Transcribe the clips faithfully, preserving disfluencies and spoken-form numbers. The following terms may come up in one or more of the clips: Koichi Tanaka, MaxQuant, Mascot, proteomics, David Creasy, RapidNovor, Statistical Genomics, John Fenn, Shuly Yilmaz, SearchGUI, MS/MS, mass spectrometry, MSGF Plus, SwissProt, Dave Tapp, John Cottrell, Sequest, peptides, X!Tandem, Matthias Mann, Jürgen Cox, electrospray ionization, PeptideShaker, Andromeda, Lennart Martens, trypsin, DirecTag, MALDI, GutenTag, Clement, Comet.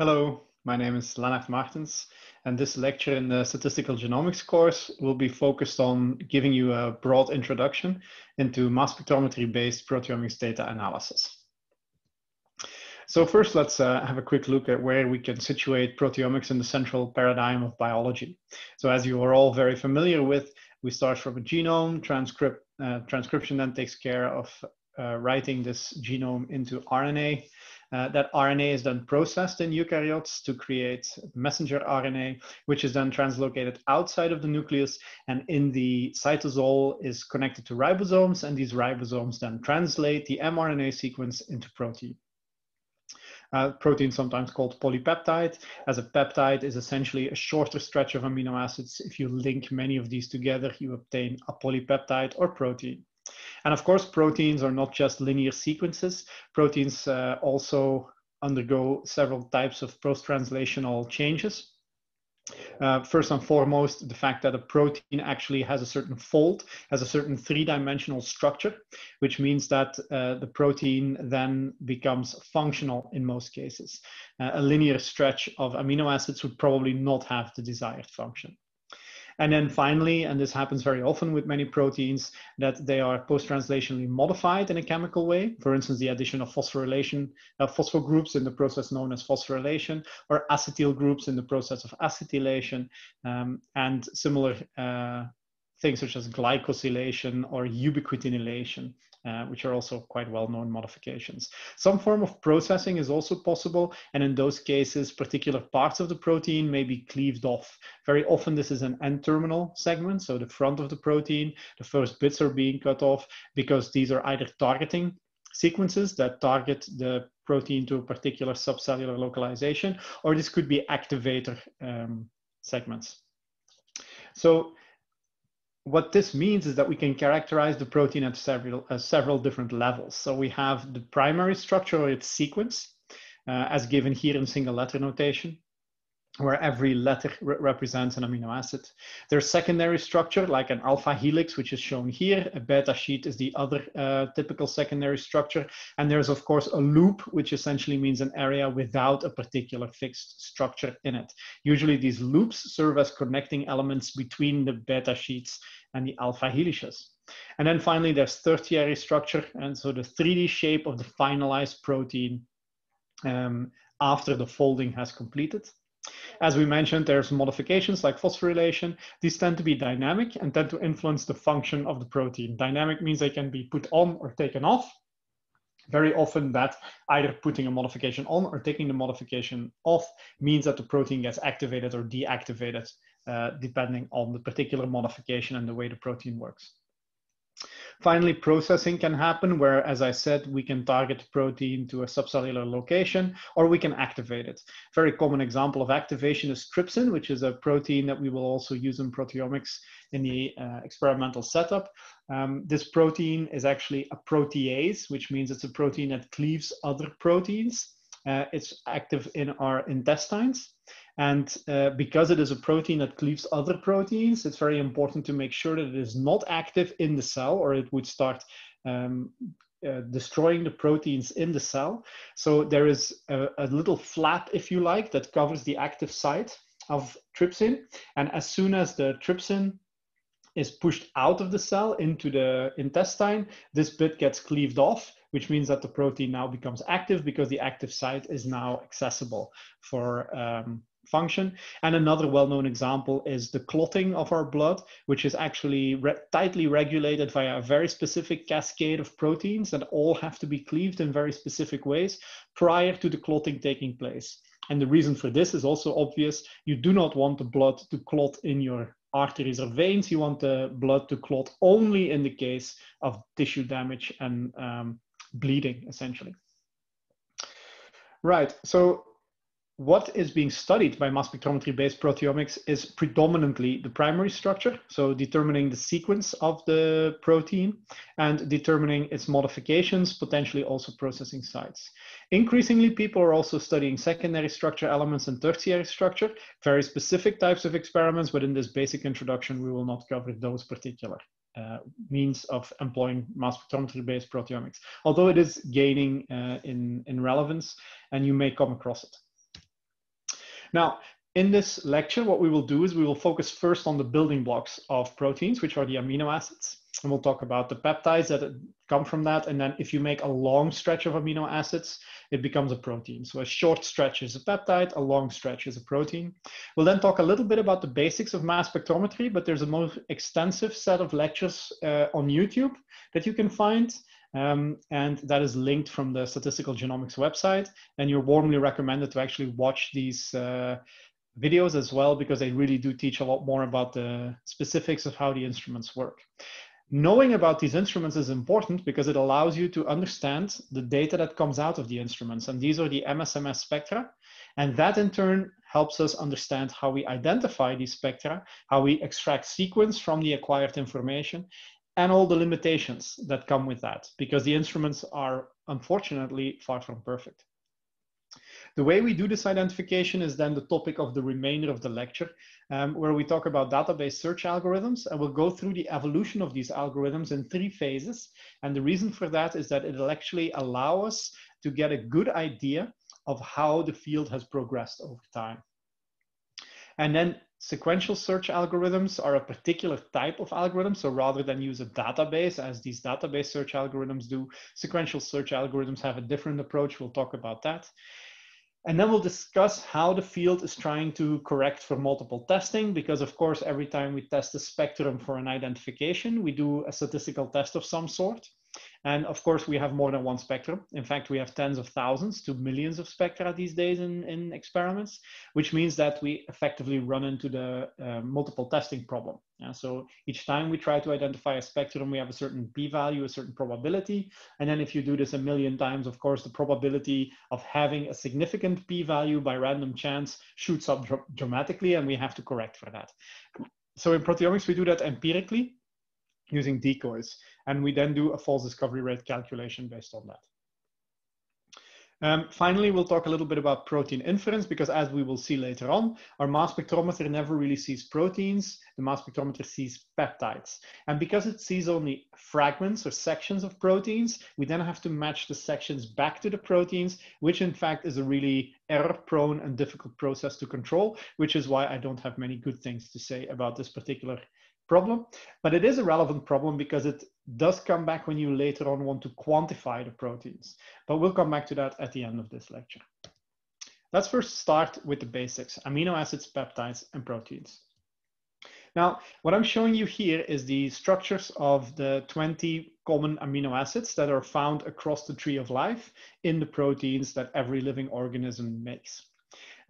Hello, my name is Lennart Martens, and this lecture in the Statistical Genomics course will be focused on giving you a broad introduction into mass spectrometry-based proteomics data analysis. So first, let's uh, have a quick look at where we can situate proteomics in the central paradigm of biology. So as you are all very familiar with, we start from a genome, transcript, uh, transcription then takes care of uh, writing this genome into R N A. Uh, that R N A is then processed in eukaryotes to create messenger R N A, which is then translocated outside of the nucleus, and in the cytosol is connected to ribosomes, and these ribosomes then translate the mRNA sequence into protein. Uh, protein sometimes called polypeptide, as a peptide is essentially a shorter stretch of amino acids. If you link many of these together, you obtain a polypeptide or protein. And of course, proteins are not just linear sequences. Proteins uh, also undergo several types of post-translational changes. Uh, first and foremost, the fact that a protein actually has a certain fold, has a certain three-dimensional structure, which means that uh, the protein then becomes functional in most cases. Uh, a linear stretch of amino acids would probably not have the desired function. And then finally, and this happens very often with many proteins, that they are post-translationally modified in a chemical way. For instance, the addition of phosphorylation, uh, phospho groups in the process known as phosphorylation, or acetyl groups in the process of acetylation, um, and similar uh, things such as glycosylation or ubiquitinylation, uh, which are also quite well-known modifications. Some form of processing is also possible, and in those cases, particular parts of the protein may be cleaved off. Very often, this is an N-terminal segment, so the front of the protein, the first bits are being cut off because these are either targeting sequences that target the protein to a particular subcellular localization, or this could be activator um, segments. So, what this means is that we can characterize the protein at several, uh, several different levels. So we have the primary structure or its sequence, uh, as given here in single letter notation, where every letter re represents an amino acid. There's secondary structure, like an alpha helix, which is shown here. A beta sheet is the other uh, typical secondary structure. And there's, of course, a loop, which essentially means an area without a particular fixed structure in it. Usually, these loops serve as connecting elements between the beta sheets and the alpha helices. And then finally, there's tertiary structure, and so the three D shape of the finalized protein um, after the folding has completed. As we mentioned, there's modifications like phosphorylation. These tend to be dynamic and tend to influence the function of the protein. Dynamic means they can be put on or taken off. Very often that either putting a modification on or taking the modification off means that the protein gets activated or deactivated, uh, depending on the particular modification and the way the protein works. Finally, processing can happen where, as I said, we can target protein to a subcellular location or we can activate it. Very common example of activation is trypsin, which is a protein that we will also use in proteomics in the uh, experimental setup. Um, this protein is actually a protease, which means it's a protein that cleaves other proteins. Uh, it's active in our intestines. And uh, because it is a protein that cleaves other proteins, it's very important to make sure that it is not active in the cell, or it would start um, uh, destroying the proteins in the cell. So there is a, a little flap, if you like, that covers the active site of trypsin. And as soon as the trypsin is pushed out of the cell into the intestine, this bit gets cleaved off, which means that the protein now becomes active because the active site is now accessible for um, function. And another well-known example is the clotting of our blood, which is actually re tightly regulated via a very specific cascade of proteins that all have to be cleaved in very specific ways prior to the clotting taking place. And the reason for this is also obvious. You do not want the blood to clot in your arteries or veins. You want the blood to clot only in the case of tissue damage and um, bleeding, essentially. Right, so what is being studied by mass spectrometry-based proteomics is predominantly the primary structure, so determining the sequence of the protein and determining its modifications, potentially also processing sites. Increasingly, people are also studying secondary structure elements and tertiary structure, very specific types of experiments, but in this basic introduction, we will not cover those particular Uh, means of employing mass spectrometry-based proteomics, although it is gaining uh, in, in relevance, and you may come across it. Now, in this lecture, what we will do is we will focus first on the building blocks of proteins, which are the amino acids. And we'll talk about the peptides that come from that. And then if you make a long stretch of amino acids, it becomes a protein. So a short stretch is a peptide, a long stretch is a protein. We'll then talk a little bit about the basics of mass spectrometry, but there's a more extensive set of lectures uh, on YouTube that you can find. Um, and that is linked from the Statistical Genomics website. And you're warmly recommended to actually watch these uh, videos as well, because they really do teach a lot more about the specifics of how the instruments work. Knowing about these instruments is important because it allows you to understand the data that comes out of the instruments. And these are the M S M S spectra. And that in turn helps us understand how we identify these spectra, how we extract sequence from the acquired information, and all the limitations that come with that, because the instruments are unfortunately far from perfect. The way we do this identification is then the topic of the remainder of the lecture, um, where we talk about database search algorithms, and we'll go through the evolution of these algorithms in three phases. And the reason for that is that it'll actually allow us to get a good idea of how the field has progressed over time. And then sequential search algorithms are a particular type of algorithm. So rather than use a database as these database search algorithms do, sequential search algorithms have a different approach. We'll talk about that. And then we'll discuss how the field is trying to correct for multiple testing, because of course, every time we test the spectrum for an identification, we do a statistical test of some sort. And of course, we have more than one spectrum. In fact, we have tens of thousands to millions of spectra these days in, in experiments, which means that we effectively run into the uh, multiple testing problem. Yeah, so each time we try to identify a spectrum, we have a certain p-value, a certain probability. And then if you do this a million times, of course, the probability of having a significant p-value by random chance shoots up dr- dramatically, and we have to correct for that. So in proteomics, we do that empirically, using decoys. And we then do a false discovery rate calculation based on that. Um, finally, we'll talk a little bit about protein inference, because as we will see later on, our mass spectrometer never really sees proteins. The mass spectrometer sees peptides. And because it sees only fragments or sections of proteins, we then have to match the sections back to the proteins, which in fact is a really error-prone and difficult process to control, which is why I don't have many good things to say about this particular problem, but it is a relevant problem because it does come back when you later on want to quantify the proteins. But we'll come back to that at the end of this lecture. Let's first start with the basics: amino acids, peptides, and proteins. Now, what I'm showing you here is the structures of the twenty common amino acids that are found across the tree of life in the proteins that every living organism makes.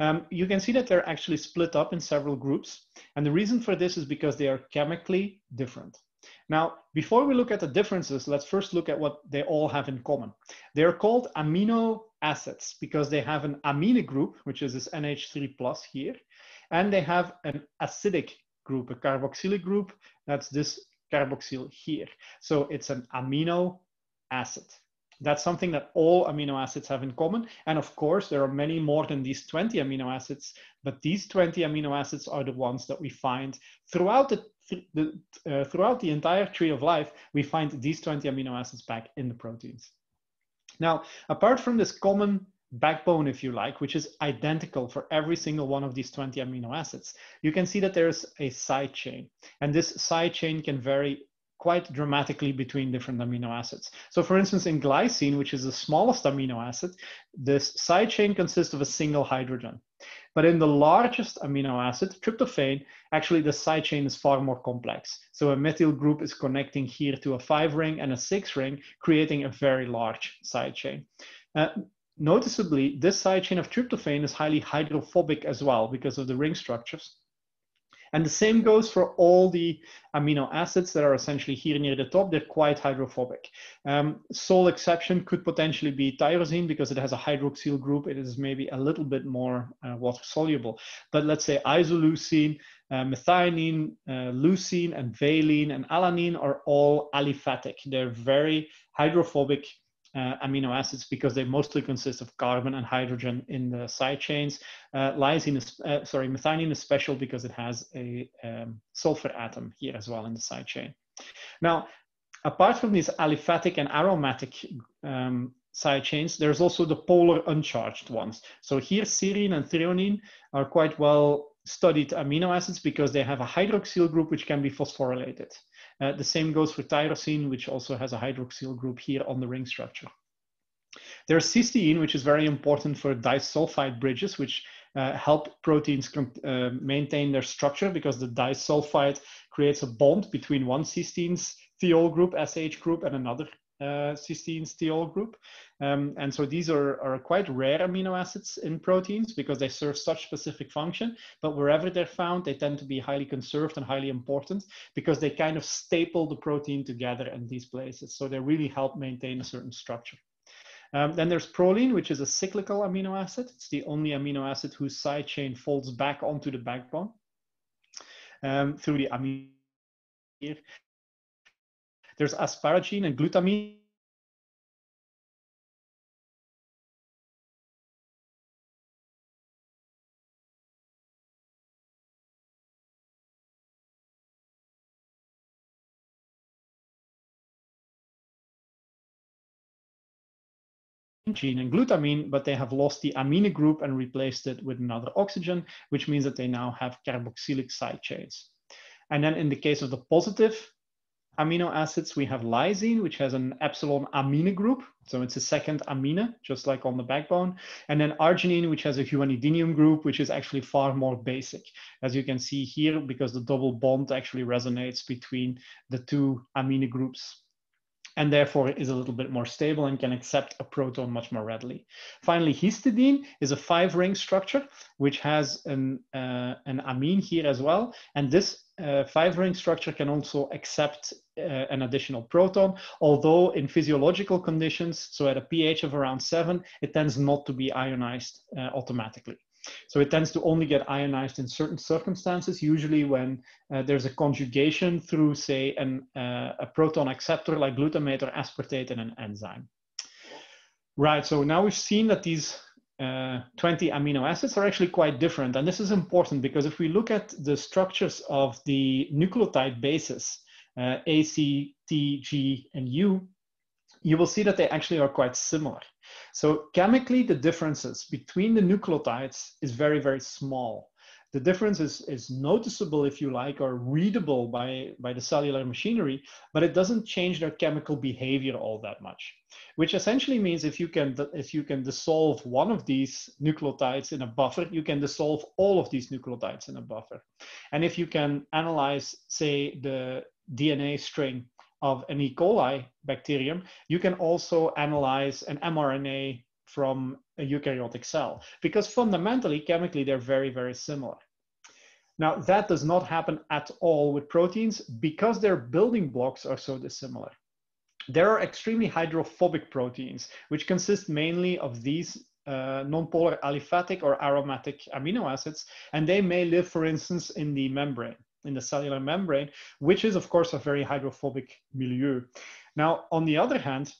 Um, you can see that they're actually split up in several groups. And the reason for this is because they are chemically different. Now, before we look at the differences, let's first look at what they all have in common. They are called amino acids because they have an amine group, which is this N H three plus here. And they have an acidic group, a carboxylic group. That's this carboxyl here. So it's an amino acid. That's something that all amino acids have in common. And of course, there are many more than these twenty amino acids, but these twenty amino acids are the ones that we find throughout the, the uh, throughout the entire tree of life. We find these twenty amino acids back in the proteins. Now, apart from this common backbone, if you like, which is identical for every single one of these twenty amino acids, you can see that there is a side chain. And this side chain can vary quite dramatically between different amino acids. So for instance, in glycine, which is the smallest amino acid, this side chain consists of a single hydrogen. But in the largest amino acid, tryptophan, actually the side chain is far more complex. So a methyl group is connecting here to a five ring and a six ring, creating a very large side chain. Uh, noticeably, this side chain of tryptophan is highly hydrophobic as well because of the ring structures. And the same goes for all the amino acids that are essentially here near the top. They're quite hydrophobic. Um, sole exception could potentially be tyrosine because it has a hydroxyl group. It is maybe a little bit more uh, water soluble. But let's say isoleucine, uh, methionine, uh, leucine, and valine and alanine are all aliphatic. They're very hydrophobic Uh, amino acids because they mostly consist of carbon and hydrogen in the side chains. Uh, lysine is, uh, sorry, methionine is special because it has a um, sulfur atom here as well in the side chain. Now, apart from these aliphatic and aromatic um, sidechains, there's also the polar uncharged ones. So here, serine and threonine are quite well studied amino acids because they have a hydroxyl group which can be phosphorylated. Uh, the same goes for tyrosine, which also has a hydroxyl group here on the ring structure. There's cysteine, which is very important for disulfide bridges, which uh, help proteins uh, maintain their structure because the disulfide creates a bond between one cysteine's thiol group, S H group, and another uh, cysteine's thiol group. Um, and so these are, are quite rare amino acids in proteins because they serve such specific function, but wherever they're found, they tend to be highly conserved and highly important because they kind of staple the protein together in these places. So they really help maintain a certain structure. Um, then there's proline, which is a cyclical amino acid. It's the only amino acid whose side chain folds back onto the backbone um, through the amine here. There's asparagine and glutamine. Gene and glutamine, but they have lost the amine group and replaced it with another oxygen, which means that they now have carboxylic side chains. And then in the case of the positive amino acids, we have lysine, which has an epsilon amine group. So it's a second amine, just like on the backbone. And then arginine, which has a guanidinium group, which is actually far more basic, as you can see here, because the double bond actually resonates between the two amine groups, and therefore is a little bit more stable and can accept a proton much more readily. Finally, histidine is a five-ring structure, which has an, uh, an amine here as well. And this uh, five-ring structure can also accept uh, an additional proton, although in physiological conditions, so at a pH of around seven, it tends not to be ionized uh, automatically. So it tends to only get ionized in certain circumstances, usually when uh, there's a conjugation through, say, an, uh, a proton acceptor like glutamate or aspartate and an enzyme. Right, so now we've seen that these uh, twenty amino acids are actually quite different. And this is important because if we look at the structures of the nucleotide bases, uh, A, C, T, G, and U, you will see that they actually are quite similar. So chemically, the differences between the nucleotides is very, very small. The difference is, is noticeable, if you like, or readable by, by the cellular machinery, but it doesn't change their chemical behavior all that much, which essentially means if you can, if you can dissolve one of these nucleotides in a buffer, you can dissolve all of these nucleotides in a buffer. And if you can analyze, say, the D N A string of an E. coli bacterium, you can also analyze an mRNA from a eukaryotic cell, because fundamentally, chemically, they're very, very similar. Now, that does not happen at all with proteins because their building blocks are so dissimilar. There are extremely hydrophobic proteins, which consist mainly of these Uh, nonpolar aliphatic or aromatic amino acids, and they may live, for instance, in the membrane, in the cellular membrane, which is, of course, a very hydrophobic milieu. Now, on the other hand,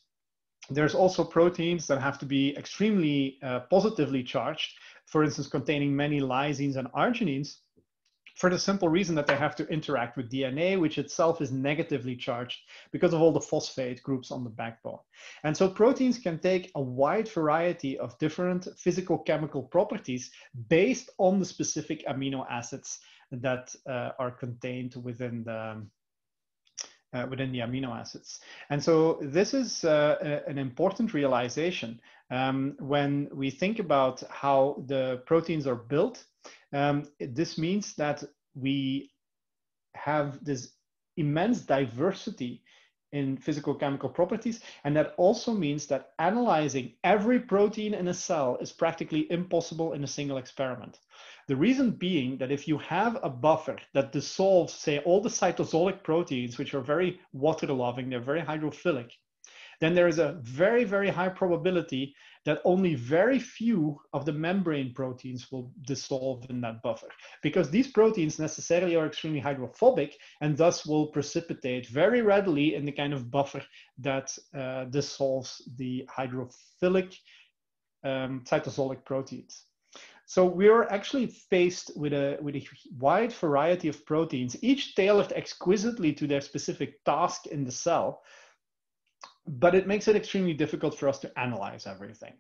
there's also proteins that have to be extremely uh, positively charged, for instance, containing many lysines and arginines, for the simple reason that they have to interact with D N A, which itself is negatively charged because of all the phosphate groups on the backbone. And so proteins can take a wide variety of different physical chemical properties based on the specific amino acids that uh, are contained within the, uh, within the amino acids. And so this is uh, an important realization um, when we think about how the proteins are built. Um, this means that we have this immense diversity in physical chemical properties, and that also means that analyzing every protein in a cell is practically impossible in a single experiment. The reason being that if you have a buffer that dissolves, say, all the cytosolic proteins, which are very water-loving, they're very hydrophilic, then there is a very, very high probability that only very few of the membrane proteins will dissolve in that buffer, because these proteins necessarily are extremely hydrophobic and thus will precipitate very readily in the kind of buffer that uh, dissolves the hydrophilic um, cytosolic proteins. So we are actually faced with a, with a wide variety of proteins, each tailored exquisitely to their specific task in the cell, but it makes it extremely difficult for us to analyze everything.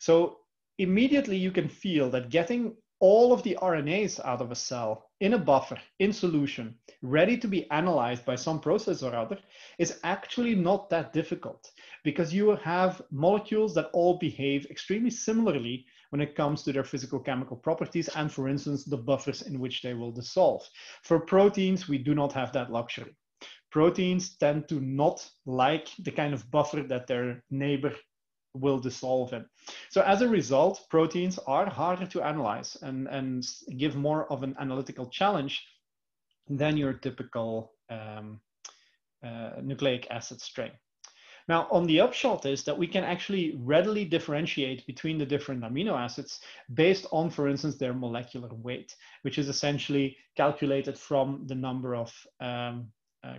So immediately you can feel that getting all of the R N As out of a cell in a buffer, in solution, ready to be analyzed by some process or other, is actually not that difficult, because you have molecules that all behave extremely similarly when it comes to their physical chemical properties and, for instance, the buffers in which they will dissolve. For proteins, we do not have that luxury. Proteins tend to not like the kind of buffer that their neighbor will dissolve in. So as a result, proteins are harder to analyze and, and give more of an analytical challenge than your typical um, uh, nucleic acid strain. Now, on the upshot is that we can actually readily differentiate between the different amino acids based on, for instance, their molecular weight, which is essentially calculated from the number of um, uh,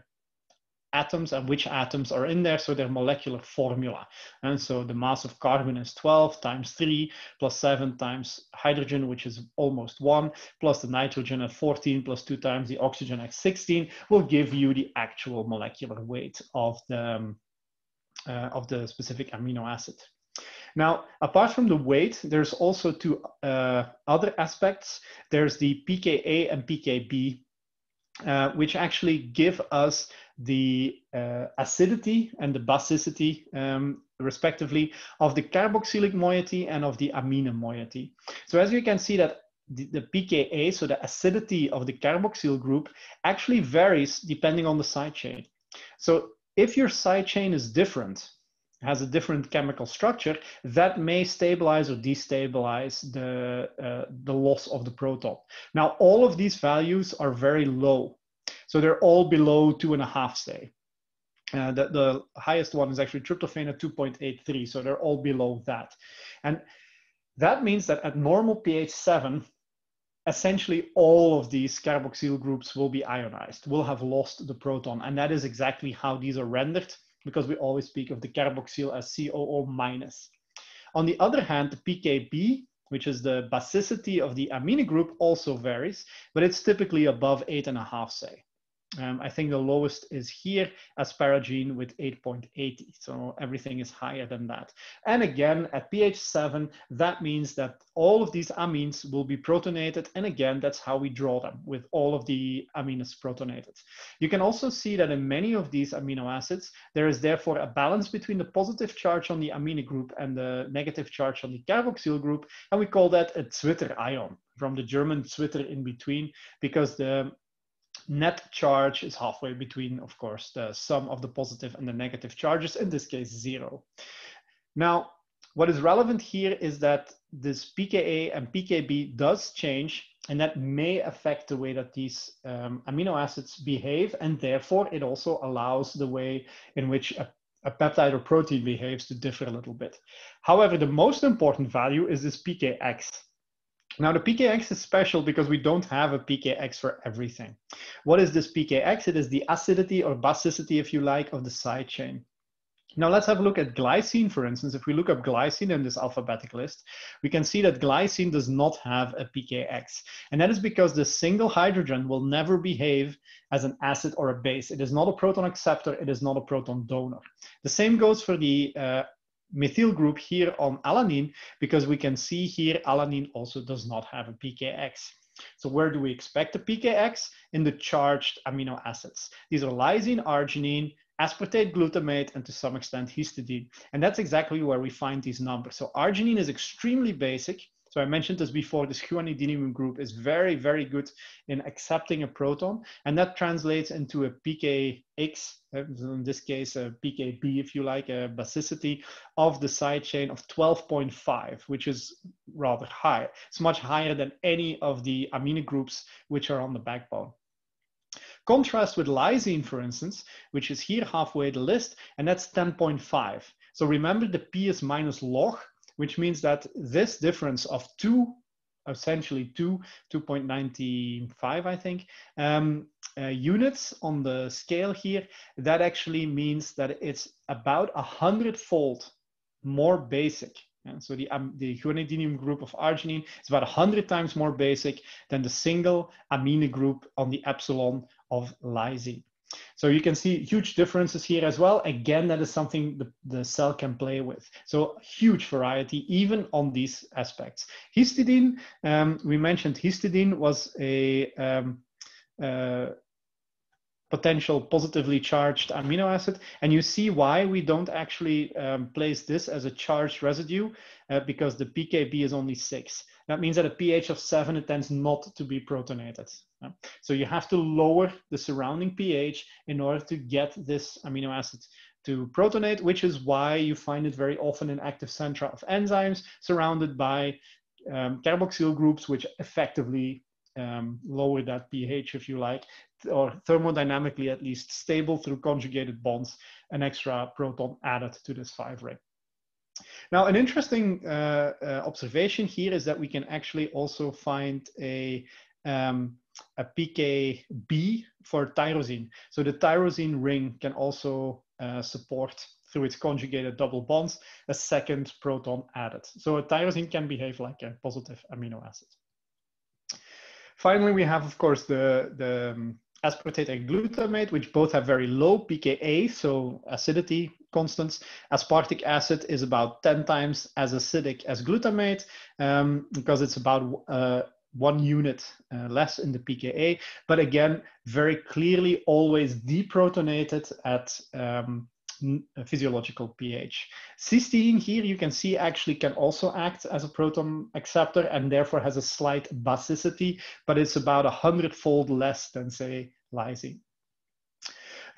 atoms and which atoms are in there, so their molecular formula. And so the mass of carbon is twelve times three plus seven times hydrogen, which is almost one, plus the nitrogen at fourteen plus two times the oxygen at sixteen, will give you the actual molecular weight of the, uh, of the specific amino acid. Now, apart from the weight, there's also two uh, other aspects. There's the pKa and pKb, Uh, which actually give us the uh, acidity and the basicity, um, respectively, of the carboxylic moiety and of the amine moiety. So as you can see that the, the pKa, so the acidity of the carboxyl group, actually varies depending on the side chain. So if your side chain is different, has a different chemical structure, that may stabilize or destabilize the, uh, the loss of the proton. Now, all of these values are very low. So they're all below two and a half, say. Uh, the, the highest one is actually tryptophan at two point eight three. So they're all below that. And that means that at normal pH seven, essentially all of these carboxyl groups will be ionized, will have lost the proton. And that is exactly how these are rendered, because we always speak of the carboxyl as C O O minus. On the other hand, the pKb, which is the basicity of the amine group, also varies, but it's typically above eight and a half, say. Um, I think the lowest is here, asparagine with eight point eight zero, so everything is higher than that. And again, at pH seven, that means that all of these amines will be protonated, and again, that's how we draw them, with all of the amines protonated. You can also see that in many of these amino acids, there is therefore a balance between the positive charge on the amine group and the negative charge on the carboxyl group, and we call that a zwitter ion, from the German zwitter in between, because the net charge is halfway between, of course, the sum of the positive and the negative charges, in this case, zero. Now, what is relevant here is that this pKa and pKb does change, and that may affect the way that these um, amino acids behave, and therefore it also allows the way in which a, a peptide or protein behaves to differ a little bit. However, the most important value is this pKx. Now, the pKx is special because we don't have a pKx for everything. What is this pKx? It is the acidity or basicity, if you like, of the side chain. Now, let's have a look at glycine, for instance. If we look up glycine in this alphabetic list, we can see that glycine does not have a pKx. And that is because the single hydrogen will never behave as an acid or a base. It is not a proton acceptor. It is not a proton donor. The same goes for the uh, methyl group here on alanine, because we can see here alanine also does not have a pKx. So where do we expect the pKx? In the charged amino acids. These are lysine, arginine, aspartate, glutamate, and to some extent histidine. And that's exactly where we find these numbers. So arginine is extremely basic. So I mentioned this before, this guanidinium group is very, very good in accepting a proton, and that translates into a pKx, in this case, a pKb, if you like, a basicity of the side chain of twelve point five, which is rather high. It's much higher than any of the amino groups which are on the backbone. Contrast with lysine, for instance, which is here halfway the list, and that's ten point five. So remember, the P is minus log, which means that this difference of two, essentially two, two point nine five, I think, um, uh, units on the scale here, that actually means that it's about a hundredfold more basic. And so the, um, the guanidinium group of arginine is about one hundred times more basic than the single amine group on the epsilon of lysine. So you can see huge differences here as well. Again, that is something the, the cell can play with. So huge variety, even on these aspects. Histidine, um, we mentioned histidine was a um, uh, potential positively charged amino acid. And you see why we don't actually um, place this as a charged residue, uh, because the pKb is only six. That means at a pH of seven, it tends not to be protonated. So you have to lower the surrounding pH in order to get this amino acid to protonate, which is why you find it very often in active centra of enzymes surrounded by um, carboxyl groups, which effectively um, lower that pH, if you like, or thermodynamically at least stable through conjugated bonds, an extra proton added to this five ring. Now, an interesting uh, uh, observation here is that we can actually also find a, um, a pKb for tyrosine. So the tyrosine ring can also uh, support, through its conjugated double bonds, a second proton added. So a tyrosine can behave like a positive amino acid. Finally, we have, of course, the, the um, aspartate and glutamate, which both have very low pKa, so acidity constants. Aspartic acid is about ten times as acidic as glutamate, um, because it's about uh, one unit uh, less in the pKa. But again, very clearly always deprotonated at um, physiological pH. Cysteine here, you can see, actually can also act as a proton acceptor and therefore has a slight basicity, but it's about a hundredfold less than, say, lysine.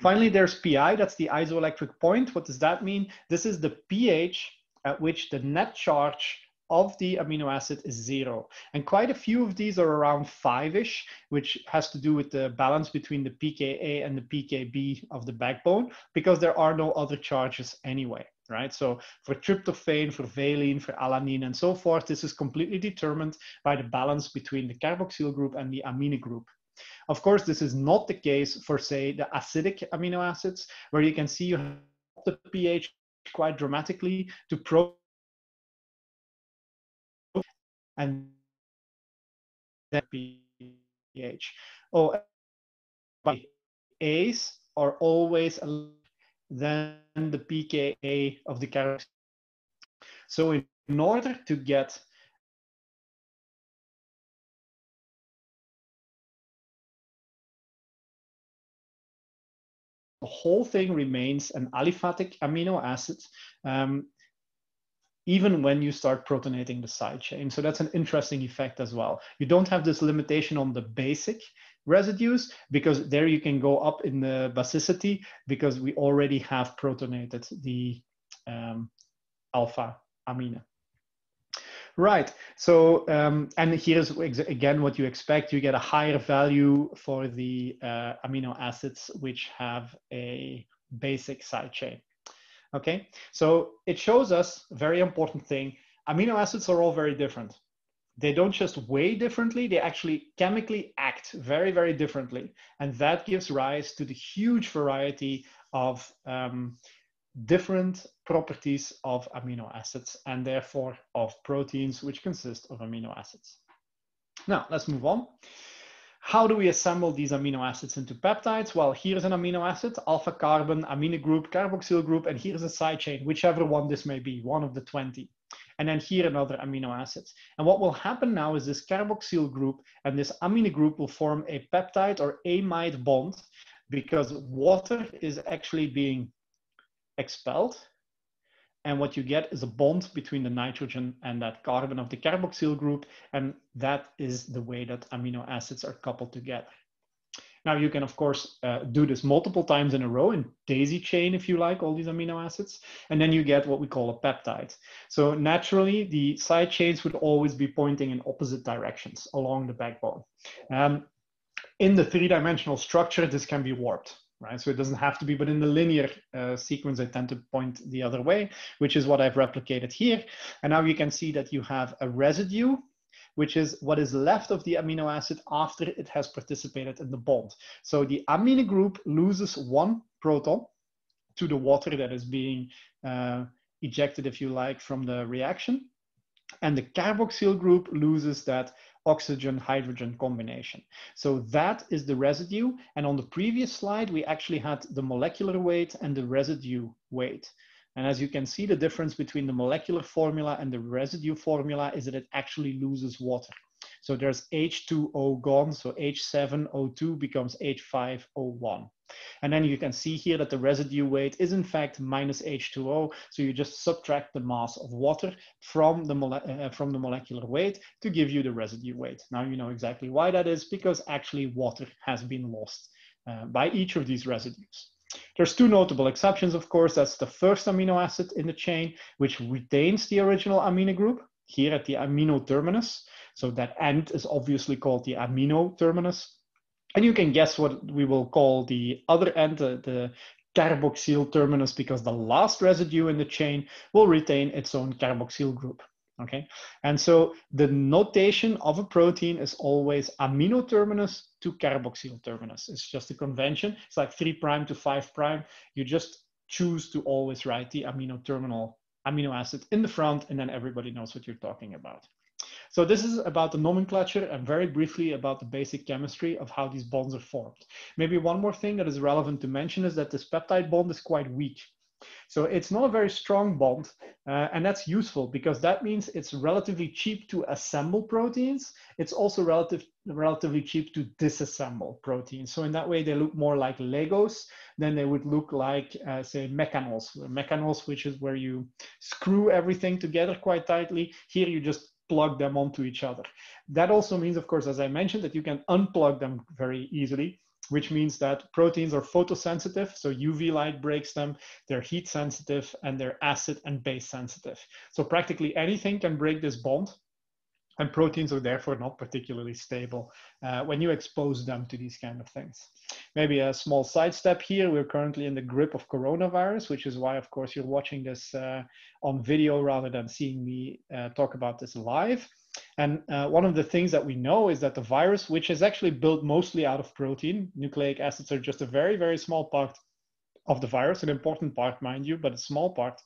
Finally, there's P I, that's the isoelectric point. What does that mean? This is the pH at which the net charge of the amino acid is zero. And quite a few of these are around five-ish, which has to do with the balance between the pKa and the pKb of the backbone, because there are no other charges anyway, right? So for tryptophan, for valine, for alanine, and so forth, this is completely determined by the balance between the carboxyl group and the amine group. Of course, this is not the case for, say, the acidic amino acids, where you can see you have the pH quite dramatically to pro and then pH. Oh, A's are always then the pKa of the carboxyl. So in order to get the whole thing remains an aliphatic amino acid, um, even when you start protonating the side chain. So that's an interesting effect as well. You don't have this limitation on the basic residues, because there you can go up in the basicity, because we already have protonated the um, alpha amine. Right, so, um, and here's again what you expect. You get a higher value for the uh, amino acids which have a basic side chain. Okay, so it shows us a very important thing. Amino acids are all very different. They don't just weigh differently, they actually chemically act very, very differently. And that gives rise to the huge variety of um, different properties of amino acids, and therefore of proteins which consist of amino acids. Now, let's move on. How do we assemble these amino acids into peptides? Well, here's an amino acid, alpha carbon, amine group, carboxyl group, and here's a side chain, whichever one this may be, one of the twenty. And then here another amino acid. And what will happen now is this carboxyl group and this amine group will form a peptide or amide bond, because water is actually being expelled. And what you get is a bond between the nitrogen and that carbon of the carboxyl group. And that is the way that amino acids are coupled together. Now, you can, of course, uh, do this multiple times in a row in daisy chain, if you like, all these amino acids. And then you get what we call a peptide. So naturally, the side chains would always be pointing in opposite directions along the backbone. Um, in the three-dimensional structure, this can be warped. Right? So it doesn't have to be, but in the linear uh, sequence, I tend to point the other way, which is what I've replicated here. And now you can see that you have a residue, which is what is left of the amino acid after it has participated in the bond. So the amine group loses one proton to the water that is being uh, ejected, if you like, from the reaction. And the carboxyl group loses that oxygen-hydrogen combination. So that is the residue. And on the previous slide, we actually had the molecular weight and the residue weight. And as you can see, the difference between the molecular formula and the residue formula is that it actually loses water. So there's H two O gone, so H seven O two becomes H five O one. And then you can see here that the residue weight is in fact minus H two O. So you just subtract the mass of water from the, mole uh, from the molecular weight to give you the residue weight. Now you know exactly why that is, because actually water has been lost uh, by each of these residues. There's two notable exceptions, of course. That's the first amino acid in the chain, which retains the original amino group here at the amino terminus. So that end is obviously called the amino terminus. And you can guess what we will call the other end, the, the carboxyl terminus, because the last residue in the chain will retain its own carboxyl group. Okay, and so the notation of a protein is always amino terminus to carboxyl terminus. It's just a convention. It's like three prime to five prime. You just choose to always write the amino terminal amino acid in the front, and then everybody knows what you're talking about. So this is about the nomenclature and very briefly about the basic chemistry of how these bonds are formed. Maybe one more thing that is relevant to mention is that this peptide bond is quite weak. So it's not a very strong bond, uh, and that's useful because that means it's relatively cheap to assemble proteins. It's also relative, relatively cheap to disassemble proteins. So in that way, they look more like Legos than they would look like, uh, say, mechanols. Mechanols, which is where you screw everything together quite tightly. Here you just plug them onto each other. That also means, of course, as I mentioned, that you can unplug them very easily, which means that proteins are photosensitive, so U V light breaks them, they're heat sensitive, and they're acid and base sensitive. So practically anything can break this bond, and proteins are therefore not particularly stable uh, when you expose them to these kind of things. Maybe a small sidestep here, we're currently in the grip of coronavirus, which is why, of course, you're watching this uh, on video rather than seeing me uh, talk about this live. And uh, one of the things that we know is that the virus, which is actually built mostly out of protein, nucleic acids are just a very, very small part of the virus, an important part, mind you, but a small part.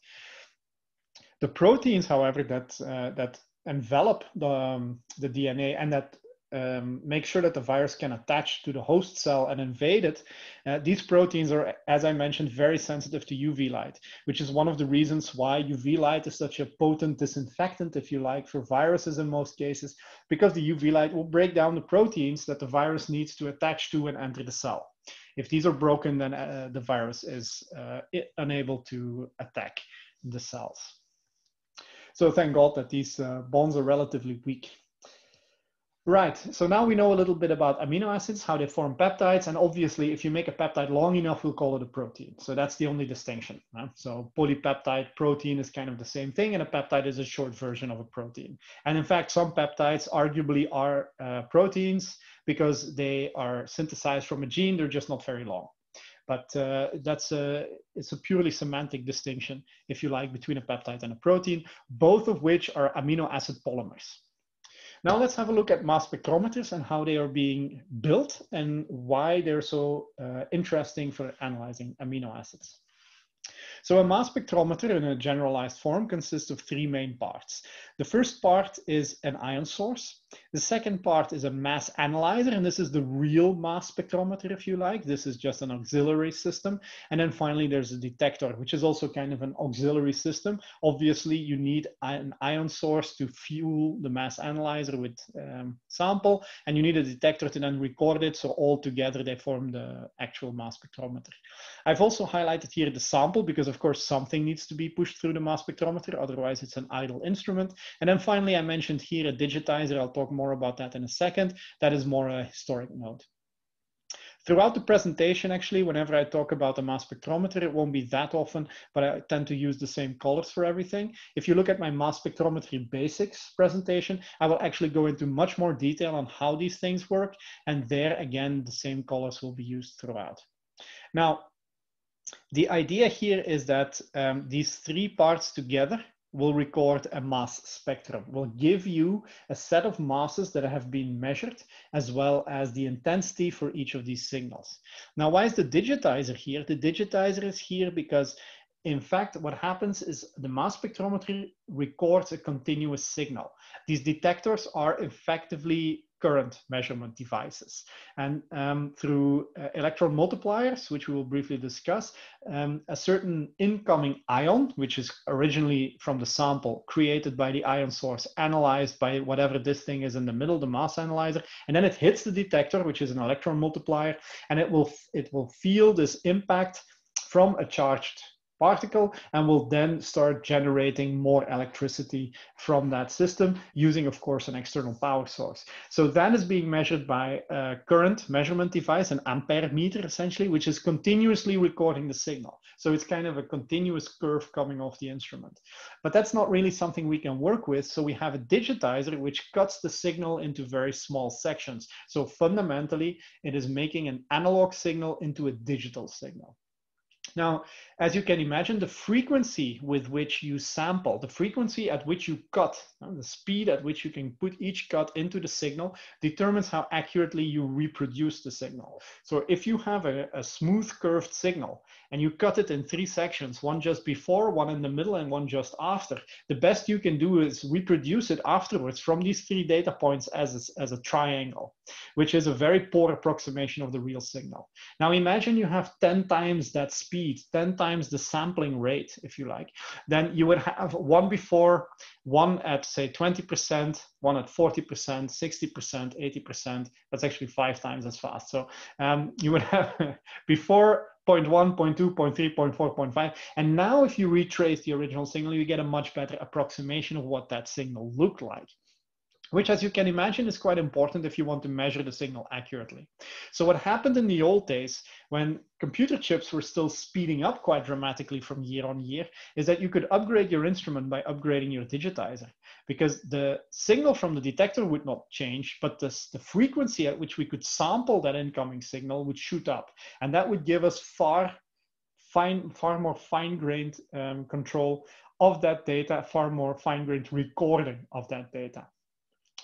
The proteins, however, that, uh, that envelop the, um, the D N A and that um, make sure that the virus can attach to the host cell and invade it, uh, these proteins are, as I mentioned, very sensitive to U V light, which is one of the reasons why U V light is such a potent disinfectant, if you like, for viruses in most cases, because the U V light will break down the proteins that the virus needs to attach to and enter the cell. If these are broken, then uh, the virus is uh, unable to attack the cells. So thank God that these uh, bonds are relatively weak. Right, so now we know a little bit about amino acids, how they form peptides, and obviously if you make a peptide long enough, we'll call it a protein. So that's the only distinction. Huh? So polypeptide protein is kind of the same thing, and a peptide is a short version of a protein. And in fact, some peptides arguably are uh, proteins because they are synthesized from a gene, they're just not very long. But uh, that's a, it's a purely semantic distinction, if you like, between a peptide and a protein, both of which are amino acid polymers. Now let's have a look at mass spectrometers and how they are being built and why they're so uh, interesting for analyzing amino acids. So a mass spectrometer in a generalized form consists of three main parts. The first part is an ion source. The second part is a mass analyzer, and this is the real mass spectrometer, if you like. This is just an auxiliary system. And then finally, there's a detector, which is also kind of an auxiliary system. Obviously, you need an ion source to fuel the mass analyzer with um, sample, and you need a detector to then record it. So all together, they form the actual mass spectrometer. I've also highlighted here the sample, because of course, something needs to be pushed through the mass spectrometer. Otherwise, it's an idle instrument. And then finally, I mentioned here a digitizer. I'll talk more about that in a second. That is more a historic note. Throughout the presentation, actually, whenever I talk about the mass spectrometer, it won't be that often, but I tend to use the same colors for everything. If you look at my mass spectrometry basics presentation, I will actually go into much more detail on how these things work. And there, again, the same colors will be used throughout. Now, the idea here is that um, these three parts together will record a mass spectrum, will give you a set of masses that have been measured, as well as the intensity for each of these signals. Now, why is the digitizer here? The digitizer is here because In fact, what happens is the mass spectrometry records a continuous signal. These detectors are effectively current measurement devices. And um, through uh, electron multipliers, which we will briefly discuss, um, a certain incoming ion, which is originally from the sample created by the ion source, analyzed by whatever this thing is in the middle, the mass analyzer, and then it hits the detector, which is an electron multiplier, and it will, it will feel this impact from a charged particle and will then start generating more electricity from that system using, of course, an external power source. So that is being measured by a current measurement device, an ampere meter essentially, which is continuously recording the signal. So it's kind of a continuous curve coming off the instrument. But that's not really something we can work with. So we have a digitizer which cuts the signal into very small sections. So fundamentally, it is making an analog signal into a digital signal. Now, as you can imagine, the frequency with which you sample, the frequency at which you cut, the speed at which you can put each cut into the signal determines how accurately you reproduce the signal. So if you have a, a smooth curved signal and you cut it in three sections, one just before, one in the middle, and one just after, the best you can do is reproduce it afterwards from these three data points as a, as a triangle, which is a very poor approximation of the real signal. Now imagine you have ten times that speed, ten times the sampling rate, if you like, then you would have one before, one at say twenty percent, one at forty percent, sixty percent, eighty percent. That's actually five times as fast. So um, you would have before zero point one, zero point two, zero point three, zero point four, zero point five. And now if you retrace the original signal, you get a much better approximation of what that signal looked like, which, as you can imagine, is quite important if you want to measure the signal accurately. So what happened in the old days, when computer chips were still speeding up quite dramatically from year on year, is that you could upgrade your instrument by upgrading your digitizer, because the signal from the detector would not change, but the, the frequency at which we could sample that incoming signal would shoot up. And that would give us far, fine, far more fine-grained um, control of that data, far more fine-grained recording of that data.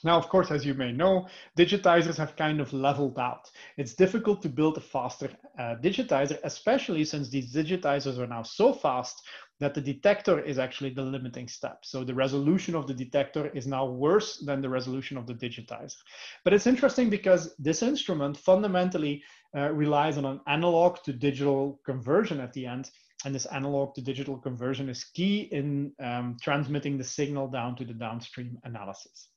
Now, of course, as you may know, digitizers have kind of leveled out. It's difficult to build a faster uh, digitizer, especially since these digitizers are now so fast that the detector is actually the limiting step. So the resolution of the detector is now worse than the resolution of the digitizer. But it's interesting because this instrument fundamentally uh, relies on an analog to digital conversion at the end. And this analog to digital conversion is key in um, transmitting the signal down to the downstream analysis.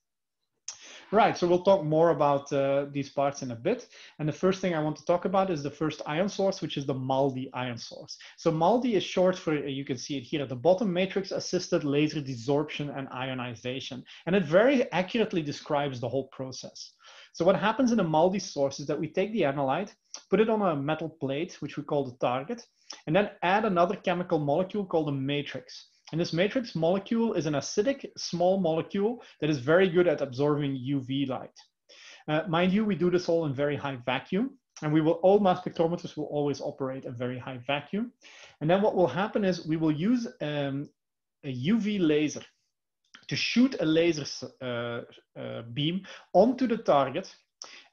Right, so we'll talk more about uh, these parts in a bit. And the first thing I want to talk about is the first ion source, which is the MALDI ion source. So MALDI is short for, you can see it here at the bottom, matrix-assisted laser desorption and ionization. And it very accurately describes the whole process. So what happens in a MALDI source is that we take the analyte, put it on a metal plate, which we call the target, and then add another chemical molecule called a matrix. And this matrix molecule is an acidic small molecule that is very good at absorbing U V light. Uh, mind you, we do this all in very high vacuum, and we will, all mass spectrometers will always operate in very high vacuum. And then what will happen is we will use um, a U V laser to shoot a laser uh, uh, beam onto the target.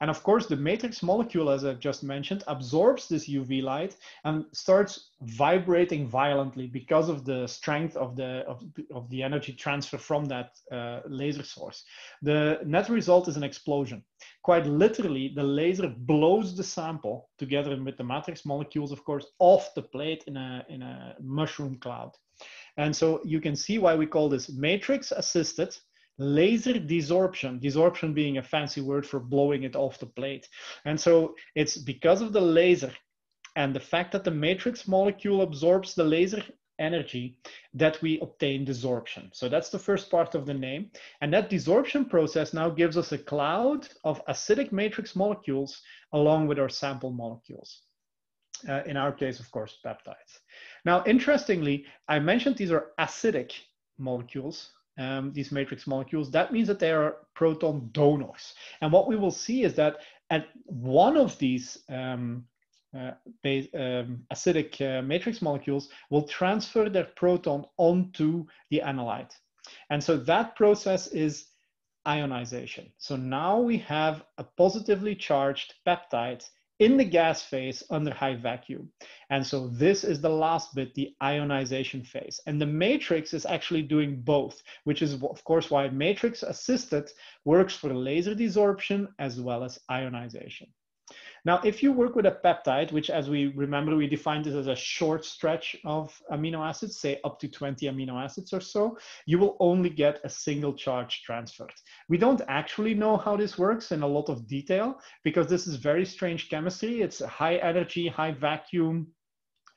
And of course, the matrix molecule, as I've just mentioned, absorbs this U V light and starts vibrating violently because of the strength of the, of, of the energy transfer from that uh, laser source. The net result is an explosion. Quite literally, the laser blows the sample, together with the matrix molecules, of course, off the plate in a, in a mushroom cloud. And so you can see why we call this matrix-assisted laser desorption, desorption being a fancy word for blowing it off the plate. And so it's because of the laser and the fact that the matrix molecule absorbs the laser energy that we obtain desorption. So that's the first part of the name. And that desorption process now gives us a cloud of acidic matrix molecules along with our sample molecules. Uh, in our case, of course, peptides. Now, interestingly, I mentioned these are acidic molecules. Um, these matrix molecules, that means that they are proton donors. And what we will see is that at one of these um, uh, base, um, acidic uh, matrix molecules will transfer their proton onto the analyte. And so that process is ionization. So now we have a positively charged peptide in the gas phase under high vacuum. And so this is the last bit, the ionization phase. And the matrix is actually doing both, which is of course why matrix assisted works for laser desorption as well as ionization. Now, if you work with a peptide, which as we remember, we defined this as a short stretch of amino acids, say up to twenty amino acids or so, you will only get a single charge transferred. We don't actually know how this works in a lot of detail because this is very strange chemistry. It's a high energy, high vacuum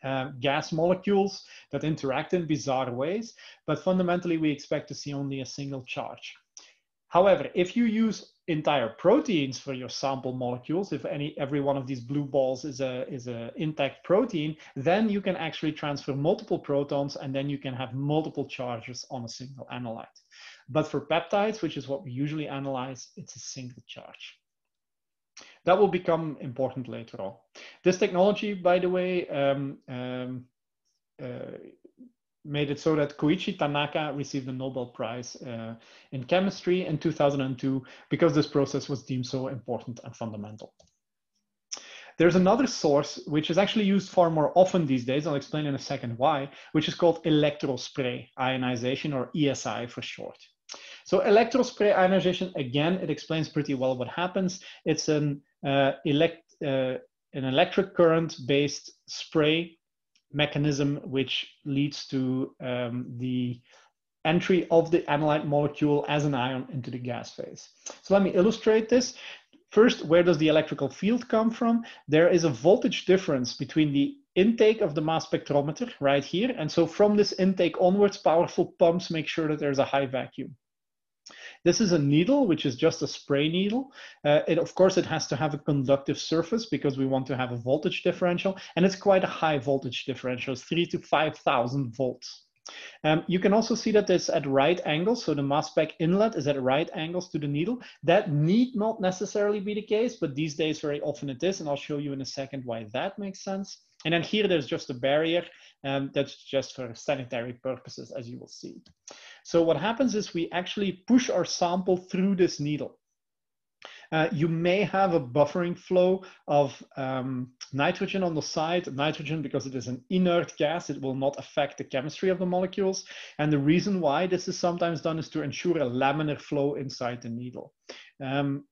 uh, gas molecules that interact in bizarre ways. But fundamentally, we expect to see only a single charge. However, if you use entire proteins for your sample molecules, if any every one of these blue balls is a is a intact protein, then you can actually transfer multiple protons and then you can have multiple charges on a single analyte. But for peptides, which is what we usually analyze, it's a single charge. That will become important later on. This technology, by the way, um, um, uh, made it so that Koichi Tanaka received the Nobel Prize uh, in chemistry in two thousand two because this process was deemed so important and fundamental. There's another source which is actually used far more often these days, I'll explain in a second why, which is called electrospray ionization, or E S I for short. So electrospray ionization, again, it explains pretty well what happens. It's an, uh, elect, uh, an electric current-based spray mechanism which leads to um, the entry of the analyte molecule as an ion into the gas phase. So let me illustrate this. First, where does the electrical field come from? There is a voltage difference between the intake of the mass spectrometer right here. And so from this intake onwards, powerful pumps make sure that there's a high vacuum. This is a needle, which is just a spray needle. Uh, it, of course, it has to have a conductive surface because we want to have a voltage differential, and it's quite a high voltage differential, it's three to five thousand volts. Um, you can also see that it's at right angles, so the mass spec inlet is at right angles to the needle. That need not necessarily be the case, but these days very often it is, and I'll show you in a second why that makes sense. And then here, there's just a barrier um, that's just for sanitary purposes, as you will see. So what happens is we actually push our sample through this needle. Uh, you may have a buffering flow of um, nitrogen on the side. Nitrogen, because it is an inert gas, it will not affect the chemistry of the molecules. And the reason why this is sometimes done is to ensure a laminar flow inside the needle. Um,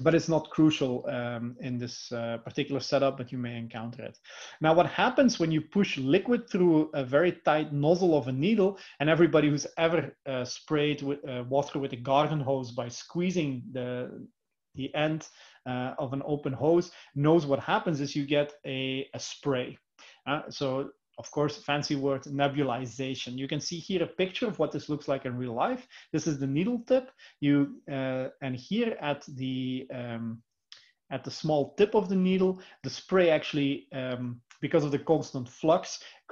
But it's not crucial um, in this uh, particular setup, but you may encounter it. Now, what happens when you push liquid through a very tight nozzle of a needle, and everybody who's ever uh, sprayed with, uh, water with a garden hose by squeezing the, the end uh, of an open hose knows what happens is you get a, a spray. Uh, so of course, fancy word, nebulization. You can see here a picture of what this looks like in real life. This is the needle tip. You uh, and here at the um, at the small tip of the needle, the spray actually, um, because of the constant flux,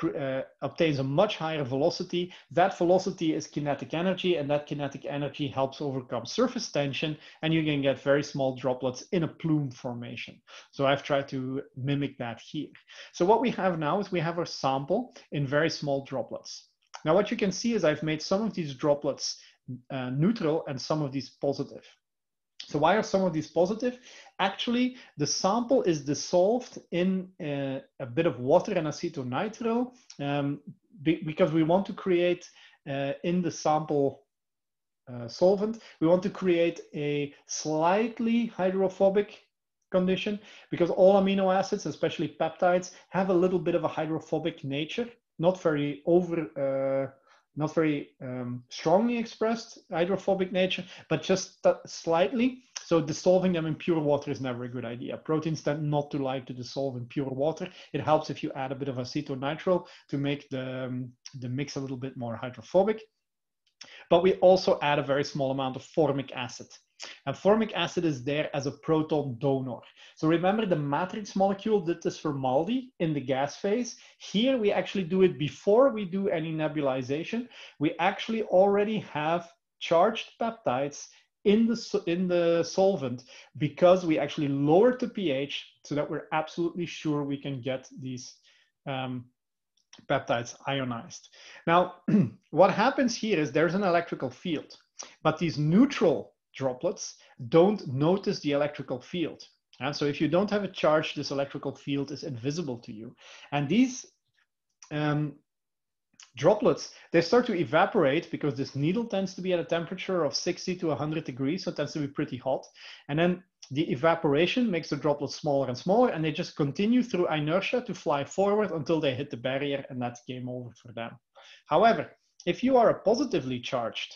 uh, obtains a much higher velocity. That velocity is kinetic energy, and that kinetic energy helps overcome surface tension, and you can get very small droplets in a plume formation. So I've tried to mimic that here. So what we have now is we have our sample in very small droplets. Now what you can see is I've made some of these droplets uh, neutral and some of these positive. So why are some of these positive? Actually, the sample is dissolved in uh, a bit of water and acetonitrile um, be because we want to create uh, in the sample uh, solvent, we want to create a slightly hydrophobic condition because all amino acids, especially peptides, have a little bit of a hydrophobic nature, not very over... Uh, not very um, strongly expressed hydrophobic nature, but just slightly. So dissolving them in pure water is never a good idea. Proteins tend not to like to dissolve in pure water. It helps if you add a bit of acetonitrile to make the, um, the mix a little bit more hydrophobic. But we also add a very small amount of formic acid. And formic acid is there as a proton donor. So remember the matrix molecule did this for MALDI in the gas phase. Here we actually do it before we do any nebulization. We actually already have charged peptides in the, in the solvent because we actually lowered the pH so that we're absolutely sure we can get these um, peptides ionized. Now, what happens here is there's an electrical field, but these neutral droplets don't notice the electrical field. And so if you don't have a charge, this electrical field is invisible to you. And these um, droplets, they start to evaporate because this needle tends to be at a temperature of sixty to one hundred degrees. So it tends to be pretty hot. And then the evaporation makes the droplets smaller and smaller, and they just continue through inertia to fly forward until they hit the barrier, and that's game over for them. However, if you are a positively charged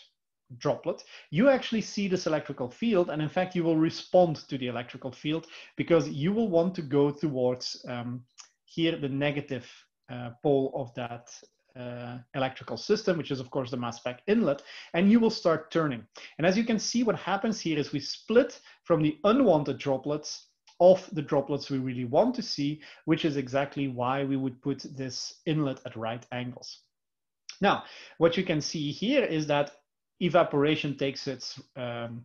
droplet, you actually see this electrical field, and in fact, you will respond to the electrical field because you will want to go towards um, here the negative uh, pole of that uh, electrical system, which is of course the mass spec inlet, and you will start turning. And as you can see, what happens here is we split from the unwanted droplets of the droplets we really want to see, which is exactly why we would put this inlet at right angles. Now, what you can see here is that evaporation takes its um,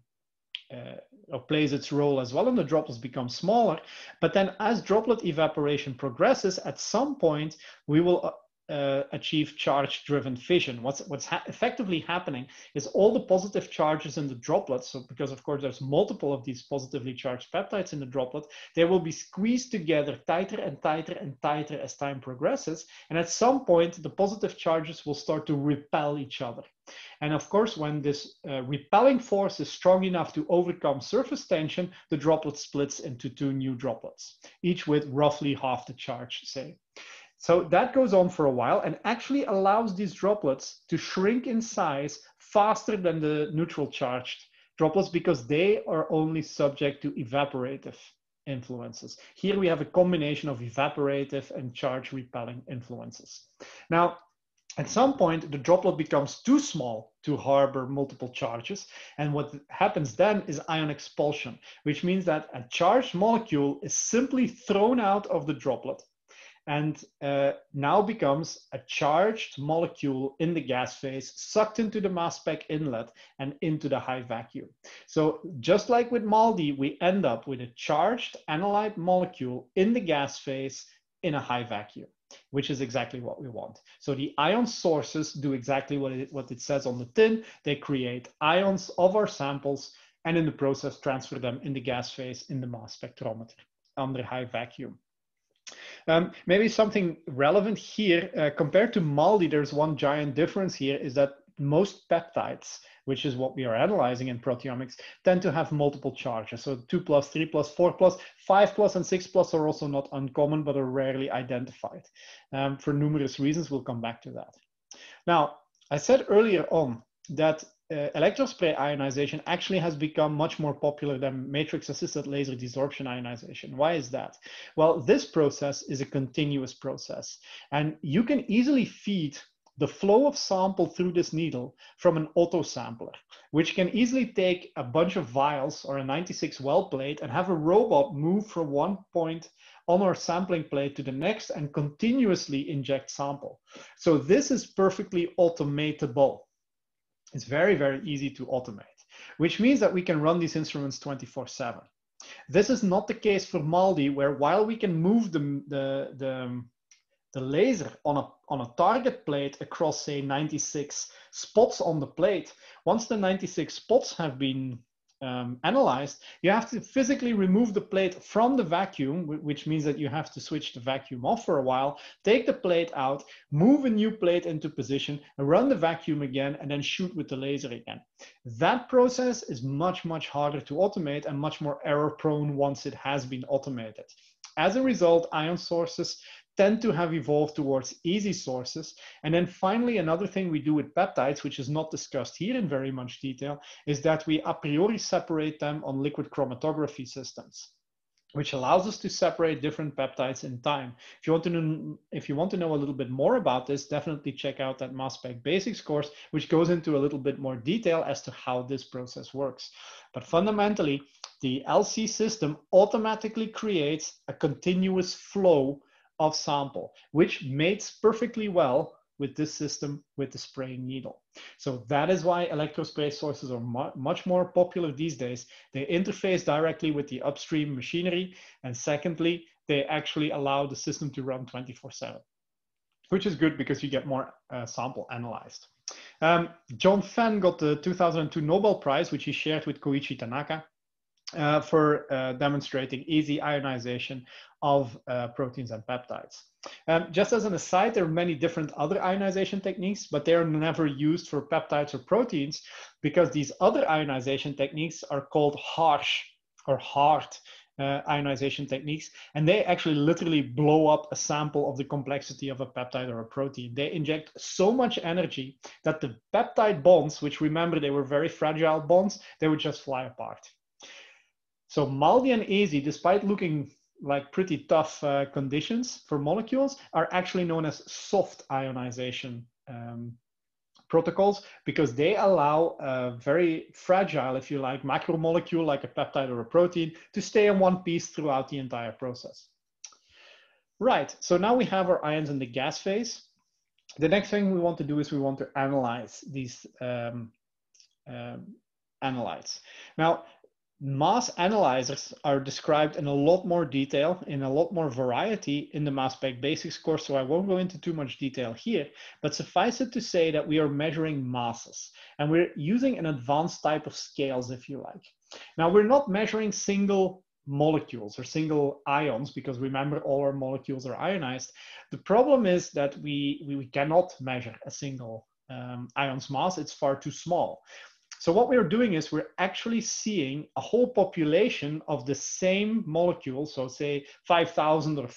uh, or plays its role as well, and the droplets become smaller. But then as droplet evaporation progresses, at some point, we will uh, achieve charge-driven fission. What's, what's ha effectively happening is all the positive charges in the droplets, so because of course there's multiple of these positively charged peptides in the droplet, they will be squeezed together tighter and tighter and tighter as time progresses. And at some point, the positive charges will start to repel each other. And of course, when this uh, repelling force is strong enough to overcome surface tension, the droplet splits into two new droplets, each with roughly half the charge, say. So that goes on for a while and actually allows these droplets to shrink in size faster than the neutral charged droplets because they are only subject to evaporative influences. Here we have a combination of evaporative and charge repelling influences. Now, at some point, the droplet becomes too small to harbor multiple charges. And what happens then is ion expulsion, which means that a charged molecule is simply thrown out of the droplet and uh, now becomes a charged molecule in the gas phase, sucked into the mass spec inlet and into the high vacuum. So just like with MALDI, we end up with a charged analyte molecule in the gas phase in a high vacuum, which is exactly what we want. So the ion sources do exactly what it, what it says on the tin. They create ions of our samples and in the process transfer them in the gas phase in the mass spectrometer under high vacuum. Um, maybe something relevant here, uh, compared to MALDI, there's one giant difference here is that most peptides, which is what we are analyzing in proteomics, tend to have multiple charges. So two plus, three plus, four plus, five plus, and six plus are also not uncommon, but are rarely identified um, for numerous reasons. We'll come back to that. Now, I said earlier on that uh, electrospray ionization actually has become much more popular than matrix-assisted laser desorption ionization. Why is that? Well, this process is a continuous process, and you can easily feed the flow of sample through this needle from an auto sampler, which can easily take a bunch of vials or a ninety-six well plate and have a robot move from one point on our sampling plate to the next and continuously inject sample. So this is perfectly automatable. It's very, very easy to automate, which means that we can run these instruments twenty-four seven. This is not the case for MALDI, where while we can move the, the, the the laser on a, on a target plate across, say, ninety-six spots on the plate. Once the ninety-six spots have been um, analyzed, you have to physically remove the plate from the vacuum, which means that you have to switch the vacuum off for a while, take the plate out, move a new plate into position, run the vacuum again, and then shoot with the laser again. That process is much, much harder to automate and much more error-prone once it has been automated. As a result, ion sources tend to have evolved towards easy sources. And then finally, another thing we do with peptides, which is not discussed here in very much detail, is that we a priori separate them on liquid chromatography systems, which allows us to separate different peptides in time. If you want to know, if you want to know a little bit more about this, definitely check out that Mass Spec Basics course, which goes into a little bit more detail as to how this process works. But fundamentally, the L C system automatically creates a continuous flow of sample, which mates perfectly well with this system with the spraying needle. So that is why electrospray sources are mu much more popular these days. They interface directly with the upstream machinery. And secondly, they actually allow the system to run twenty-four seven, which is good because you get more uh, sample analyzed. Um, John Fenn got the two thousand two Nobel Prize, which he shared with Koichi Tanaka. uh, for uh, demonstrating easy ionization of uh, proteins and peptides. Um, just as an aside, there are many different other ionization techniques, but they are never used for peptides or proteins because these other ionization techniques are called harsh or hard uh, ionization techniques, and they actually literally blow up a sample of the complexity of a peptide or a protein. They inject so much energy that the peptide bonds, which remember they were very fragile bonds, they would just fly apart. So MALDI and E Z I, despite looking like pretty tough uh, conditions for molecules, are actually known as soft ionization um, protocols because they allow a very fragile, if you like, macromolecule like a peptide or a protein to stay in one piece throughout the entire process. Right, so now we have our ions in the gas phase. The next thing we want to do is we want to analyze these um, um, analytes. Now, mass analyzers are described in a lot more detail, in a lot more variety in the Mass Spec Basics course, so I won't go into too much detail here, but suffice it to say that we are measuring masses, and we're using an advanced type of scales, if you like. Now, we're not measuring single molecules or single ions, because remember, all our molecules are ionized. The problem is that we, we cannot measure a single um, ion's mass, it's far too small. So what we're doing is we're actually seeing a whole population of the same molecule, so say five thousand or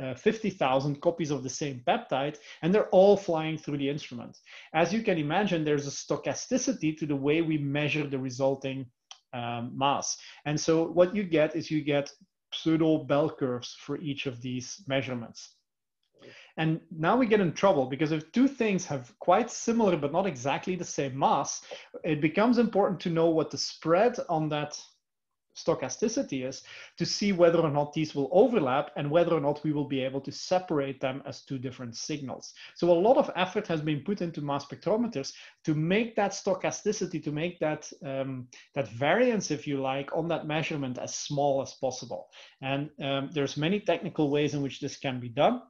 uh, fifty thousand copies of the same peptide, and they're all flying through the instrument. As you can imagine, there's a stochasticity to the way we measure the resulting um, mass. And so what you get is you get pseudo bell curves for each of these measurements. And now we get in trouble because if two things have quite similar but not exactly the same mass, it becomes important to know what the spread on that stochasticity is to see whether or not these will overlap and whether or not we will be able to separate them as two different signals. So a lot of effort has been put into mass spectrometers to make that stochasticity, to make that, um, that variance, if you like, on that measurement as small as possible. And um, there's many technical ways in which this can be done.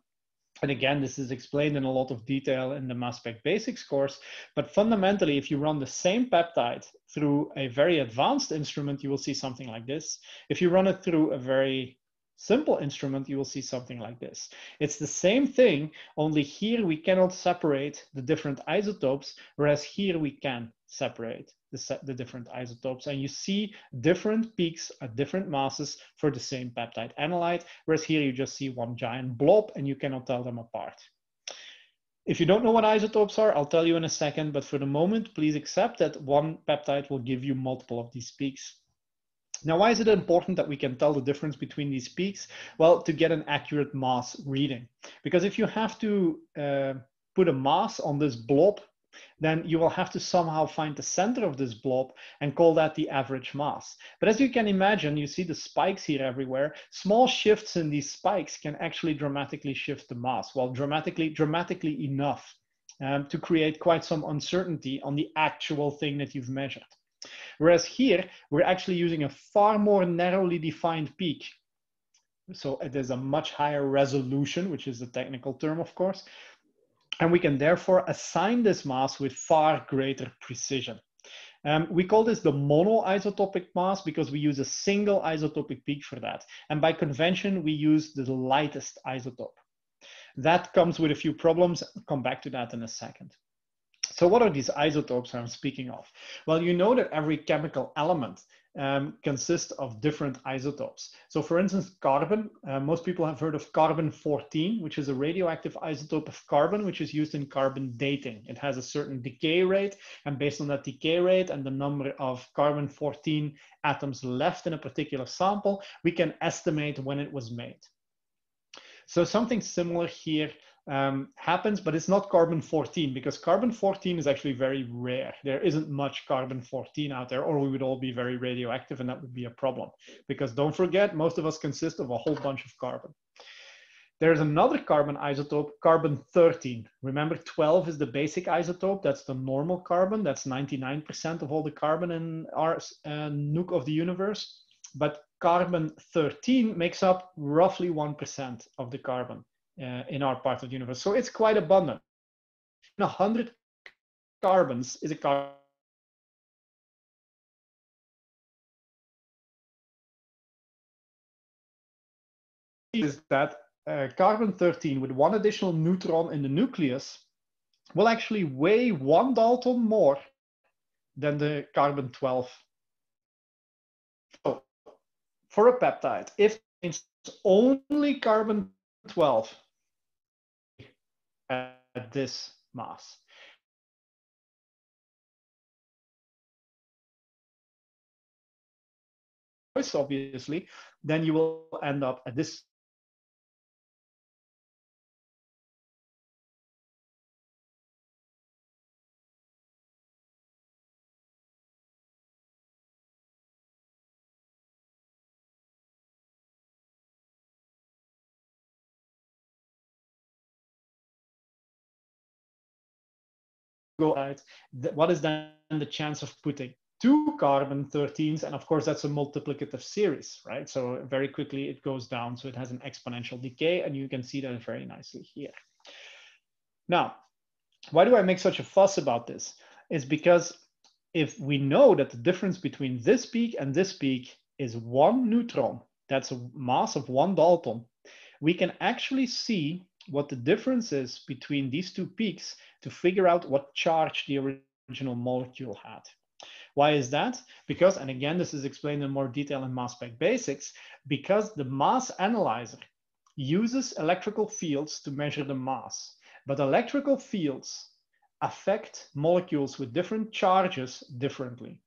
And again, this is explained in a lot of detail in the Mass Spec Basics course, but fundamentally, if you run the same peptide through a very advanced instrument, you will see something like this. If you run it through a very simple instrument, you will see something like this. It's the same thing, only here we cannot separate the different isotopes, whereas here we can separate the, se the different isotopes. And you see different peaks at different masses for the same peptide analyte, whereas here you just see one giant blob and you cannot tell them apart. If you don't know what isotopes are, I'll tell you in a second, but for the moment, please accept that one peptide will give you multiple of these peaks. Now, why is it important that we can tell the difference between these peaks? Well, to get an accurate mass reading. Because if you have to uh, put a mass on this blob, then you will have to somehow find the center of this blob and call that the average mass. But as you can imagine, you see the spikes here everywhere. Small shifts in these spikes can actually dramatically shift the mass. Well, dramatically, dramatically enough um, to create quite some uncertainty on the actual thing that you've measured. Whereas here, we're actually using a far more narrowly defined peak. So there's a much higher resolution, which is the technical term, of course. And we can therefore assign this mass with far greater precision. Um, we call this the monoisotopic mass because we use a single isotopic peak for that. And by convention, we use the lightest isotope. That comes with a few problems. I'll come back to that in a second. So what are these isotopes I'm speaking of? Well, you know that every chemical element um, consists of different isotopes. So for instance, carbon, uh, most people have heard of carbon fourteen, which is a radioactive isotope of carbon, which is used in carbon dating. It has a certain decay rate, and based on that decay rate and the number of carbon fourteen atoms left in a particular sample, we can estimate when it was made. So something similar here Um, happens, but it's not carbon fourteen because carbon fourteen is actually very rare. There isn't much carbon fourteen out there, or we would all be very radioactive, and that would be a problem because don't forget, most of us consist of a whole bunch of carbon. There's another carbon isotope, carbon thirteen. Remember, twelve is the basic isotope. That's the normal carbon. That's ninety-nine percent of all the carbon in our uh, nuke of the universe. But carbon thirteen makes up roughly one percent of the carbon Uh, in our part of the universe. So it's quite abundant. one hundred carbons is a carbon is that uh, carbon thirteen with one additional neutron in the nucleus will actually weigh one Dalton more than the carbon twelve. So for a peptide, if it's only carbon twelve at this mass, obviously, then you will end up at this. Go out. What is then the chance of putting two carbon thirteens, and of course that's a multiplicative series, right? So very quickly it goes down, so it has an exponential decay, and you can see that very nicely here. Now, why do I make such a fuss about this? It's because if we know that the difference between this peak and this peak is one neutron, that's a mass of one Dalton, we can actually see what the difference is between these two peaks to figure out what charge the original molecule had. Why is that? Because, and again, this is explained in more detail in Mass Spec Basics, because the mass analyzer uses electrical fields to measure the mass. But electrical fields affect molecules with different charges differently.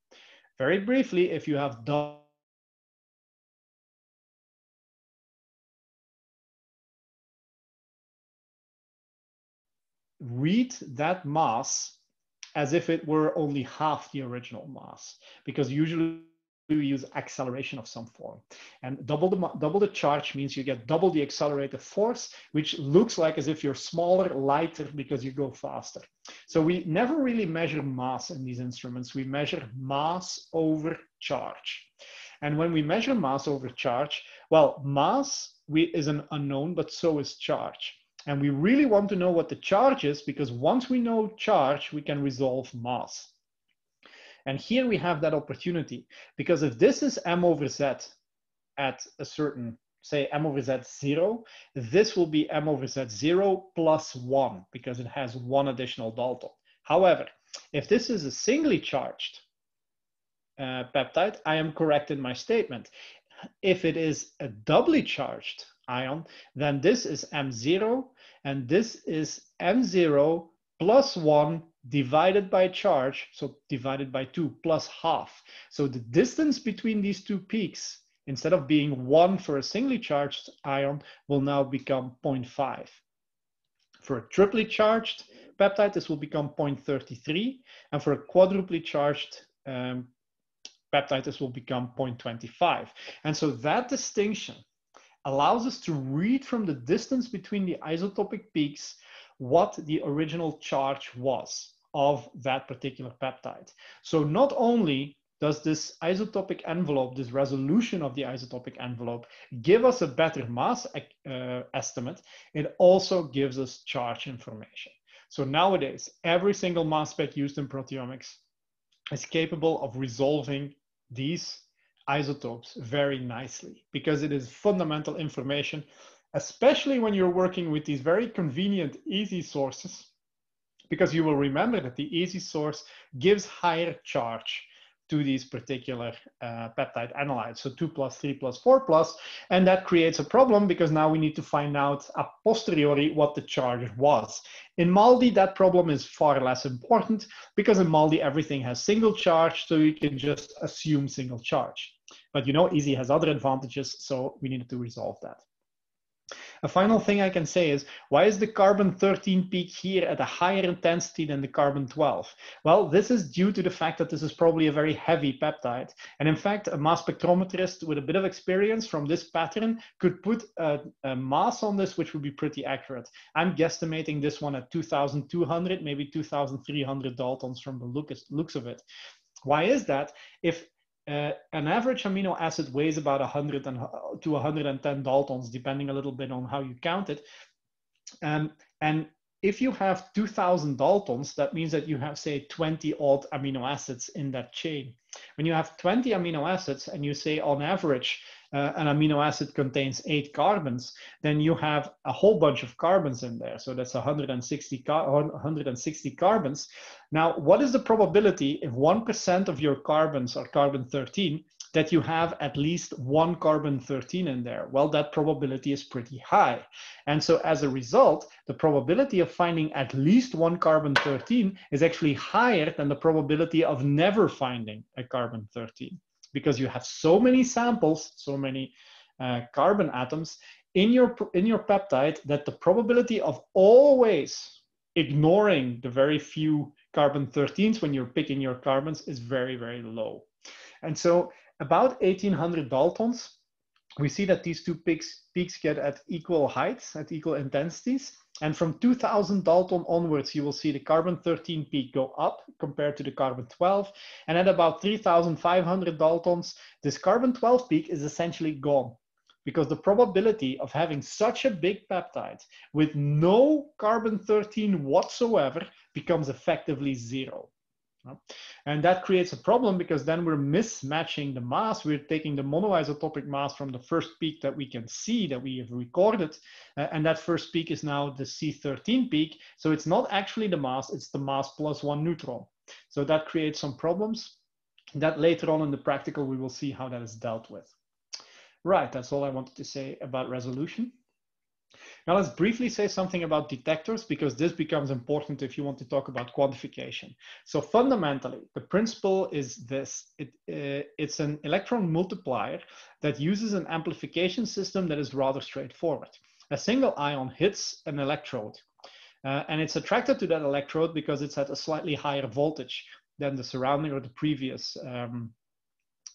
Very briefly, if you have double read that mass as if it were only half the original mass, because usually we use acceleration of some form. And double the, double the charge means you get double the accelerated force, which looks like as if you're smaller, lighter, because you go faster. So we never really measure mass in these instruments. We measure mass over charge. And when we measure mass over charge, well, mass we, is an unknown, but so is charge. And we really want to know what the charge is, because once we know charge, we can resolve mass. And here we have that opportunity, because if this is m over z at a certain, say m over z zero, this will be m over z zero plus one, because it has one additional Dalton. However, if this is a singly charged uh, peptide, I am correct in my statement. If it is a doubly charged ion, then this is m zero, and this is m zero plus one divided by charge, so divided by two, plus half. So the distance between these two peaks, instead of being one for a singly charged ion, will now become zero point five. For a triply charged peptide, this will become zero point three three, and for a quadruply charged um, peptide, this will become zero point two five. And so that distinction allows us to read from the distance between the isotopic peaks what the original charge was of that particular peptide. So not only does this isotopic envelope, this resolution of the isotopic envelope, give us a better mass uh, estimate, it also gives us charge information. So nowadays, every single mass spec used in proteomics is capable of resolving these isotopes very nicely, because it is fundamental information, especially when you're working with these very convenient, easy sources, because you will remember that the easy source gives higher charge to these particular uh, peptide analytes. So two plus, three plus, four plus, and that creates a problem, because now we need to find out a posteriori what the charge was. In MALDI, that problem is far less important, because in MALDI, everything has single charge, so you can just assume single charge. But you know, E A S Y has other advantages, so we needed to resolve that. A final thing I can say is, why is the carbon thirteen peak here at a higher intensity than the carbon twelve? Well, this is due to the fact that this is probably a very heavy peptide. And in fact, a mass spectrometrist with a bit of experience from this pattern could put a, a mass on this, which would be pretty accurate. I'm guesstimating this one at two thousand two hundred, maybe two thousand three hundred Daltons from the look, looks of it. Why is that? If Uh, an average amino acid weighs about one hundred to one hundred ten Daltons, depending a little bit on how you count it. Um, and if you have two thousand Daltons, that means that you have, say, twenty odd amino acids in that chain. When you have twenty amino acids and you say on average uh, an amino acid contains eight carbons, then you have a whole bunch of carbons in there. So that's one hundred sixty carbons. Now, what is the probability if one percent of your carbons are carbon thirteen that you have at least one carbon thirteen in there? Well, that probability is pretty high. And so as a result, the probability of finding at least one carbon thirteen is actually higher than the probability of never finding a carbon thirteen, because you have so many samples, so many uh, carbon atoms in your, in your peptide that the probability of always ignoring the very few carbon thirteens when you're picking your carbons is very, very low. And so about eighteen hundred Daltons, we see that these two peaks, peaks get at equal heights, at equal intensities. And from two thousand Dalton onwards, you will see the carbon thirteen peak go up compared to the carbon twelve. And at about three thousand five hundred Daltons, this carbon twelve peak is essentially gone, because the probability of having such a big peptide with no carbon thirteen whatsoever becomes effectively zero. And that creates a problem, because then we're mismatching the mass. We're taking the monoisotopic mass from the first peak that we can see, that we have recorded. Uh, and that first peak is now the C thirteen peak. So it's not actually the mass, it's the mass plus one neutron. So that creates some problems that later on in the practical, we will see how that is dealt with. Right, that's all I wanted to say about resolution. Now let's briefly say something about detectors, because this becomes important if you want to talk about quantification. So fundamentally, the principle is this. It, uh, it's an electron multiplier that uses an amplification system that is rather straightforward. A single ion hits an electrode, uh, and it's attracted to that electrode because it's at a slightly higher voltage than the surrounding or the previous um,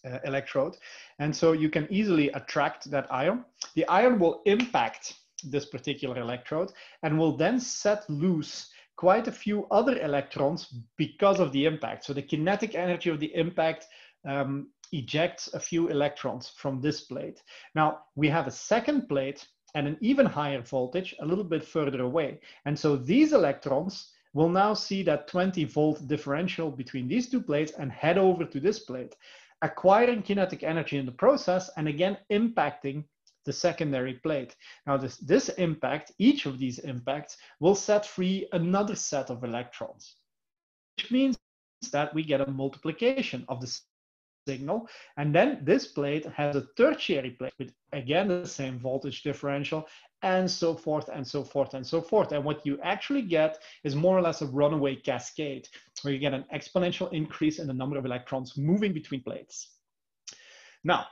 uh, electrode. And so you can easily attract that ion. The ion will impact this particular electrode and will then set loose quite a few other electrons because of the impact. So the kinetic energy of the impact um, ejects a few electrons from this plate. Now we have a second plate and an even higher voltage a little bit further away. And so these electrons will now see that twenty volt differential between these two plates and head over to this plate, acquiring kinetic energy in the process and again impacting the secondary plate. Now this, this impact, each of these impacts will set free another set of electrons, which means that we get a multiplication of the signal. And then this plate has a tertiary plate with again the same voltage differential, and so forth and so forth and so forth. And what you actually get is more or less a runaway cascade, where you get an exponential increase in the number of electrons moving between plates. Now,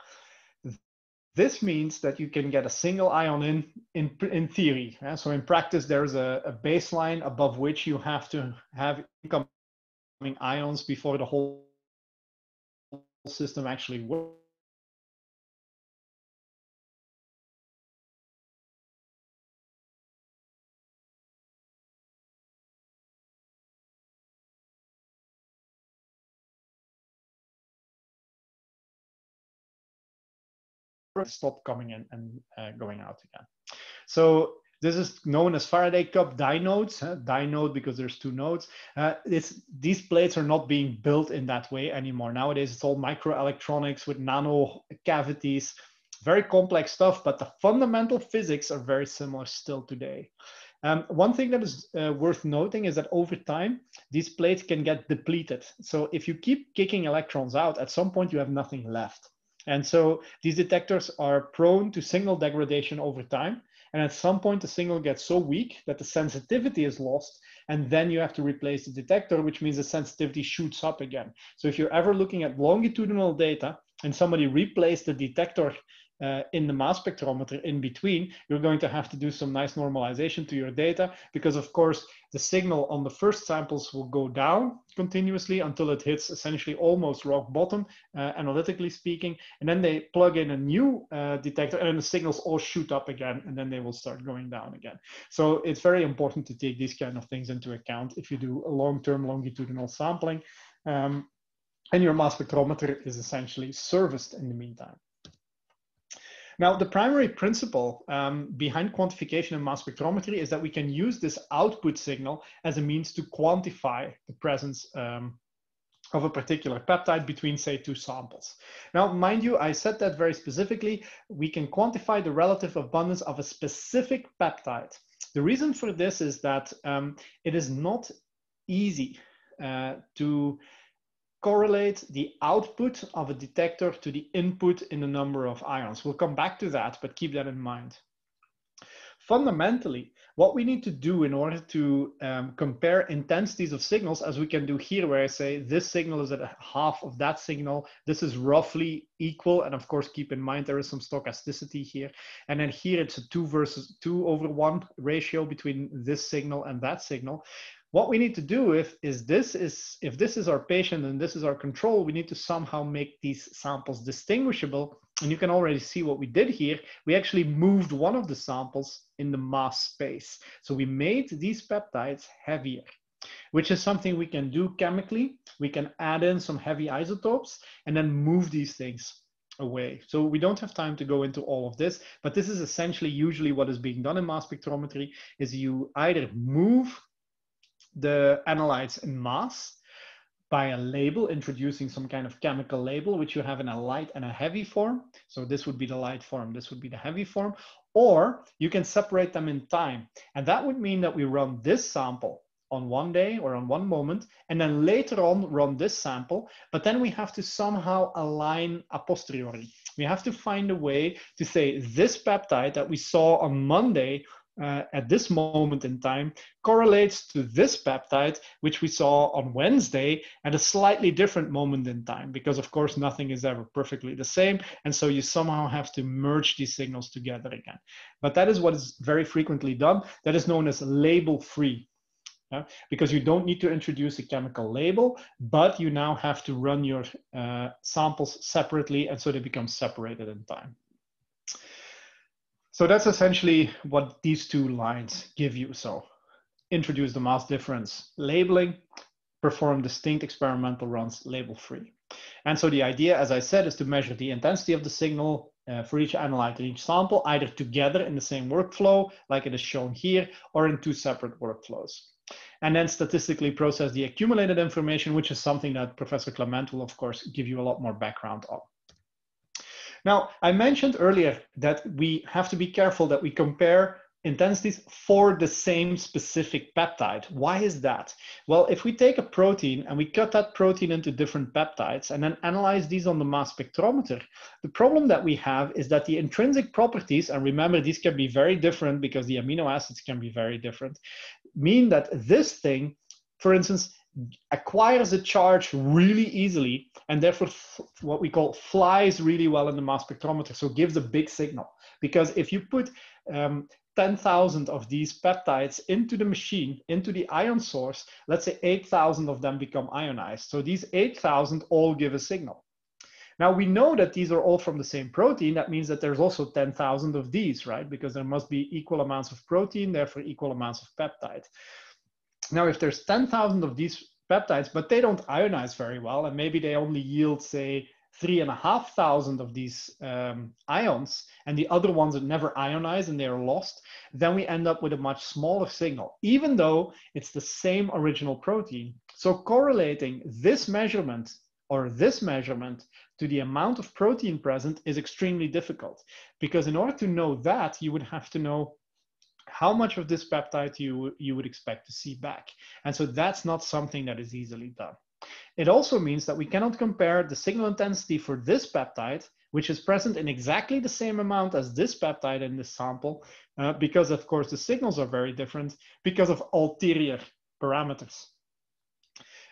this means that you can get a single ion in, in, in theory. Yeah? So in practice, there's a, a baseline above which you have to have incoming ions before the whole system actually works. Stop coming in and uh, going out again. So this is known as Faraday cup dinodes, huh? Dinode because there's two nodes. Uh, it's, these plates are not being built in that way anymore. Nowadays, it's all microelectronics with nano cavities, very complex stuff, but the fundamental physics are very similar still today. Um, one thing that is uh, worth noting is that over time, these plates can get depleted. So if you keep kicking electrons out, at some point you have nothing left. And so these detectors are prone to signal degradation over time. And at some point, the signal gets so weak that the sensitivity is lost. And then you have to replace the detector, which means the sensitivity shoots up again. So if you're ever looking at longitudinal data and somebody replaced the detector uh, in the mass spectrometer in between, you're going to have to do some nice normalization to your data, because of course, the signal on the first samples will go down continuously until it hits essentially almost rock bottom, uh, analytically speaking. And then they plug in a new uh, detector and then the signals all shoot up again, and then they will start going down again. So it's very important to take these kind of things into account if you do a long-term longitudinal sampling. Um, and your mass spectrometer is essentially serviced in the meantime. Now, the primary principle um, behind quantification in mass spectrometry is that we can use this output signal as a means to quantify the presence um, of a particular peptide between, say, two samples. Now, mind you, I said that very specifically, we can quantify the relative abundance of a specific peptide. The reason for this is that um, it is not easy uh, to correlate the output of a detector to the input in the number of ions. We'll come back to that, but keep that in mind. Fundamentally, what we need to do in order to um, compare intensities of signals, as we can do here, where I say this signal is at half of that signal, this is roughly equal, and of course keep in mind there is some stochasticity here, and then here it's a two versus two over one ratio between this signal and that signal. What we need to do if is this is if this is our patient and this is our control, we need to somehow make these samples distinguishable. And you can already see what we did here. We actually moved one of the samples in the mass space. So we made these peptides heavier, which is something we can do chemically. We can add in some heavy isotopes and then move these things away. So we don't have time to go into all of this, but this is essentially usually what is being done in mass spectrometry, is you either move the analytes in mass by a label, introducing some kind of chemical label, which you have in a light and a heavy form. So this would be the light form, this would be the heavy form, or you can separate them in time. And that would mean that we run this sample on one day or on one moment, and then later on run this sample, but then we have to somehow align a posteriori. We have to find a way to say this peptide that we saw on Monday Uh, at this moment in time correlates to this peptide, which we saw on Wednesday at a slightly different moment in time, because of course nothing is ever perfectly the same. And so you somehow have to merge these signals together again. But that is what is very frequently done. That is known as label free, yeah? Because you don't need to introduce a chemical label, but you now have to run your uh, samples separately. And so they become separated in time. So that's essentially what these two lines give you. So introduce the mass difference labeling, perform distinct experimental runs label free. And so the idea, as I said, is to measure the intensity of the signal uh, for each analyte in each sample, either together in the same workflow, like it is shown here, or in two separate workflows. And then statistically process the accumulated information, which is something that Professor Clement will, of course, give you a lot more background on. Now, I mentioned earlier that we have to be careful that we compare intensities for the same specific peptide. Why is that? Well, if we take a protein and we cut that protein into different peptides and then analyze these on the mass spectrometer, the problem that we have is that the intrinsic properties, and remember these can be very different because the amino acids can be very different, mean that this thing, for instance, acquires a charge really easily and therefore what we call flies really well in the mass spectrometer, so gives a big signal. Because if you put um, ten thousand of these peptides into the machine, into the ion source, let's say eight thousand of them become ionized. So these eight thousand all give a signal. Now we know that these are all from the same protein. That means that there's also ten thousand of these, right? Because there must be equal amounts of protein, therefore equal amounts of peptide. Now, if there's ten thousand of these peptides, but they don't ionize very well, and maybe they only yield, say, three and a half thousand of these um, ions, and the other ones that never ionize and they are lost, then we end up with a much smaller signal, even though it's the same original protein. So correlating this measurement or this measurement to the amount of protein present is extremely difficult, because in order to know that, you would have to know how much of this peptide you, you would expect to see back. And so that's not something that is easily done. It also means that we cannot compare the signal intensity for this peptide, which is present in exactly the same amount as this peptide in this sample, uh, because of course the signals are very different because of ulterior parameters.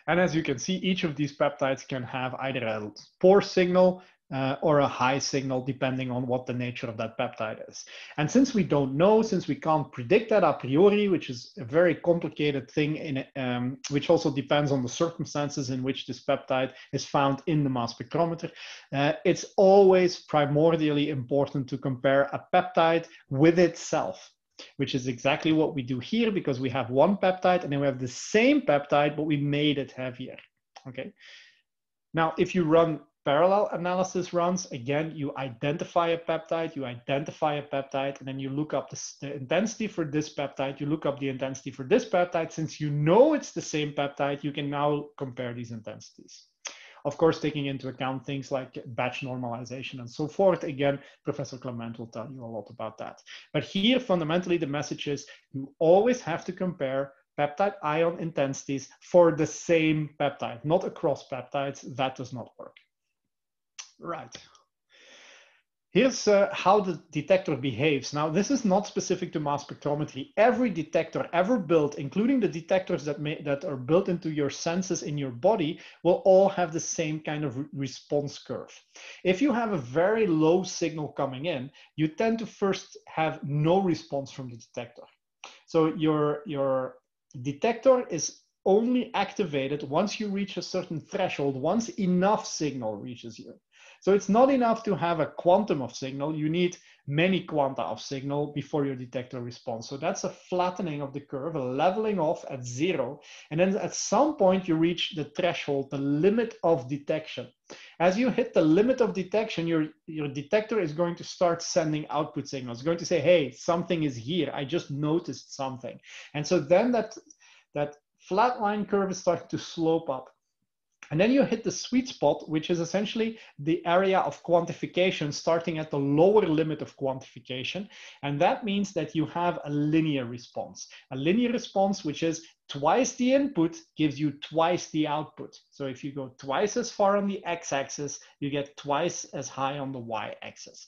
And as you can see, each of these peptides can have either a poor signal Uh, or a high signal, depending on what the nature of that peptide is. And since we don't know, since we can't predict that a priori, which is a very complicated thing, in, um, which also depends on the circumstances in which this peptide is found in the mass spectrometer, uh, it's always primordially important to compare a peptide with itself, which is exactly what we do here, because we have one peptide and then we have the same peptide, but we made it heavier, okay? Now, if you run parallel analysis runs, again, you identify a peptide, you identify a peptide, and then you look up the, the intensity for this peptide, you look up the intensity for this peptide. Since you know it's the same peptide, you can now compare these intensities. Of course, taking into account things like batch normalization and so forth. Again, Professor Clement will tell you a lot about that. But here, fundamentally, the message is you always have to compare peptide ion intensities for the same peptide, not across peptides. That does not work. Right. Here's uh, how the detector behaves. Now, this is not specific to mass spectrometry. Every detector ever built, including the detectors that, may, that are built into your senses in your body, will all have the same kind of re response curve. If you have a very low signal coming in, you tend to first have no response from the detector. So your, your detector is only activated once you reach a certain threshold, once enough signal reaches you. So it's not enough to have a quantum of signal. You need many quanta of signal before your detector responds. So that's a flattening of the curve, a leveling off at zero. And then at some point you reach the threshold, the limit of detection. As you hit the limit of detection, your, your detector is going to start sending output signals. It's going to say, hey, something is here. I just noticed something. And so then that, that flat line curve is starting to slope up. And then you hit the sweet spot, which is essentially the area of quantification, starting at the lower limit of quantification. And that means that you have a linear response, a linear response, which is twice the input gives you twice the output. So if you go twice as far on the x-axis, you get twice as high on the y-axis.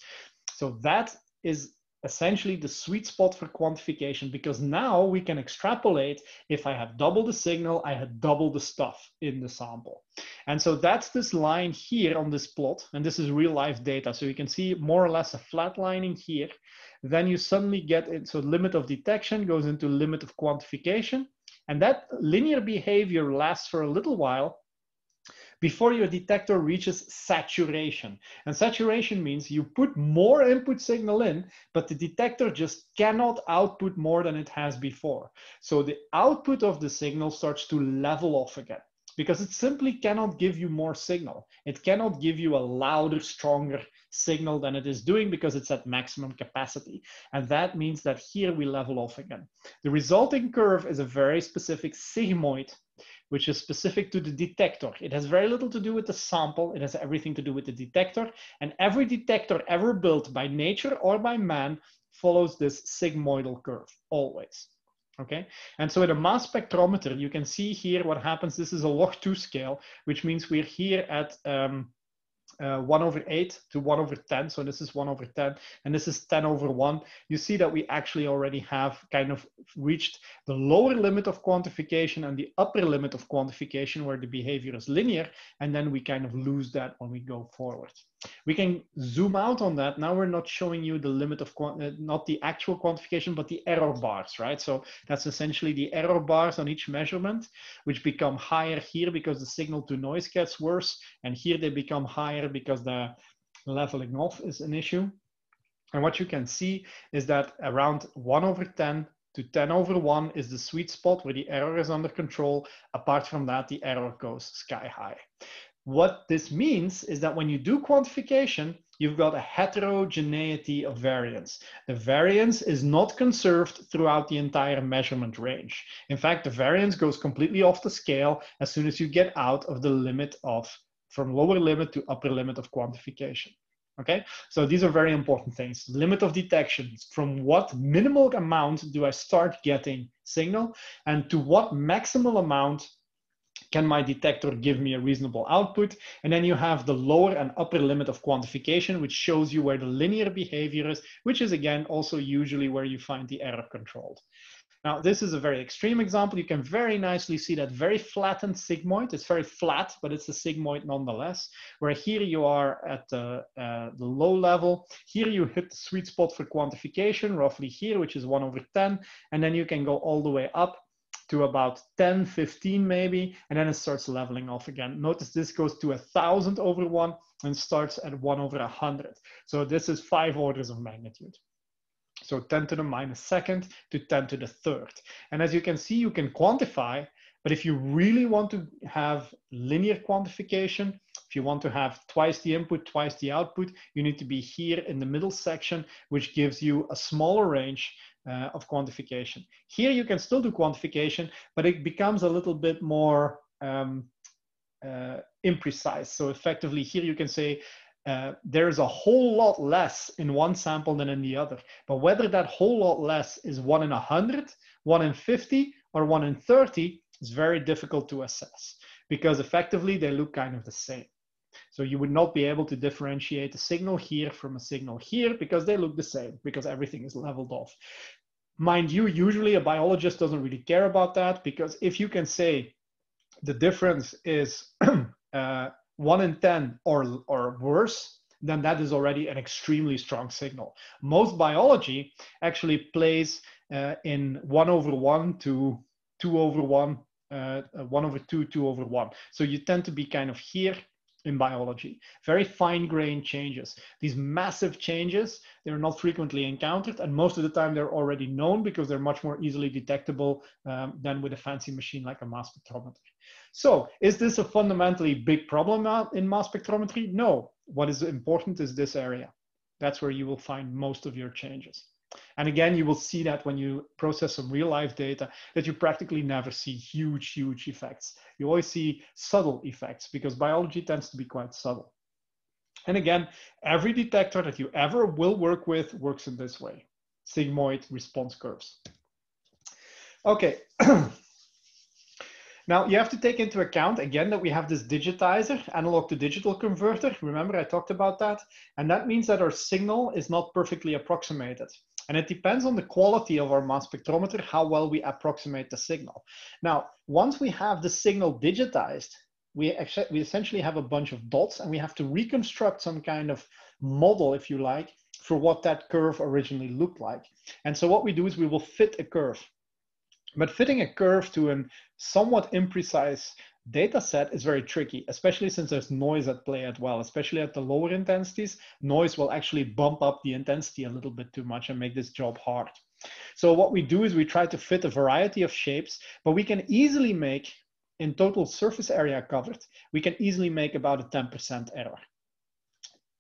So that is essentially the sweet spot for quantification, because now we can extrapolate. If I have double the signal, I had double the stuff in the sample. And so that's this line here on this plot, and this is real life data. So you can see more or less a flat lining here. Then you suddenly get it. So limit of detection goes into limit of quantification, and that linear behavior lasts for a little while before your detector reaches saturation. And saturation means you put more input signal in, but the detector just cannot output more than it has before. So the output of the signal starts to level off again, because it simply cannot give you more signal. It cannot give you a louder, stronger signal than it is doing, because it's at maximum capacity. And that means that here we level off again. The resulting curve is a very specific sigmoid, which is specific to the detector. It has very little to do with the sample. It has everything to do with the detector. And every detector ever built by nature or by man follows this sigmoidal curve always. Okay. And so in a mass spectrometer, you can see here what happens. This is a log two scale, which means we're here at um, uh, one over eight to one over ten. So this is one over ten, and this is ten over one. You see that we actually already have kind of reached the lower limit of quantification and the upper limit of quantification, where the behavior is linear. And then we kind of lose that when we go forward. We can zoom out on that. Now we're not showing you the limit of, quant not the actual quantification, but the error bars, right? So that's essentially the error bars on each measurement, which become higher here because the signal to noise gets worse. And here they become higher because the leveling off is an issue. And what you can see is that around one over ten to ten over one is the sweet spot where the error is under control. Apart from that, the error goes sky high. What this means is that when you do quantification, you've got a heterogeneity of variance. The variance is not conserved throughout the entire measurement range. In fact, the variance goes completely off the scale as soon as you get out of the limit of, from lower limit to upper limit of quantification. Okay, so these are very important things. Limit of detection, from what minimal amount do I start getting signal, and to what maximal amount can my detector give me a reasonable output? And then you have the lower and upper limit of quantification, which shows you where the linear behavior is, which is again, also usually where you find the error controlled. Now, this is a very extreme example. You can very nicely see that very flattened sigmoid. It's very flat, but it's a sigmoid nonetheless, where here you are at the, uh, the low level. Here you hit the sweet spot for quantification, roughly here, which is one over ten. And then you can go all the way up to about ten, fifteen maybe, and then it starts leveling off again. Notice this goes to a thousand over one and starts at one over a hundred. So this is five orders of magnitude. So ten to the minus second to ten to the third. And as you can see, you can quantify, but if you really want to have linear quantification, if you want to have twice the input, twice the output, you need to be here in the middle section, which gives you a smaller range Uh, of quantification. Here you can still do quantification, but it becomes a little bit more um, uh, imprecise. So effectively here you can say uh, there is a whole lot less in one sample than in the other. But whether that whole lot less is one in one hundred, one in fifty, or one in thirty, is very difficult to assess because effectively they look kind of the same. So you would not be able to differentiate a signal here from a signal here because they look the same, because everything is leveled off. Mind you, usually a biologist doesn't really care about that, because if you can say the difference is uh, one in ten or, or worse, then that is already an extremely strong signal. Most biology actually plays uh, in one over one to two over one, uh, one over two, two over one. So you tend to be kind of here in biology. Very fine-grained changes. These massive changes, they're not frequently encountered, and most of the time they're already known because they're much more easily detectable um, than with a fancy machine like a mass spectrometer. So is this a fundamentally big problem in mass spectrometry? No. What is important is this area. That's where you will find most of your changes. And again, you will see that when you process some real-life data, that you practically never see huge, huge effects. You always see subtle effects because biology tends to be quite subtle. And again, every detector that you ever will work with works in this way. Sigmoid response curves. Okay. Now, you have to take into account, again, that we have this digitizer, analog to digital converter. Remember, I talked about that. And that means that our signal is not perfectly approximated. And it depends on the quality of our mass spectrometer, how well we approximate the signal. Now, once we have the signal digitized, we, we essentially have a bunch of dots, and we have to reconstruct some kind of model, if you like, for what that curve originally looked like. And so what we do is we will fit a curve. But fitting a curve to a somewhat imprecise data set is very tricky, especially since there's noise at play as well, especially at the lower intensities. Noise will actually bump up the intensity a little bit too much and make this job hard. So what we do is we try to fit a variety of shapes, but we can easily make, in total surface area covered, we can easily make about a ten percent error.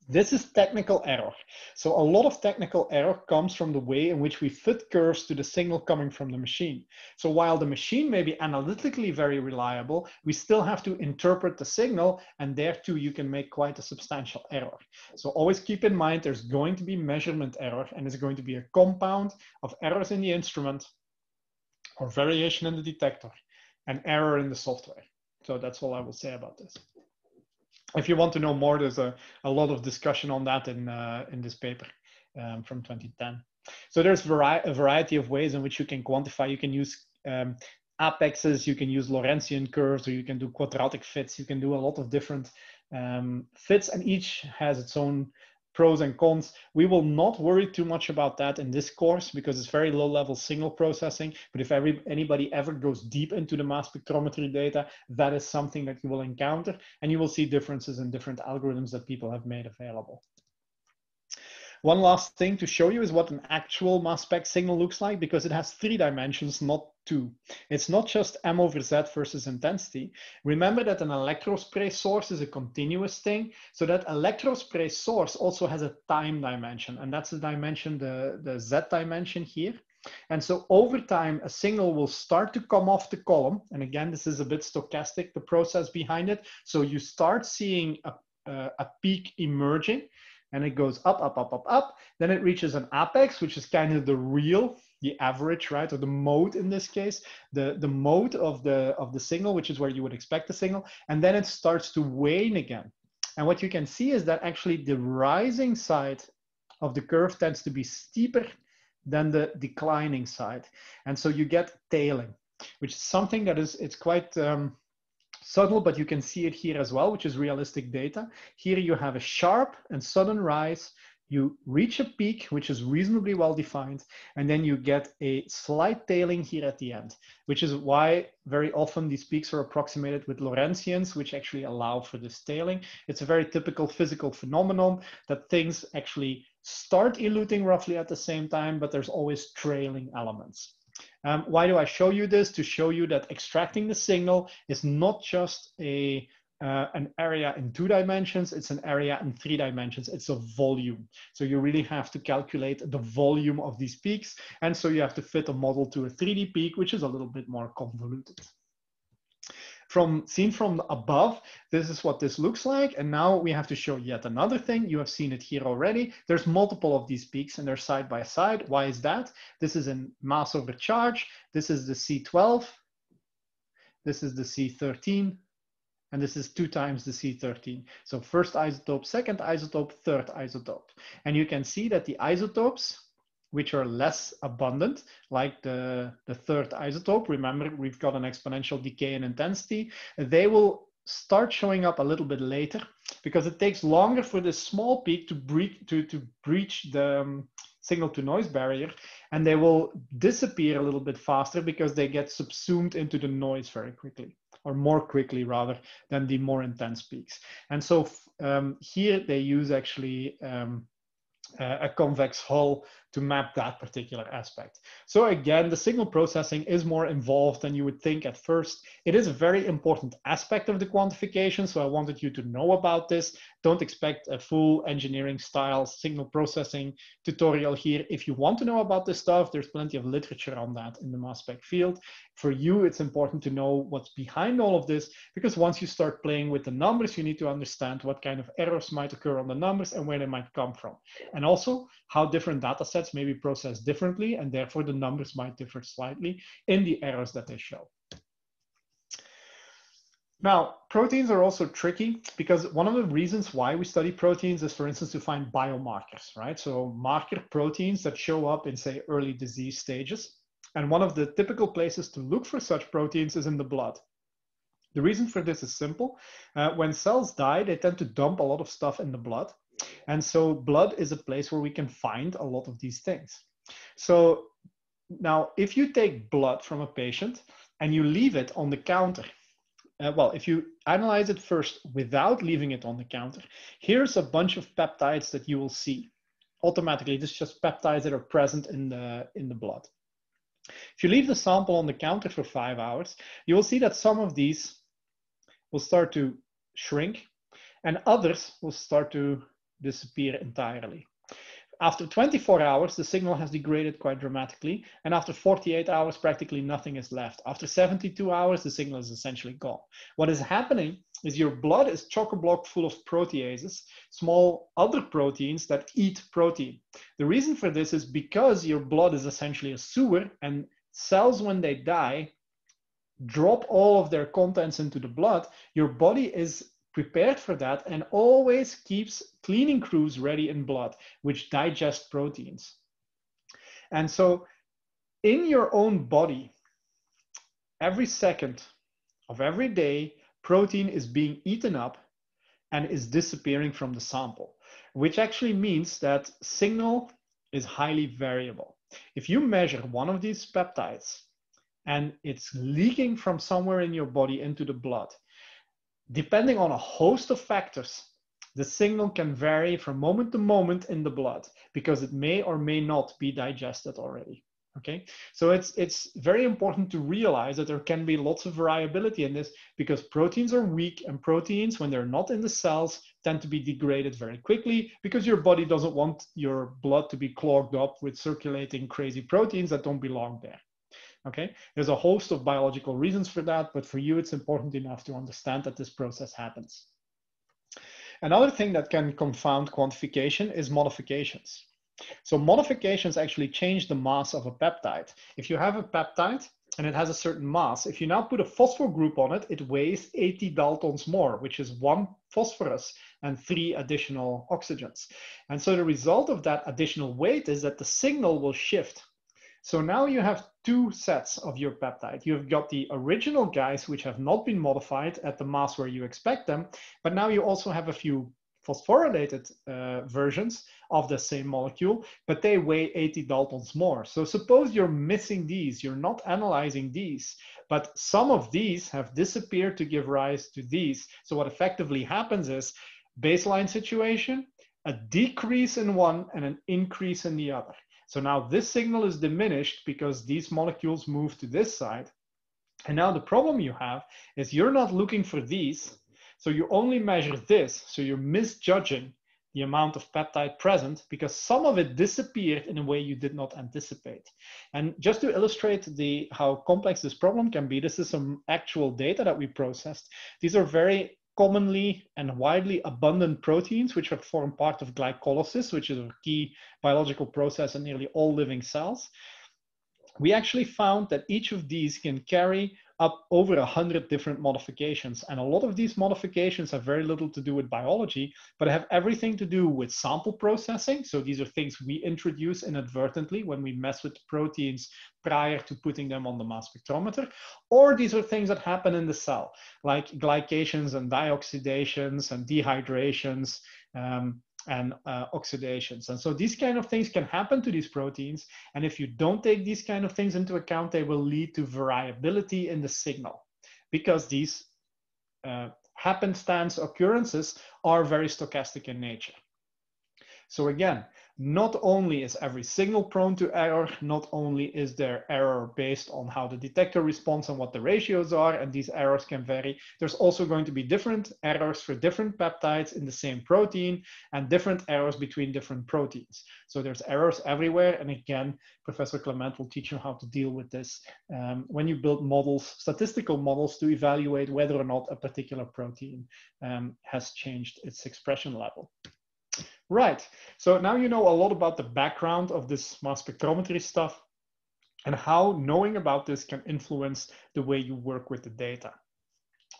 This is technical error. So a lot of technical error comes from the way in which we fit curves to the signal coming from the machine. So while the machine may be analytically very reliable, we still have to interpret the signal, and there too you can make quite a substantial error. So always keep in mind there's going to be measurement error, and it's going to be a compound of errors in the instrument or variation in the detector and error in the software. So that's all I will say about this. If you want to know more, there's a, a lot of discussion on that in, uh, in this paper um, from twenty ten. So there's vari a variety of ways in which you can quantify. You can use um, apexes, you can use Lorentzian curves, or you can do quadratic fits. You can do a lot of different um, fits, and each has its own pros and cons. We will not worry too much about that in this course because it's very low level signal processing. But if every, anybody ever goes deep into the mass spectrometry data, that is something that you will encounter, and you will see differences in different algorithms that people have made available. One last thing to show you is what an actual mass spec signal looks like, because it has three dimensions, not two. It's not just M over Z versus intensity. Remember that an electrospray source is a continuous thing. So that electrospray source also has a time dimension, and that's the dimension, the, the Z dimension here. And so over time, a signal will start to come off the column. And again, this is a bit stochastic, the process behind it. So you start seeing a, uh, a peak emerging, and it goes up, up, up, up, up. Then it reaches an apex, which is kind of the real, the average, right? Or the mode in this case, the, the mode of the, of the signal, which is where you would expect the signal. And then it starts to wane again. And what you can see is that actually the rising side of the curve tends to be steeper than the declining side. And so you get tailing, which is something that is, it's quite, um, subtle, but you can see it here as well, which is realistic data. Here you have a sharp and sudden rise. You reach a peak, which is reasonably well defined, and then you get a slight tailing here at the end, which is why very often these peaks are approximated with Lorentzians, which actually allow for this tailing. It's a very typical physical phenomenon that things actually start eluting roughly at the same time, but there's always trailing elements. Um, why do I show you this? To show you that extracting the signal is not just a, uh, an area in two dimensions, it's an area in three dimensions, it's a volume. So you really have to calculate the volume of these peaks, and so you have to fit a model to a three D peak, which is a little bit more convoluted. from seen from above, this is what this looks like. And now we have to show yet another thing. You have seen it here already. There's multiple of these peaks and they're side by side. Why is that? This is in mass over charge. This is the C twelve. This is the C thirteen. And this is two times the C thirteen. So first isotope, second isotope, third isotope. And you can see that the isotopes, which are less abundant, like the, the third isotope, remember we've got an exponential decay in intensity, they will start showing up a little bit later because it takes longer for this small peak to breach, to, to breach the um, signal to noise barrier, and they will disappear a little bit faster because they get subsumed into the noise very quickly, or more quickly rather than the more intense peaks. And so um, here they use actually um, Uh, a convex hull to map that particular aspect. So again, the signal processing is more involved than you would think at first. It is a very important aspect of the quantification, so I wanted you to know about this. Don't expect a full engineering style signal processing tutorial here. If you want to know about this stuff, there's plenty of literature on that in the mass spec field. For you, it's important to know what's behind all of this, because once you start playing with the numbers, you need to understand what kind of errors might occur on the numbers and where they might come from. And also how different data sets may be processed differently, and therefore the numbers might differ slightly in the errors that they show. Now, proteins are also tricky because one of the reasons why we study proteins is, for instance, to find biomarkers, right? So marker proteins that show up in, say, early disease stages. And one of the typical places to look for such proteins is in the blood. The reason for this is simple. Uh, when cells die, they tend to dump a lot of stuff in the blood. And so blood is a place where we can find a lot of these things. So now if you take blood from a patient and you leave it on the counter, uh, well, if you analyze it first without leaving it on the counter, here's a bunch of peptides that you will see automatically. This is just peptides that are present in the, in the blood. If you leave the sample on the counter for five hours, you will see that some of these will start to shrink and others will start to disappear entirely. After twenty-four hours, the signal has degraded quite dramatically. And after forty-eight hours, practically nothing is left. After seventy-two hours, the signal is essentially gone. What is happening is your blood is chock-a-block full of proteases, small other proteins that eat protein. The reason for this is because your blood is essentially a sewer, and cells, when they die, drop all of their contents into the blood. Your body is prepared for that and always keeps cleaning crews ready in blood, which digest proteins. And so in your own body, every second of every day, protein is being eaten up and is disappearing from the sample, which actually means that signal is highly variable. If you measure one of these peptides and it's leaking from somewhere in your body into the blood, depending on a host of factors, the signal can vary from moment to moment in the blood because it may or may not be digested already, okay? So it's, it's very important to realize that there can be lots of variability in this because proteins are weak, and proteins, when they're not in the cells, tend to be degraded very quickly because your body doesn't want your blood to be clogged up with circulating crazy proteins that don't belong there. Okay, there's a host of biological reasons for that, but for you, it's important enough to understand that this process happens. Another thing that can confound quantification is modifications. So modifications actually change the mass of a peptide. If you have a peptide and it has a certain mass, if you now put a phosphor group on it, it weighs eighty daltons more, which is one phosphorus and three additional oxygens. And so the result of that additional weight is that the signal will shift. So now you have two sets of your peptide. You've got the original guys, which have not been modified at the mass where you expect them, but now you also have a few phosphorylated uh, versions of the same molecule, but they weigh eighty daltons more. So suppose you're missing these, you're not analyzing these, but some of these have disappeared to give rise to these. So what effectively happens is baseline situation, a decrease in one and an increase in the other. So now this signal is diminished because these molecules move to this side. And now the problem you have is you're not looking for these. So you only measure this. So you're misjudging the amount of peptide present, because some of it disappeared in a way you did not anticipate. And just to illustrate the how complex this problem can be, this is some actual data that we processed. These are very commonly and widely abundant proteins which form part of glycolysis, which is a key biological process in nearly all living cells. We actually found that each of these can carry up over a hundred different modifications. And a lot of these modifications have very little to do with biology, but have everything to do with sample processing. So these are things we introduce inadvertently when we mess with proteins prior to putting them on the mass spectrometer. Or these are things that happen in the cell, like glycations and dioxidations and dehydrations, um, and uh, oxidations. And so these kind of things can happen to these proteins. And if you don't take these kind of things into account, they will lead to variability in the signal, because these uh, happenstance occurrences are very stochastic in nature. So again, not only is every signal prone to error, not only is there error based on how the detector responds and what the ratios are, and these errors can vary, there's also going to be different errors for different peptides in the same protein and different errors between different proteins. So there's errors everywhere. And again, Professor Clement will teach you how to deal with this um, when you build models, statistical models, to evaluate whether or not a particular protein um, has changed its expression level. Right, so now you know a lot about the background of this mass spectrometry stuff and how knowing about this can influence the way you work with the data.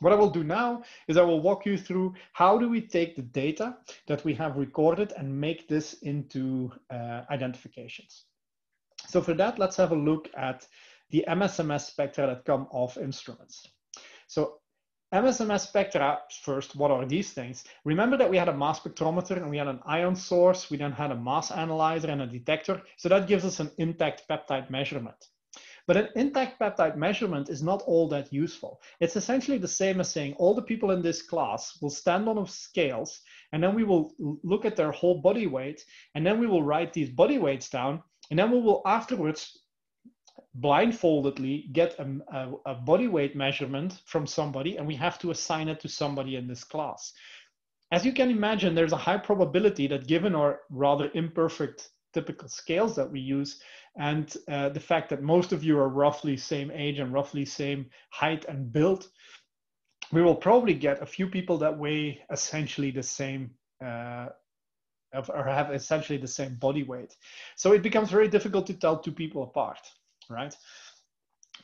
What I will do now is I will walk you through how do we take the data that we have recorded and make this into uh, identifications. So for that, let's have a look at the M S M S spectra that come off instruments. So M S M S spectra, first, what are these things? Remember that we had a mass spectrometer and we had an ion source, we then had a mass analyzer and a detector. So that gives us an intact peptide measurement. But an intact peptide measurement is not all that useful. It's essentially the same as saying all the people in this class will stand on scales, and then we will look at their whole body weight, and then we will write these body weights down, and then we will afterwards blindfoldedly get a, a, a body weight measurement from somebody, and we have to assign it to somebody in this class. As you can imagine, there's a high probability that given our rather imperfect typical scales that we use, and uh, the fact that most of you are roughly same age and roughly same height and build, we will probably get a few people that weigh essentially the same uh, or have essentially the same body weight. So it becomes very difficult to tell two people apart. Right?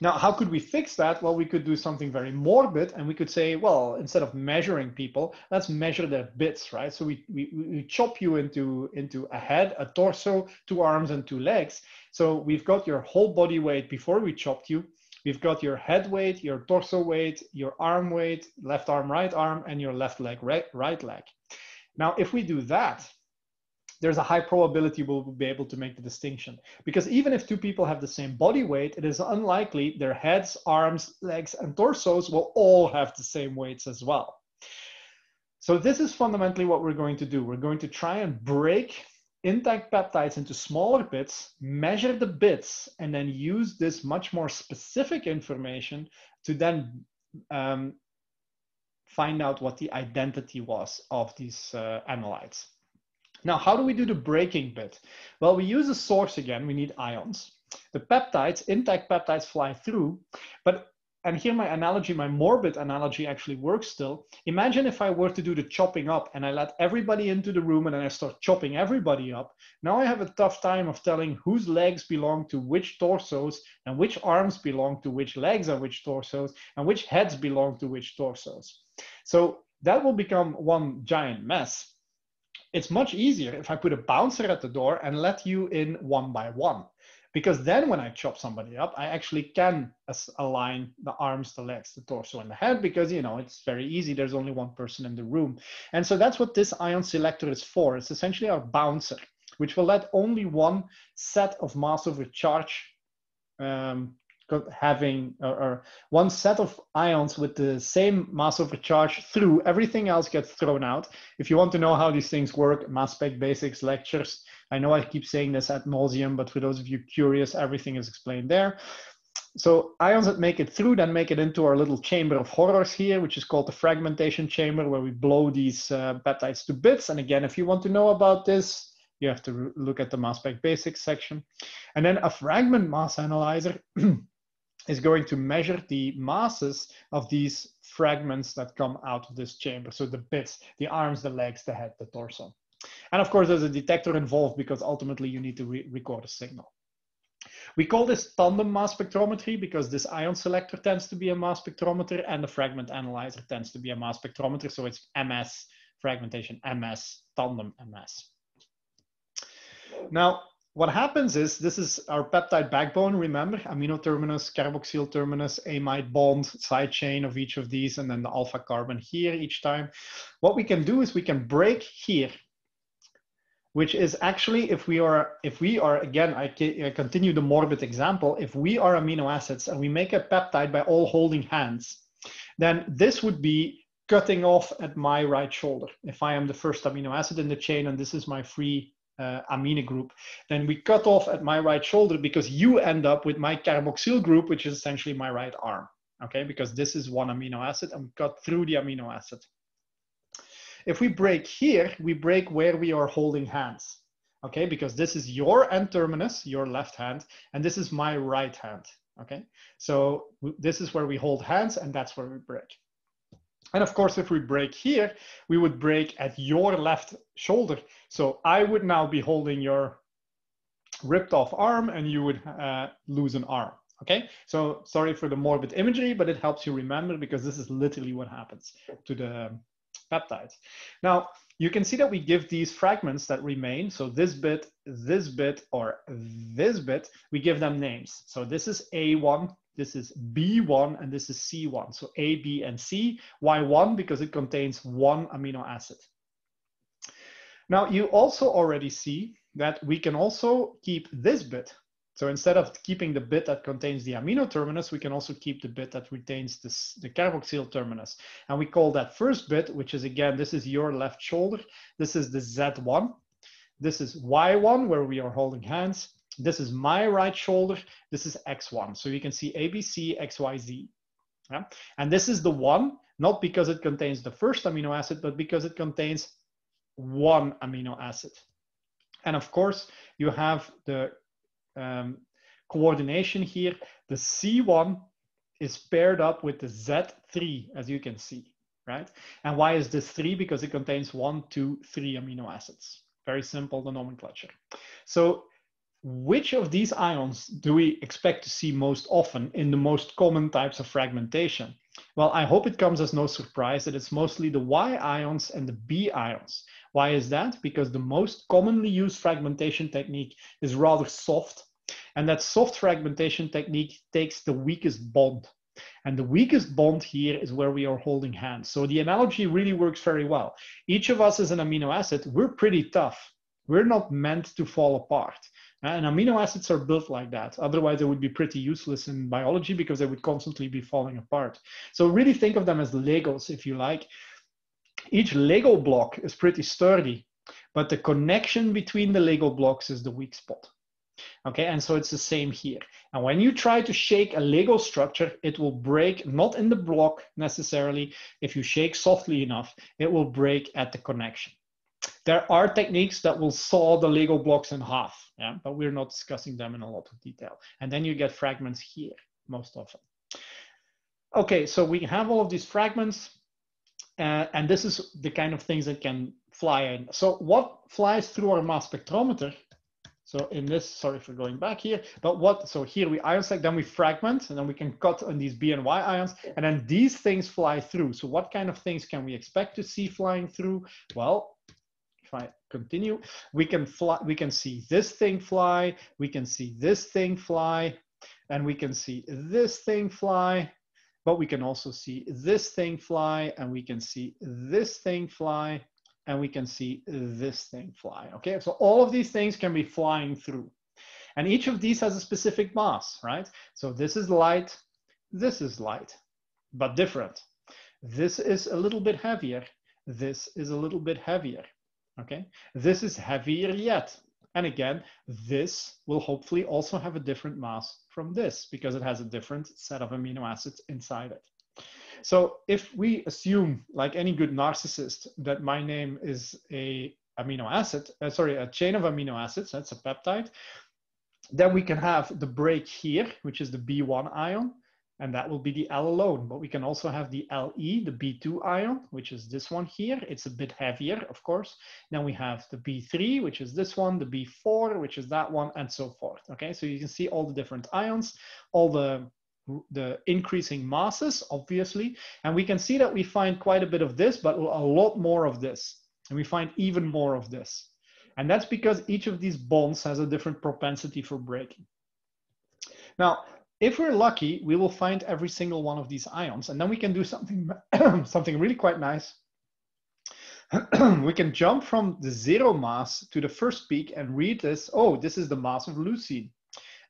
Now, how could we fix that? Well, we could do something very morbid, and we could say, well, instead of measuring people, let's measure their bits, right? So we, we, we chop you into, into a head, a torso, two arms, and two legs. So we've got your whole body weight before we chopped you. We've got your head weight, your torso weight, your arm weight, left arm, right arm, and your left leg, right, right leg. Now, if we do that, there's a high probability we'll be able to make the distinction. Because even if two people have the same body weight, it is unlikely their heads, arms, legs, and torsos will all have the same weights as well. So this is fundamentally what we're going to do. We're going to try and break intact peptides into smaller bits, measure the bits, and then use this much more specific information to then um, find out what the identity was of these uh, analytes. Now, how do we do the breaking bit? Well, we use a source again, we need ions. The peptides, intact peptides fly through, but, and here my analogy, my morbid analogy actually works still. Imagine if I were to do the chopping up and I let everybody into the room and then I start chopping everybody up. Now I have a tough time of telling whose legs belong to which torsos and which arms belong to which legs and which torsos and which heads belong to which torsos. So that will become one giant mess. It's much easier if I put a bouncer at the door and let you in one by one, because then when I chop somebody up, I actually can align the arms, the legs, the torso, and the head, because, you know, it's very easy. There's only one person in the room. And so that's what this ion selector is for. It's essentially our bouncer, which will let only one set of mass over charge um, having or, or one set of ions with the same mass over charge through. Everything else gets thrown out. If you want to know how these things work, Mass Spec Basics lectures. I know I keep saying this ad nauseum, but for those of you curious, everything is explained there. So ions that make it through then make it into our little chamber of horrors here, which is called the fragmentation chamber, where we blow these uh, peptides to bits. And again, if you want to know about this, you have to look at the mass spec basics section. And then a fragment mass analyzer is going to measure the masses of these fragments that come out of this chamber. So the bits, the arms, the legs, the head, the torso. And of course, there's a detector involved because ultimately you need to re record a signal. We call this tandem mass spectrometry because this ion selector tends to be a mass spectrometer and the fragment analyzer tends to be a mass spectrometer. So it's M S, fragmentation M S, tandem M S. Now, what happens is, this is our peptide backbone, remember, amino terminus, carboxyl terminus, amide bond, side chain of each of these, and then the alpha carbon here each time. What we can do is we can break here, which is actually, if we are, if we are again, I, I continue the morbid example, if we are amino acids and we make a peptide by all holding hands, then this would be cutting off at my right shoulder. If I am the first amino acid in the chain and this is my free Uh, amine group, then we cut off at my right shoulder because you end up with my carboxyl group, which is essentially my right arm, okay? Because this is one amino acid and we cut through the amino acid. If we break here, we break where we are holding hands, okay? Because this is your end terminus, your left hand, and this is my right hand, okay? So this is where we hold hands and that's where we break. And of course, if we break here, we would break at your left shoulder. So I would now be holding your ripped off arm and you would uh, lose an arm, okay? So sorry for the morbid imagery, but it helps you remember because this is literally what happens to the peptides. Now, you can see that we give these fragments that remain. So this bit, this bit, or this bit, we give them names. So this is A one. This is B one and this is C one. So A, B, and C. Why one? Because it contains one amino acid. Now you also already see that we can also keep this bit. So instead of keeping the bit that contains the amino terminus, we can also keep the bit that retains this, the carboxyl terminus. And we call that first bit, which is again, this is your left shoulder. This is the Z one. This is Y one where we are holding hands. This is my right shoulder, this is X one. So you can see A B C, X Y Z. Yeah? And this is the one, not because it contains the first amino acid, but because it contains one amino acid. And of course, you have the um, coordination here. The C one is paired up with the Z three, as you can see, right? And why is this three? Because it contains one, two, three amino acids. Very simple, the nomenclature. So which of these ions do we expect to see most often in the most common types of fragmentation? Well, I hope it comes as no surprise that it's mostly the Y ions and the B ions. Why is that? Because the most commonly used fragmentation technique is rather soft, and that soft fragmentation technique takes the weakest bond. And the weakest bond here is where we are holding hands. So the analogy really works very well. Each of us is an amino acid. We're pretty tough. We're not meant to fall apart. And amino acids are built like that. Otherwise, they would be pretty useless in biology because they would constantly be falling apart. So really think of them as Legos, if you like. Each Lego block is pretty sturdy, but the connection between the Lego blocks is the weak spot. Okay, and so it's the same here. And when you try to shake a Lego structure, it will break, not in the block necessarily. If you shake softly enough, it will break at the connection. There are techniques that will saw the Lego blocks in half, yeah? But we're not discussing them in a lot of detail. And then you get fragments here most often. Okay, so we have all of these fragments, uh, and this is the kind of things that can fly in. So what flies through our mass spectrometer? So in this, sorry for going back here, but what, so here we ion select, then we fragment, and then we can cut on these B and Y ions, and then these things fly through. So what kind of things can we expect to see flying through? Well, if I continue, we can fly, we can see this thing fly, we can see this thing fly, and we can see this thing fly, but we can also see this thing fly, and we can see this thing fly, and we can see this thing fly, okay? So all of these things can be flying through. And each of these has a specific mass, right? So this is light, this is light, but different. This is a little bit heavier, this is a little bit heavier. Okay, this is heavier yet, And again, this will hopefully also have a different mass from this because it has a different set of amino acids inside it. So if we assume, like any good narcissist, that my name is a amino acid, uh, sorry, a chain of amino acids, that's a peptide, then we can have the break here, which is the B one ion, and that will be the L alone. But we can also have the L E, the B two ion, which is this one here. It's a bit heavier, of course. Then we have the B three, which is this one, the B four, which is that one, and so forth. Okay, so you can see all the different ions, all the the increasing masses, obviously. And we can see that we find quite a bit of this, but a lot more of this. And we find even more of this. And that's because each of these bonds has a different propensity for breaking. Now, if we're lucky, we will find every single one of these ions. And then we can do something, something really quite nice. We can jump from the zero mass to the first peak and read this. Oh, this is the mass of leucine.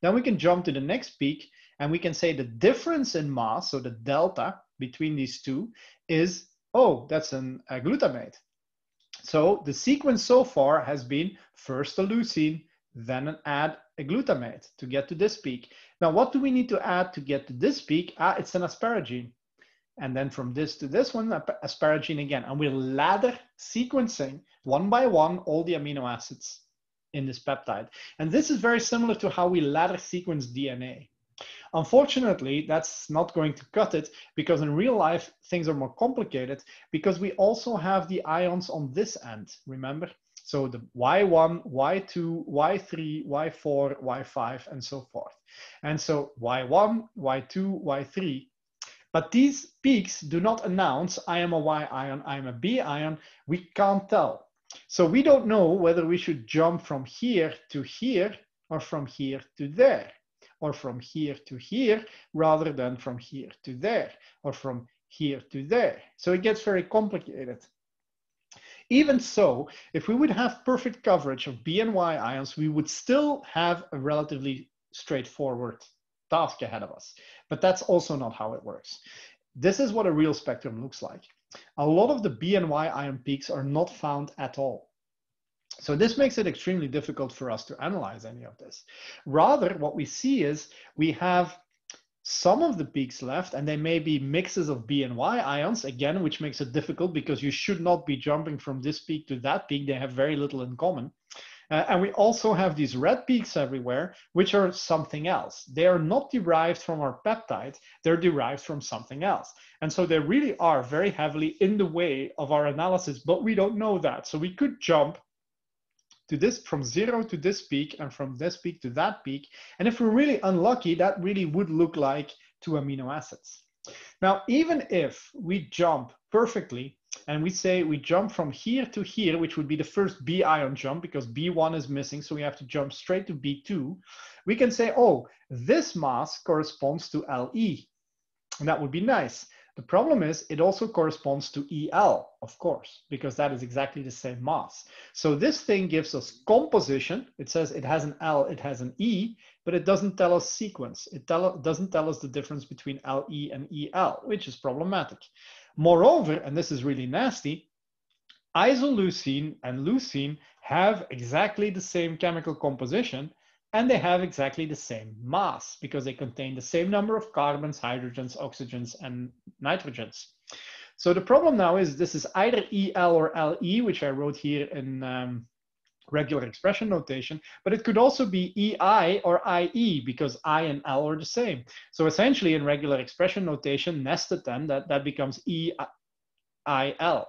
Then we can jump to the next peak and we can say the difference in mass, so the delta between these two is, oh, that's an, a glutamate. So the sequence so far has been first a leucine, then an add a glutamate to get to this peak. Now, what do we need to add to get to this peak? Ah, it's an asparagine. And then from this to this one, asparagine again. And we'll ladder sequencing one by one all the amino acids in this peptide. And this is very similar to how we ladder sequence D N A. Unfortunately, that's not going to cut it because in real life, things are more complicated because we also have the ions on this end, remember? So the Y one, Y two, Y three, Y four, Y five, and so forth. And so Y one, Y two, Y three. But these peaks do not announce, I am a Y ion, I am a B ion. We can't tell. So we don't know whether we should jump from here to here or from here to there, or from here to here, rather than from here to there, or from here to there. So it gets very complicated. Even so, if we would have perfect coverage of B and Y ions, we would still have a relatively straightforward task ahead of us. But that's also not how it works. This is what a real spectrum looks like. A lot of the B and Y ion peaks are not found at all. So this makes it extremely difficult for us to analyze any of this. Rather, what we see is we have some of the peaks left, and they may be mixes of B and Y ions, again, which makes it difficult because you should not be jumping from this peak to that peak. They have very little in common. Uh, and we also have these red peaks everywhere, which are something else. They are not derived from our peptide. They're derived from something else. And so they really are very heavily in the way of our analysis, but we don't know that. So we could jump to this, from zero to this peak, and from this peak to that peak. And if we're really unlucky, that really would look like two amino acids. Now, even if we jump perfectly, and we say we jump from here to here, which would be the first B ion jump, because B one is missing, so we have to jump straight to B two, we can say, oh, this mass corresponds to L E, and that would be nice. The problem is it also corresponds to E L, of course, because that is exactly the same mass. So this thing gives us composition. It says it has an L, it has an E, but it doesn't tell us sequence. It tell, doesn't tell us the difference between L E and E L, which is problematic. Moreover, and this is really nasty, isoleucine and leucine have exactly the same chemical composition, and they have exactly the same mass because they contain the same number of carbons, hydrogens, oxygens, and nitrogens. So the problem now is this is either E L or L E, which I wrote here in um, regular expression notation, but it could also be E I or I E because I and L are the same. So essentially in regular expression notation, nested then, that, that becomes E I L.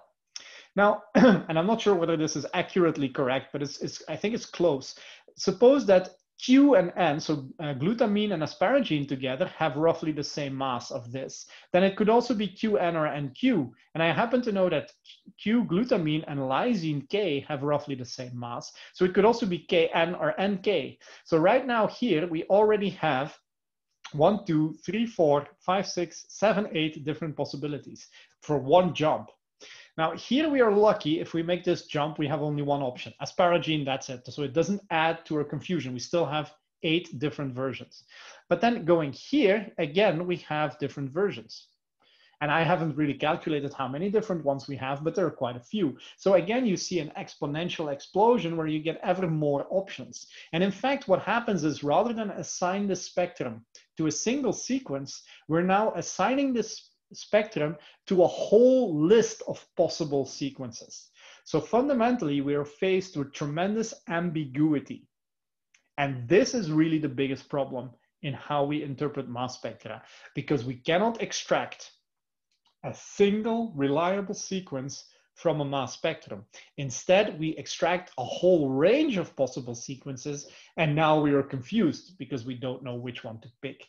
Now, and I'm not sure whether this is accurately correct, but it's, it's, I think it's close. Suppose that Q and N, so uh, glutamine and asparagine together, have roughly the same mass of this. Then it could also be Q N or N Q. And I happen to know that Q glutamine and lysine K have roughly the same mass. So it could also be K N or N K. So right now here, we already have one, two, three, four, five, six, seven, eight different possibilities for one jump. Now, here we are lucky. If we make this jump, we have only one option, asparagine, that's it. So it doesn't add to our confusion. We still have eight different versions. But then going here, again, we have different versions. And I haven't really calculated how many different ones we have, but there are quite a few. So again, you see an exponential explosion where you get ever more options. And in fact, what happens is rather than assign the spectrum to a single sequence, we're now assigning this spectrum to a whole list of possible sequences. So fundamentally, we are faced with tremendous ambiguity. And this is really the biggest problem in how we interpret mass spectra, because we cannot extract a single reliable sequence from a mass spectrum. Instead, we extract a whole range of possible sequences, and now we are confused because we don't know which one to pick.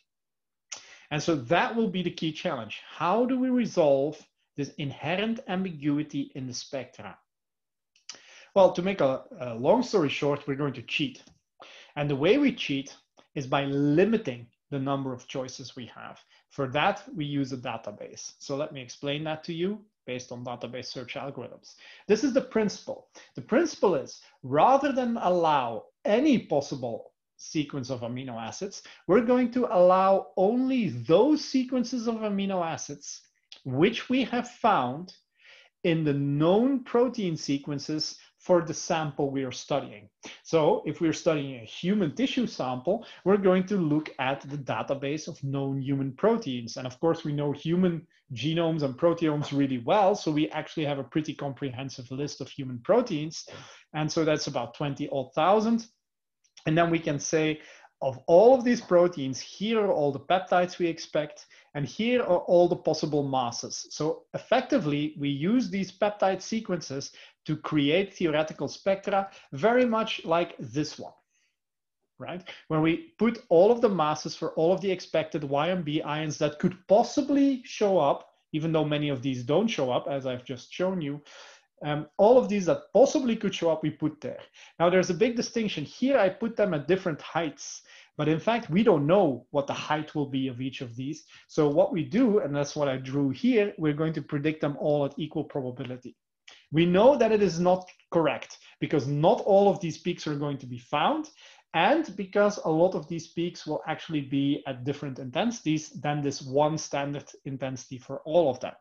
And so that will be the key challenge. How do we resolve this inherent ambiguity in the spectra? Well, to make a, a long story short, we're going to cheat. And the way we cheat is by limiting the number of choices we have. For that, we use a database. So let me explain that to you based on database search algorithms. This is the principle. The principle is rather than allow any possible sequence of amino acids, we're going to allow only those sequences of amino acids which we have found in the known protein sequences for the sample we are studying. So if we're studying a human tissue sample, we're going to look at the database of known human proteins. And of course, we know human genomes and proteomes really well. So we actually have a pretty comprehensive list of human proteins. And so that's about twenty odd thousand. And then we can say, of all of these proteins, here are all the peptides we expect, and here are all the possible masses. So effectively, we use these peptide sequences to create theoretical spectra, very much like this one, right? Where we put all of the masses for all of the expected Y and B ions that could possibly show up, even though many of these don't show up, as I've just shown you. Um, all of these that possibly could show up, we put there. Now, there's a big distinction. Here, I put them at different heights. But in fact, we don't know what the height will be of each of these. So what we do, and that's what I drew here, we're going to predict them all at equal probability. We know that it is not correct because not all of these peaks are going to be found. And because a lot of these peaks will actually be at different intensities than this one standard intensity for all of them.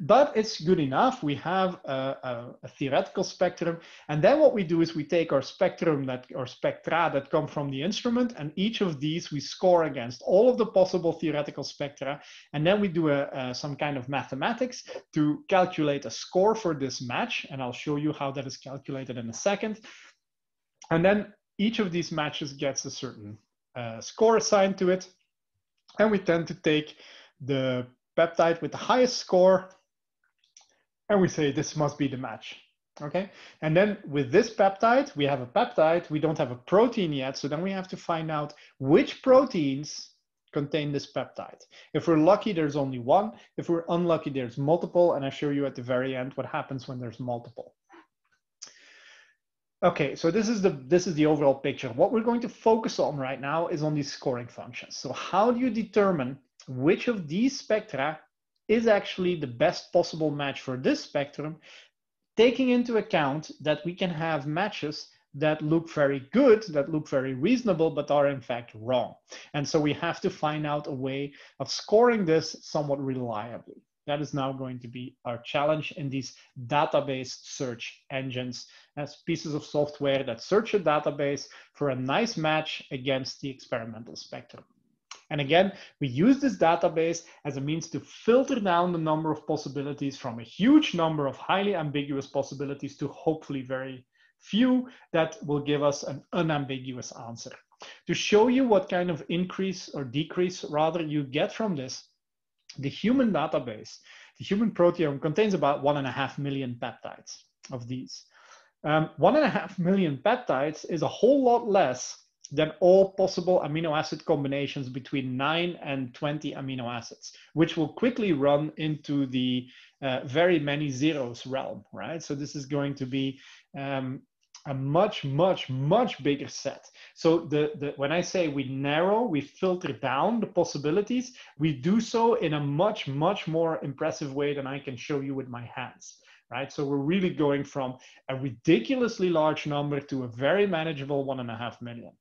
But it's good enough. We have a, a, a theoretical spectrum. And then what we do is we take our spectrum that or spectra that come from the instrument, and each of these we score against all of the possible theoretical spectra. And then we do a, a, some kind of mathematics to calculate a score for this match. And I'll show you how that is calculated in a second. And then each of these matches gets a certain uh, score assigned to it. And we tend to take the peptide with the highest score, and we say this must be the match, okay? And then with this peptide, we have a peptide, we don't have a protein yet, so then we have to find out which proteins contain this peptide. If we're lucky, there's only one. If we're unlucky, there's multiple, and I show you at the very end what happens when there's multiple. Okay, so this is the this is the overall picture. What we're going to focus on right now is on these scoring functions. So how do you determine which of these spectra is actually the best possible match for this spectrum, taking into account that we can have matches that look very good, that look very reasonable, but are in fact wrong. And so we have to find out a way of scoring this somewhat reliably. That is now going to be our challenge in these database search engines as pieces of software that search a database for a nice match against the experimental spectrum. And again, we use this database as a means to filter down the number of possibilities from a huge number of highly ambiguous possibilities to hopefully very few that will give us an unambiguous answer. To show you what kind of increase or decrease rather you get from this, the human database, the human proteome contains about one and a half million peptides of these. Um, one and a half million peptides is a whole lot less than all possible amino acid combinations between nine and twenty amino acids, which will quickly run into the uh, very many zeros realm, right? So this is going to be um, a much, much, much bigger set. So the, the, when I say we narrow, we filter down the possibilities, we do so in a much, much more impressive way than I can show you with my hands. Right? So we're really going from a ridiculously large number to a very manageable one and a half million.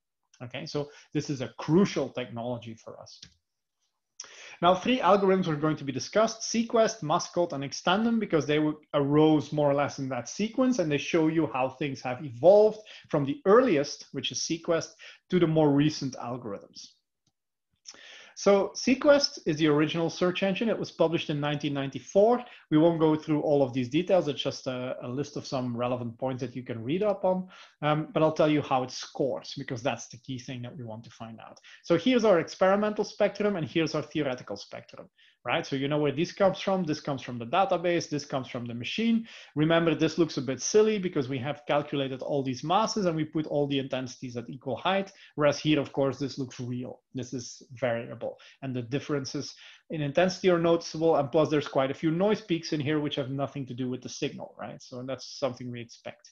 Okay, so this is a crucial technology for us. Now, three algorithms are going to be discussed: Sequest, Mascot, and X!Tandem, because they arose more or less in that sequence, and they show you how things have evolved from the earliest, which is Sequest, to the more recent algorithms. So Sequest is the original search engine. It was published in nineteen ninety-four. We won't go through all of these details. It's just a, a list of some relevant points that you can read up on. Um, but I'll tell you how it scores, because that's the key thing that we want to find out. So here's our experimental spectrum, and here's our theoretical spectrum, right? So you know where this comes from. This comes from the database. This comes from the machine. Remember, this looks a bit silly because we have calculated all these masses and we put all the intensities at equal height. Whereas here, of course, this looks real. This is variable. And the differences in intensity are noticeable. And plus, there's quite a few noise peaks in here which have nothing to do with the signal, right? So that's something we expect.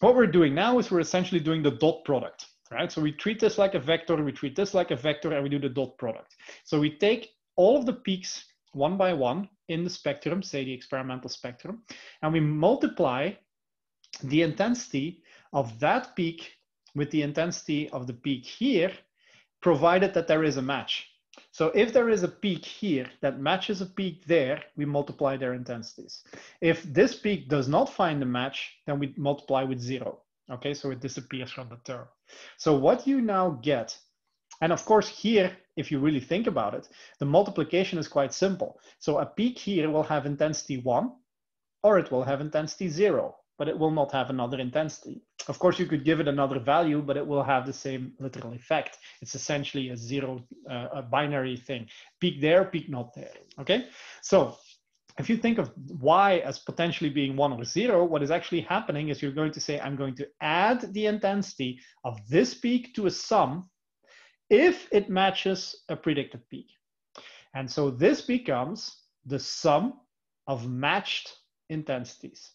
What we're doing now is we're essentially doing the dot product, right? So we treat this like a vector. We treat this like a vector, and we do the dot product. So we take all of the peaks one by one in the spectrum, say the experimental spectrum, and we multiply the intensity of that peak with the intensity of the peak here, provided that there is a match. So if there is a peak here that matches a peak there, we multiply their intensities. If this peak does not find a match, then we multiply with zero. Okay, so it disappears from the term. So what you now get, and of course here, if you really think about it, the multiplication is quite simple. So a peak here will have intensity one, or it will have intensity zero, but it will not have another intensity. Of course, you could give it another value, but it will have the same literal effect. It's essentially a zero, uh, a binary thing. Peak there, peak not there, okay? So if you think of y as potentially being one or zero, what is actually happening is you're going to say, I'm going to add the intensity of this peak to a sum if it matches a predicted peak. And so this becomes the sum of matched intensities.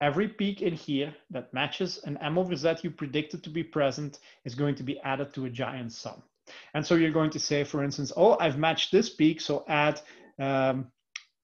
Every peak in here that matches an m over z you predicted to be present is going to be added to a giant sum. And so you're going to say, for instance, oh, I've matched this peak, so add um,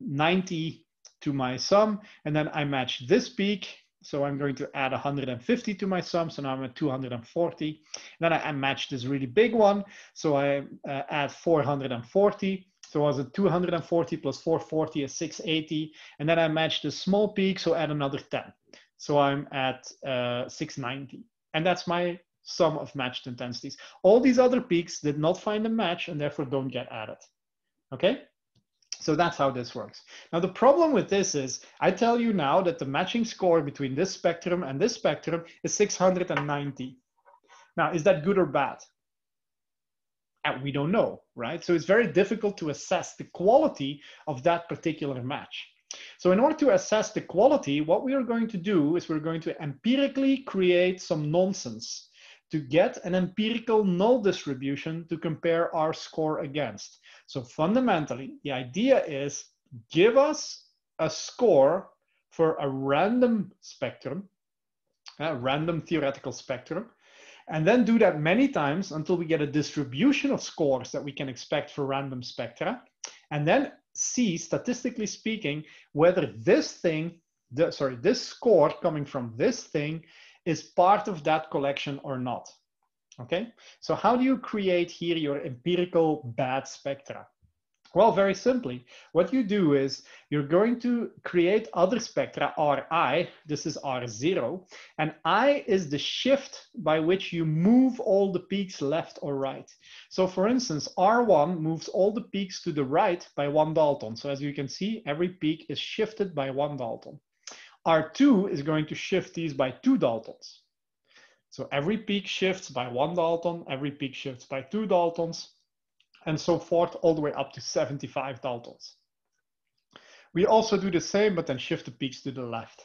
ninety to my sum, and then I match this peak, so I'm going to add one hundred fifty to my sum, so now I'm at two hundred forty. Then I, I match this really big one, so I uh, add four hundred forty. So I was at two hundred forty plus four hundred forty is six hundred eighty. And then I match the small peak, so add another ten. So I'm at uh, six hundred ninety. And that's my sum of matched intensities. All these other peaks did not find a match and therefore don't get added, okay? So that's how this works. Now, the problem with this is I tell you now that the matching score between this spectrum and this spectrum is six hundred ninety. Now, is that good or bad? And we don't know, right? So it's very difficult to assess the quality of that particular match. So in order to assess the quality, what we are going to do is we're going to empirically create some nonsense to get an empirical null distribution to compare our score against. So fundamentally, the idea is give us a score for a random spectrum, a random theoretical spectrum, and then do that many times until we get a distribution of scores that we can expect for random spectra, and then see, statistically speaking, whether this thing, the, sorry, this score coming from this thing is part of that collection or not, okay? So how do you create here your empirical bad spectra? Well, very simply, what you do is you're going to create other spectra, Ri, this is R zero, and I is the shift by which you move all the peaks left or right. So for instance, R one moves all the peaks to the right by one Dalton. So as you can see, every peak is shifted by one Dalton. R two is going to shift these by two Daltons. So every peak shifts by one Dalton, every peak shifts by two Daltons, and so forth, all the way up to seventy-five Daltons. We also do the same, but then shift the peaks to the left.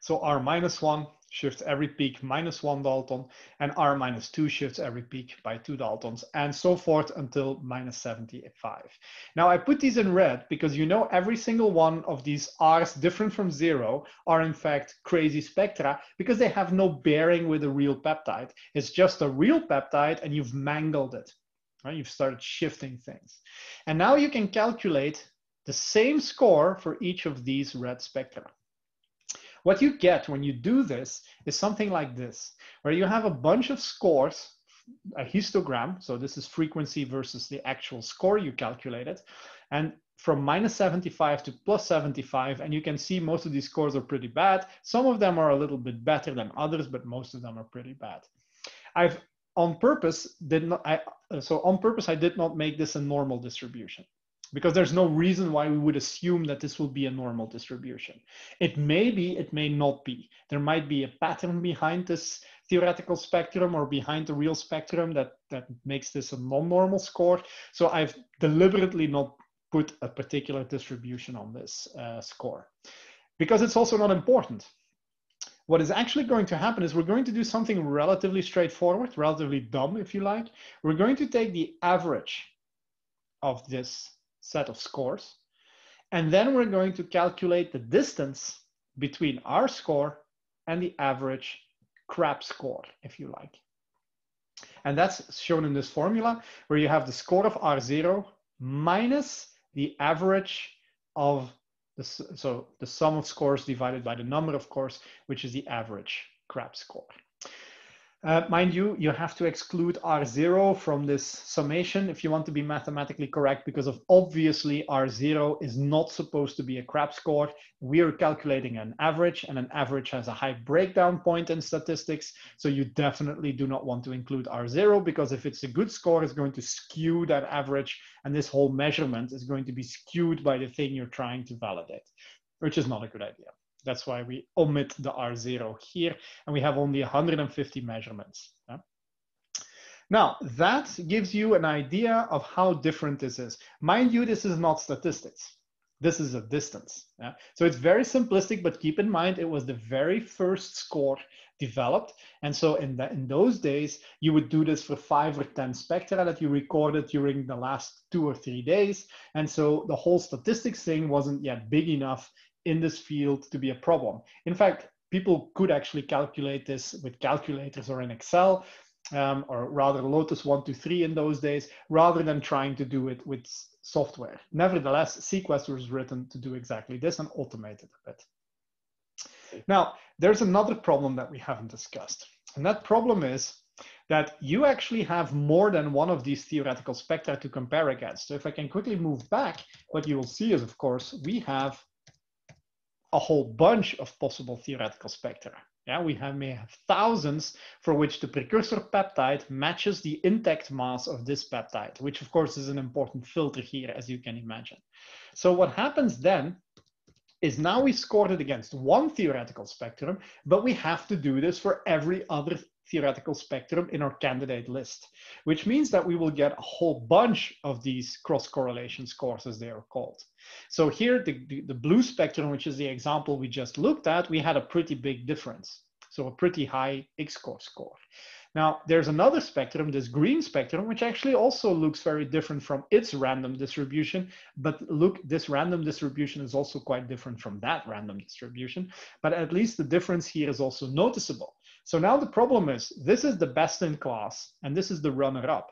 So R minus one shifts every peak minus one Dalton, and R minus two shifts every peak by two Daltons, and so forth until minus seventy-five. Now I put these in red because you know every single one of these R's different from zero are in fact crazy spectra because they have no bearing with a real peptide. It's just a real peptide and you've mangled it, right? You've started shifting things. And now you can calculate the same score for each of these red spectra. What you get when you do this is something like this, where you have a bunch of scores a histogram. So this is frequency versus the actual score you calculated. And from minus seventy-five to plus seventy-five, and you can see most of these scores are pretty bad. Some of them are a little bit better than others, but most of them are pretty bad. I've on purpose did not, I, so on purpose, I did not make this a normal distribution, because there's no reason why we would assume that this will be a normal distribution. It may be, it may not be. There might be a pattern behind this theoretical spectrum or behind the real spectrum that, that makes this a non-normal score. So I've deliberately not put a particular distribution on this uh, score, because it's also not important. What is actually going to happen is we're going to do something relatively straightforward, relatively dumb, if you like. We're going to take the average of this set of scores, and then we're going to calculate the distance between our score and the average crap score, if you like. And that's shown in this formula, where you have the score of R zero minus the average of the, so the sum of scores divided by the number of scores, which is the average crap score. Uh, mind you, you have to exclude R zero from this summation if you want to be mathematically correct, because of obviously R zero is not supposed to be a crap score. We are calculating an average, and an average has a high breakdown point in statistics. So you definitely do not want to include R zero, because if it's a good score, it's going to skew that average, and this whole measurement is going to be skewed by the thing you're trying to validate, which is not a good idea. That's why we omit the R zero here, and we have only one hundred fifty measurements. Yeah? Now, that gives you an idea of how different this is. Mind you, this is not statistics. This is a distance. Yeah? So it's very simplistic, but keep in mind, it was the very first score developed. And so in, the, in those days, you would do this for five or ten spectra that you recorded during the last two or three days. And so the whole statistics thing wasn't yet big enough in this field to be a problem. In fact, people could actually calculate this with calculators or in Excel, um, or rather Lotus one two three in those days, rather than trying to do it with software. Nevertheless, Sequest was written to do exactly this and automate it a bit. Now, there's another problem that we haven't discussed. And that problem is that you actually have more than one of these theoretical spectra to compare against. So if I can quickly move back, what you will see is, of course, we have a whole bunch of possible theoretical spectra. Yeah, we have, may have thousands for which the precursor peptide matches the intact mass of this peptide, which of course is an important filter here, as you can imagine. So what happens then is now we scored it against one theoretical spectrum, but we have to do this for every other theoretical spectrum in our candidate list, which means that we will get a whole bunch of these cross-correlation scores, as they are called. So here, the, the, the blue spectrum, which is the example we just looked at, we had a pretty big difference. So a pretty high X-score score. Now, there's another spectrum, this green spectrum, which actually also looks very different from its random distribution. But look, this random distribution is also quite different from that random distribution. But at least the difference here is also noticeable. So now the problem is, this is the best in class, and this is the runner-up.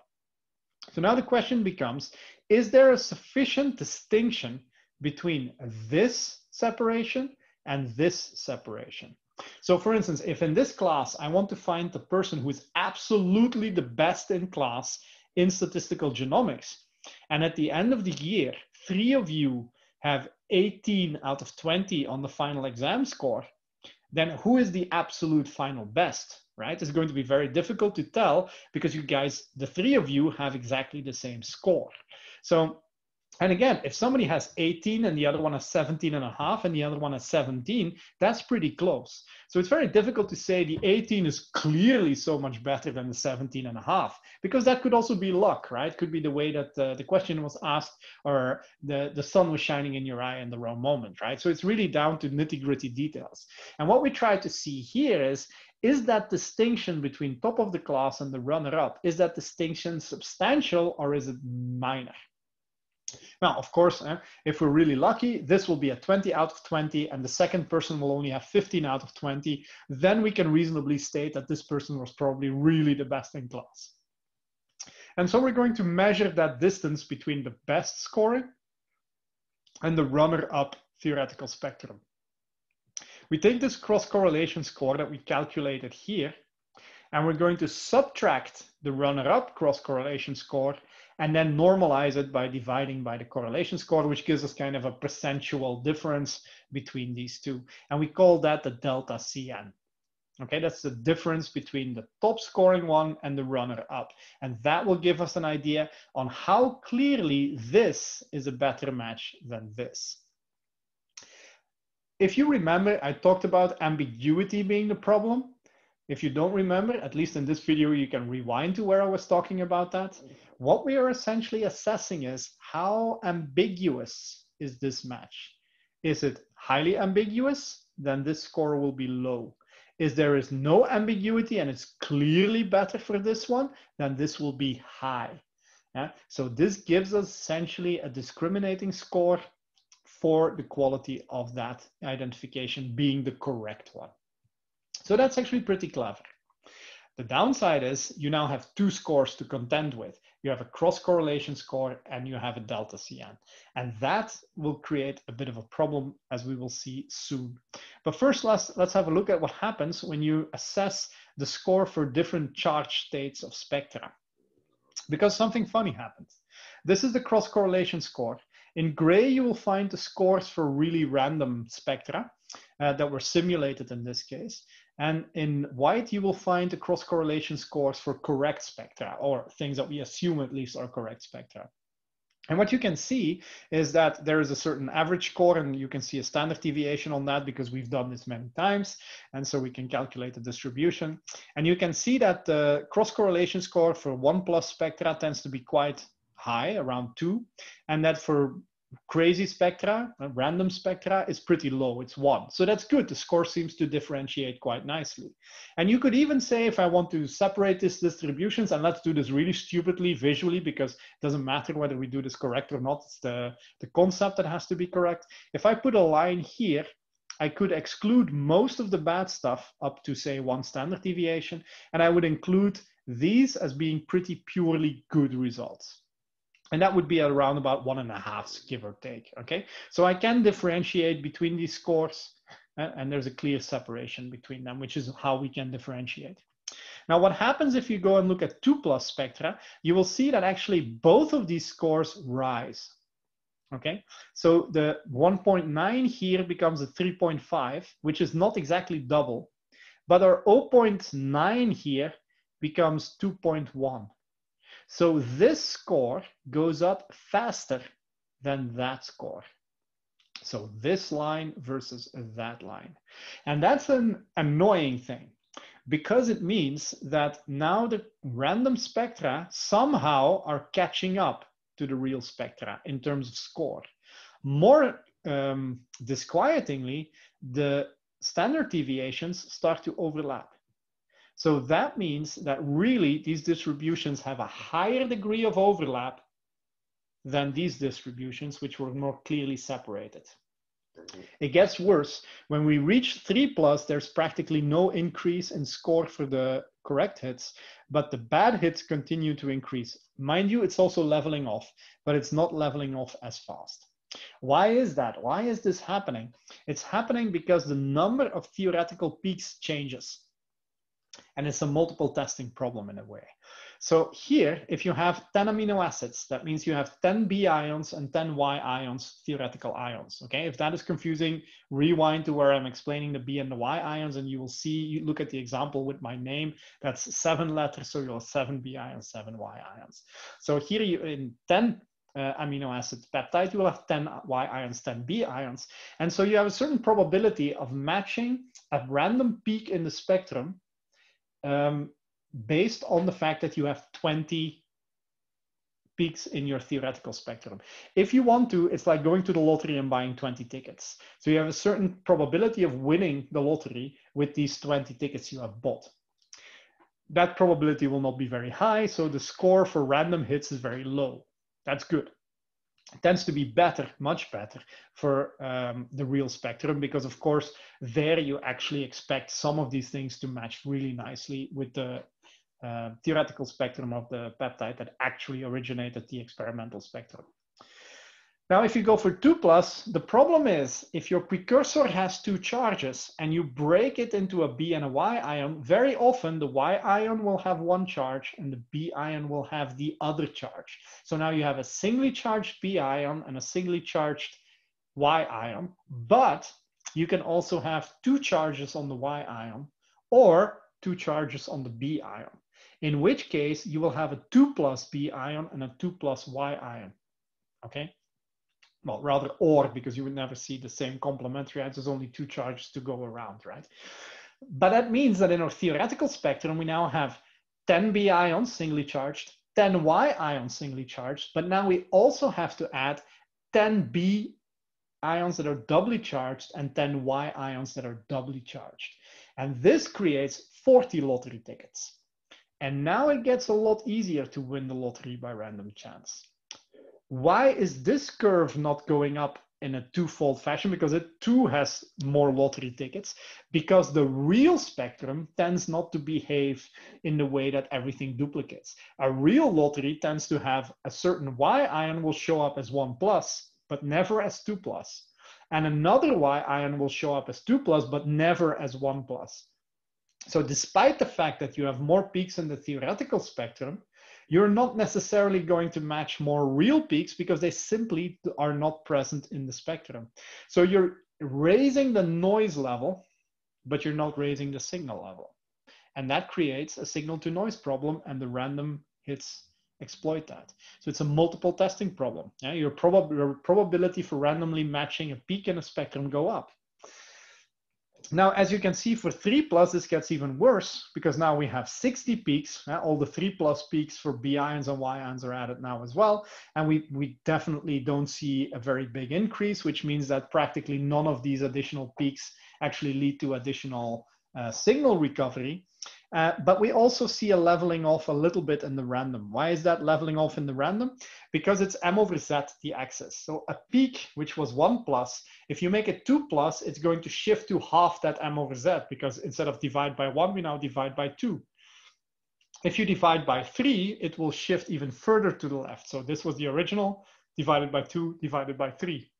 So now the question becomes, is there a sufficient distinction between this separation and this separation? So for instance, if in this class, I want to find the person who is absolutely the best in class in statistical genomics, and at the end of the year, three of you have eighteen out of twenty on the final exam score, then who is the absolute final best, right? It's going to be very difficult to tell, because you guys, the three of you, have exactly the same score. So, and again, if somebody has eighteen and the other one has seventeen and a half and the other one has seventeen, that's pretty close. So it's very difficult to say the eighteen is clearly so much better than the seventeen and a half, because that could also be luck, right? Could be the way that uh, the question was asked, or the, the sun was shining in your eye in the wrong moment, right? So it's really down to nitty-gritty details. And what we try to see here is, is that distinction between top of the class and the runner-up, is that distinction substantial or is it minor? Now, of course, eh, if we're really lucky, this will be a twenty out of twenty, and the second person will only have fifteen out of twenty. Then we can reasonably state that this person was probably really the best in class. And so we're going to measure that distance between the best scoring and the runner-up theoretical spectrum. We take this cross-correlation score that we calculated here, and we're going to subtract the runner-up cross-correlation score and then normalize it by dividing by the correlation score, which gives us kind of a percentual difference between these two. And we call that the delta C N. Okay, that's the difference between the top scoring one and the runner-up. And that will give us an idea on how clearly this is a better match than this. If you remember, I talked about ambiguity being the problem. If you don't remember, at least in this video, you can rewind to where I was talking about that. What we are essentially assessing is how ambiguous is this match? Is it highly ambiguous? Then this score will be low. If there is no ambiguity and it's clearly better for this one, then this will be high. Yeah? So this gives us essentially a discriminating score for the quality of that identification being the correct one. So that's actually pretty clever. The downside is you now have two scores to contend with. You have a cross-correlation score and you have a delta C N. And that will create a bit of a problem, as we will see soon. But first, let's, let's have a look at what happens when you assess the score for different charge states of spectra. Because something funny happened. This is the cross-correlation score. In gray, you will find the scores for really random spectra uh, that were simulated in this case. And in white, you will find the cross-correlation scores for correct spectra, or things that we assume at least are correct spectra. And what you can see is that there is a certain average score, and you can see a standard deviation on that because we've done this many times. And so we can calculate the distribution. And you can see that the cross-correlation score for one plus spectra tends to be quite high, around two, and that for crazy spectra, random spectra, is pretty low, it's one. So that's good, the score seems to differentiate quite nicely. And you could even say, if I want to separate these distributions, and let's do this really stupidly visually, because it doesn't matter whether we do this correct or not, it's the, the concept that has to be correct. If I put a line here, I could exclude most of the bad stuff up to, say, one standard deviation, and I would include these as being pretty purely good results. And that would be around about one and a half, give or take, okay? So I can differentiate between these scores, and, and there's a clear separation between them, which is how we can differentiate. Now, what happens if you go and look at two plus spectra, you will see that actually both of these scores rise, okay? So the one point nine here becomes a three point five, which is not exactly double, but our zero point nine here becomes two point one. So this score goes up faster than that score. So this line versus that line. And that's an annoying thing, because it means that now the random spectra somehow are catching up to the real spectra in terms of score. More um, disquietingly, the standard deviations start to overlap. So that means that really these distributions have a higher degree of overlap than these distributions, which were more clearly separated. Mm-hmm. It gets worse. When we reach three plus, there's practically no increase in score for the correct hits, but the bad hits continue to increase. Mind you, it's also leveling off, but it's not leveling off as fast. Why is that? Why is this happening? It's happening because the number of theoretical peaks changes. And it's a multiple testing problem in a way. So here, if you have ten amino acids, that means you have ten B ions and ten Y ions, theoretical ions, okay? If that is confusing, rewind to where I'm explaining the B and the Y ions, and you will see, you look at the example with my name, that's seven letters, so you'll have seven B ions, seven Y ions. So here you, in ten uh, amino acid peptide, you will have ten Y ions, ten B ions. And so you have a certain probability of matching a random peak in the spectrum Um, based on the fact that you have twenty peaks in your theoretical spectrum. If you want to, it's like going to the lottery and buying twenty tickets. So you have a certain probability of winning the lottery with these twenty tickets you have bought. That probability will not be very high, so the score for random hits is very low. That's good. It tends to be better, much better, for um, the real spectrum, because of course, there you actually expect some of these things to match really nicely with the uh, theoretical spectrum of the peptide that actually originated the experimental spectrum. Now, if you go for two plus, the problem is if your precursor has two charges and you break it into a B and a Y ion, very often the Y ion will have one charge and the B ion will have the other charge. So now you have a singly charged B ion and a singly charged Y ion, but you can also have two charges on the Y ion or two charges on the B ion, in which case you will have a two plus B ion and a two plus Y ion, okay? Well, rather or, because you would never see the same complementary ions. There's only two charges to go around, right? But that means that in our theoretical spectrum, we now have ten B ions singly charged, ten Y ions singly charged, but now we also have to add ten B ions that are doubly charged and ten Y ions that are doubly charged. And this creates forty lottery tickets. And now it gets a lot easier to win the lottery by random chance. Why is this curve not going up in a twofold fashion? Because it too has more lottery tickets, because the real spectrum tends not to behave in the way that everything duplicates. A real lottery tends to have a certain Y ion will show up as one plus, but never as two plus. And another Y ion will show up as two plus, but never as one plus. So despite the fact that you have more peaks in the theoretical spectrum, you're not necessarily going to match more real peaks because they simply are not present in the spectrum. So you're raising the noise level, but you're not raising the signal level. And that creates a signal to noise problem, and the random hits exploit that. So it's a multiple testing problem. Yeah, your, prob your probability for randomly matching a peak in a spectrum go up. Now, as you can see for three plus, this gets even worse because now we have sixty peaks. Uh, all the three plus peaks for B ions and Y ions are added now as well. And we, we definitely don't see a very big increase, which means that practically none of these additional peaks actually lead to additional uh, signal recovery. Uh, but we also see a leveling off a little bit in the random. Why is that leveling off in the random? Because it's M over Z, the axis. So a peak, which was one plus, if you make it two plus, it's going to shift to half that M over Z, because instead of divide by one, we now divide by two. If you divide by three, it will shift even further to the left. So this was the original, divided by two, divided by three.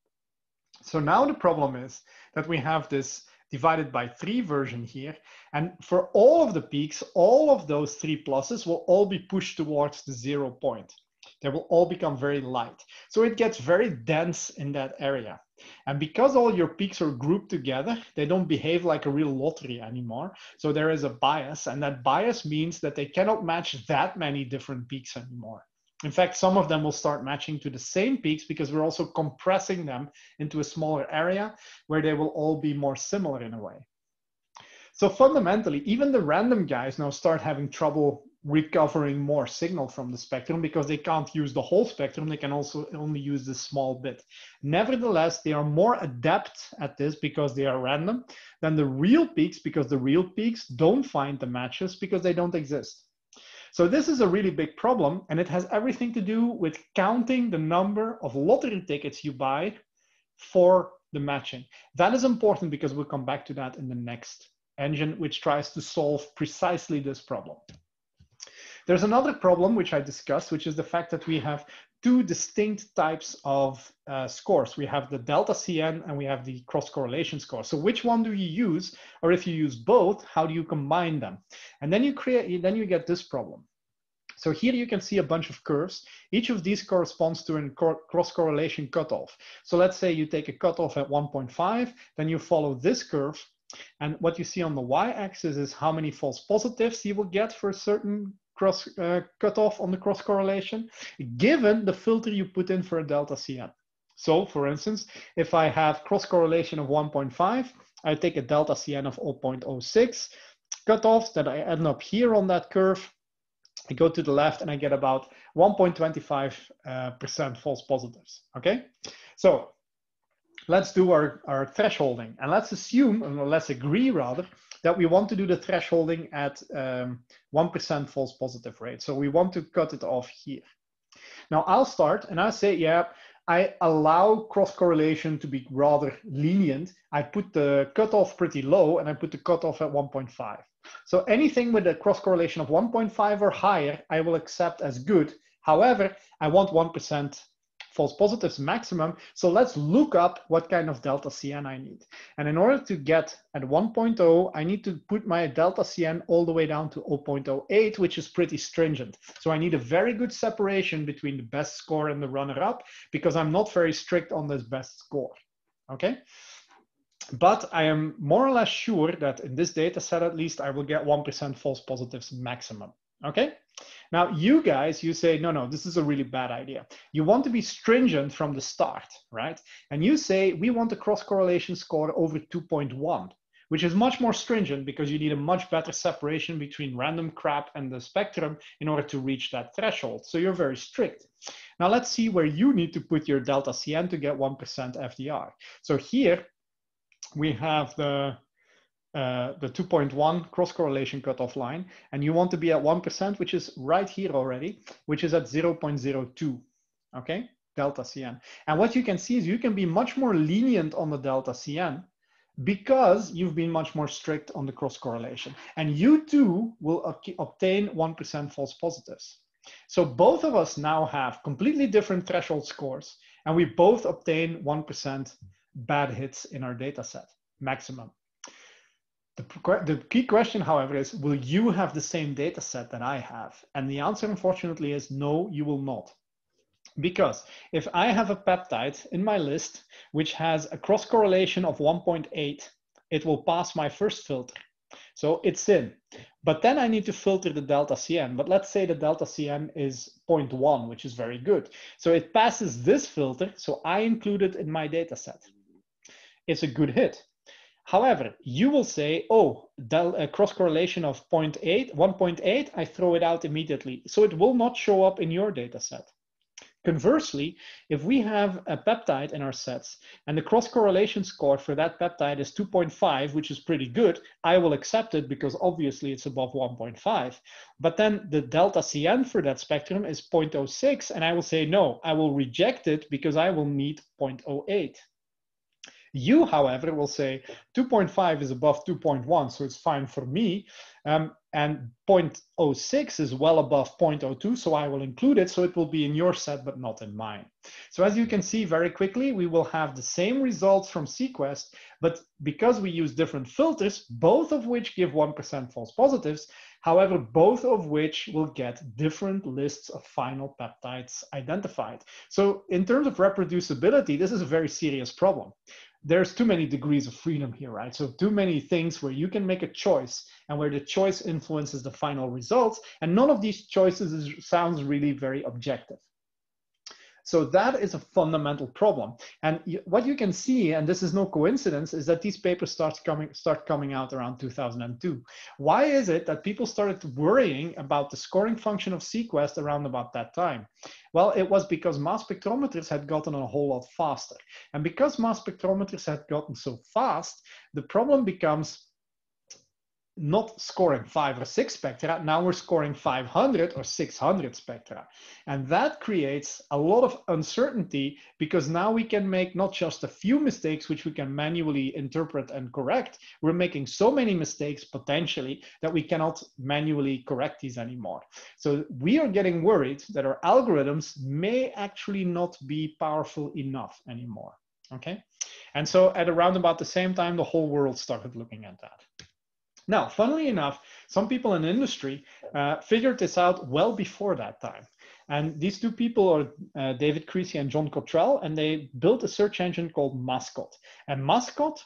So now the problem is that we have this divided by three version here. And for all of the peaks, all of those three pluses will all be pushed towards the zero point. They will all become very light. So it gets very dense in that area. And because all your peaks are grouped together, they don't behave like a real lottery anymore. So there is a bias, and that bias means that they cannot match that many different peaks anymore. In fact, some of them will start matching to the same peaks because we're also compressing them into a smaller area where they will all be more similar in a way. So fundamentally, even the random guys now start having trouble recovering more signal from the spectrum because they can't use the whole spectrum. They can also only use this small bit. Nevertheless, they are more adept at this because they are random than the real peaks, because the real peaks don't find the matches because they don't exist. So this is a really big problem, and it has everything to do with counting the number of lottery tickets you buy for the matching. That is important because we'll come back to that in the next engine, which tries to solve precisely this problem. There's another problem which I discussed, which is the fact that we have two distinct types of uh, scores. We have the delta C N and we have the cross-correlation score. So which one do you use? Or if you use both, how do you combine them? And then you create, then you get this problem. So here you can see a bunch of curves. Each of these corresponds to a cross-correlation cutoff. So let's say you take a cutoff at one point five, then you follow this curve. And what you see on the y-axis is how many false positives you will get for a certain cross uh, cutoff on the cross correlation, given the filter you put in for a delta C N. So for instance, if I have cross correlation of one point five, I take a delta C N of zero point zero six cutoffs that I end up here on that curve. I go to the left and I get about one point two five percent uh, false positives, okay? So let's do our, our thresholding, and let's assume, or let's agree rather, that we want to do the thresholding at um, one percent false positive rate. So we want to cut it off here. Now I'll start and I'll say, yeah, I allow cross-correlation to be rather lenient. I put the cutoff pretty low and I put the cutoff at one point five. So anything with a cross-correlation of one point five or higher, I will accept as good. However, I want one percent false positives maximum. So let's look up what kind of delta C N I need. And in order to get at one point zero, I need to put my delta C N all the way down to zero point zero eight, which is pretty stringent. So I need a very good separation between the best score and the runner-up, because I'm not very strict on this best score, okay? But I am more or less sure that in this data set, at least, I will get one percent false positives maximum, okay? Now, you guys, you say, no, no, this is a really bad idea. You want to be stringent from the start, right? And you say, we want a cross-correlation score over two point one, which is much more stringent because you need a much better separation between random crap and the spectrum in order to reach that threshold. So you're very strict. Now, let's see where you need to put your delta C N to get one percent F D R. So here, we have the Uh, the two point one cross-correlation cutoff line, and you want to be at one percent, which is right here already, which is at zero point zero two, okay, delta C N. And what you can see is you can be much more lenient on the delta C N because you've been much more strict on the cross-correlation. And you too will obtain one percent false positives. So both of us now have completely different threshold scores, and we both obtain one percent bad hits in our data set, maximum. The, the key question, however, is will you have the same data set that I have? And the answer, unfortunately, is no, you will not. Because if I have a peptide in my list, which has a cross-correlation of one point eight, it will pass my first filter. So it's in. But then I need to filter the delta C N. But let's say the delta C N is zero point one, which is very good. So it passes this filter. So I include it in my data set. It's a good hit. However, you will say, oh, a cross-correlation of one point eight, I throw it out immediately. So it will not show up in your data set. Conversely, if we have a peptide in our sets and the cross-correlation score for that peptide is two point five, which is pretty good, I will accept it because obviously it's above one point five. But then the delta C N for that spectrum is zero point zero six, and I will say, no, I will reject it because I will need zero point zero eight. You, however, will say two point five is above two point one, so it's fine for me. Um, and zero point zero six is well above zero point zero two, so I will include it. So it will be in your set, but not in mine. So as you can see very quickly, we will have the same results from Sequest, but because we use different filters, both of which give one percent false positives, however, both of which will get different lists of final peptides identified. So in terms of reproducibility, this is a very serious problem. There's too many degrees of freedom here, right? So too many things where you can make a choice and where the choice influences the final results. And none of these choices is, sounds really very objective. So that is a fundamental problem. And what you can see, and this is no coincidence, is that these papers start coming, start coming out around two thousand two. Why is it that people started worrying about the scoring function of Sequest around about that time? Well, it was because mass spectrometers had gotten a whole lot faster. And because mass spectrometers had gotten so fast, the problem becomes not scoring five or six spectra, now we're scoring five hundred or six hundred spectra. And that creates a lot of uncertainty because now we can make not just a few mistakes, which we can manually interpret and correct. We're making so many mistakes potentially that we cannot manually correct these anymore. So we are getting worried that our algorithms may actually not be powerful enough anymore, okay? And so at around about the same time, the whole world started looking at that. Now, funnily enough, some people in industry uh, figured this out well before that time. And these two people are uh, David Creasy and John Cottrell, and they built a search engine called Mascot. And Mascot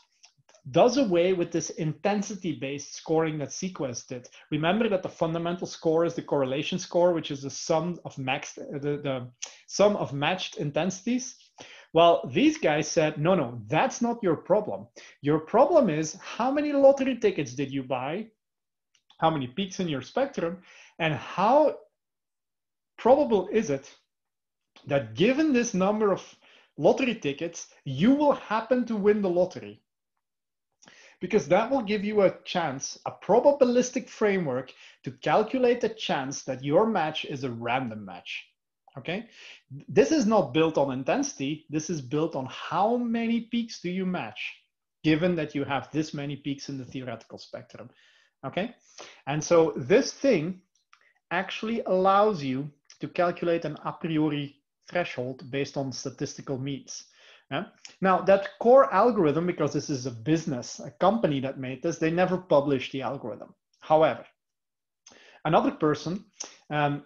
does away with this intensity-based scoring that Sequest did. Remember that the fundamental score is the correlation score, which is the sum of, maxed, the, the sum of matched intensities. Well, these guys said, no, no, that's not your problem. Your problem is how many lottery tickets did you buy, how many peaks in your spectrum, and how probable is it that given this number of lottery tickets, you will happen to win the lottery? Because that will give you a chance, a probabilistic framework to calculate the chance that your match is a random match. Okay, this is not built on intensity. This is built on how many peaks do you match, given that you have this many peaks in the theoretical spectrum. Okay, and so this thing actually allows you to calculate an a priori threshold based on statistical means. Yeah. Now that core algorithm, because this is a business, a company that made this, they never published the algorithm. However, another person, um,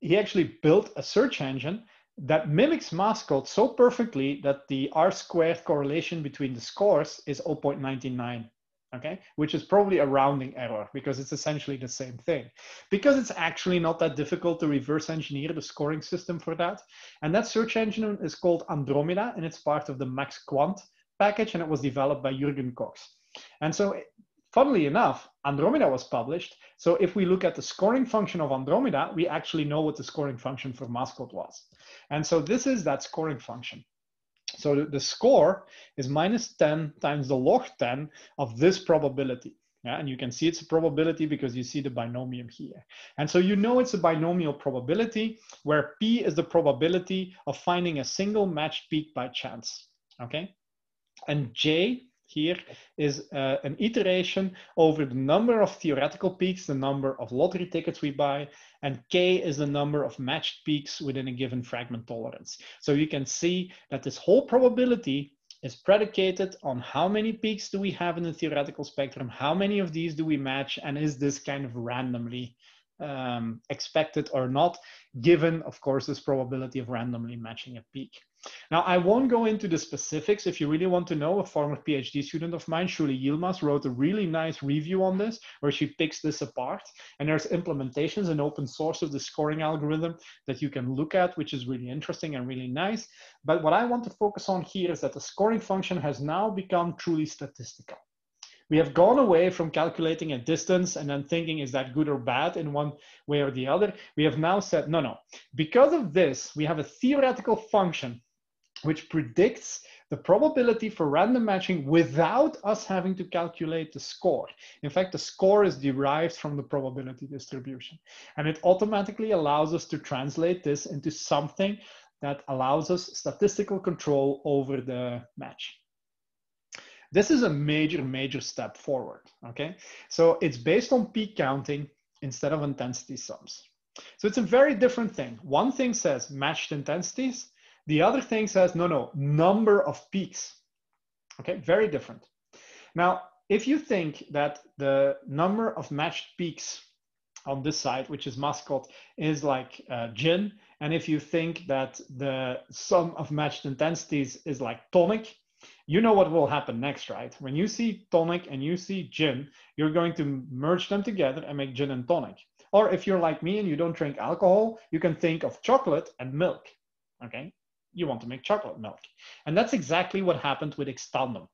he actually built a search engine that mimics Mascot so perfectly that the R-squared correlation between the scores is zero point nine nine, okay? Which is probably a rounding error because it's essentially the same thing. Because it's actually not that difficult to reverse engineer the scoring system for that. And that search engine is called Andromeda and it's part of the MaxQuant package and it was developed by Jürgen Cox. And so, funnily enough, Andromeda was published. So if we look at the scoring function of Andromeda, we actually know what the scoring function for Mascot was. And so this is that scoring function. So the, the score is minus ten times the log ten of this probability. Yeah, and you can see it's a probability because you see the binomial here. And so you know it's a binomial probability where P is the probability of finding a single matched peak by chance, okay? And J here is uh, an iteration over the number of theoretical peaks, the number of lottery tickets we buy, and K is the number of matched peaks within a given fragment tolerance. So you can see that this whole probability is predicated on how many peaks do we have in the theoretical spectrum, how many of these do we match, and is this kind of randomly um, expected or not, given, of course, this probability of randomly matching a peak. Now, I won't go into the specifics. If you really want to know, a former PhD student of mine, Shuly Yilmaz, wrote a really nice review on this, where she picks this apart. And there's implementations and open source of the scoring algorithm that you can look at, which is really interesting and really nice. But what I want to focus on here is that the scoring function has now become truly statistical. We have gone away from calculating a distance and then thinking, is that good or bad in one way or the other? We have now said, no, no. Because of this, we have a theoretical function which predicts the probability for random matching without us having to calculate the score. In fact, the score is derived from the probability distribution. And it automatically allows us to translate this into something that allows us statistical control over the match. This is a major, major step forward, okay? So it's based on peak counting instead of intensity sums. So it's a very different thing. One thing says matched intensities, the other thing says, no, no, number of peaks. Okay, very different. Now, if you think that the number of matched peaks on this side, which is Mascot, is like uh, gin, and if you think that the sum of matched intensities is like tonic, you know what will happen next, right? When you see tonic and you see gin, you're going to merge them together and make gin and tonic. Or if you're like me and you don't drink alcohol, you can think of chocolate and milk, okay? You want to make chocolate milk. And that's exactly what happened with X!Tandem.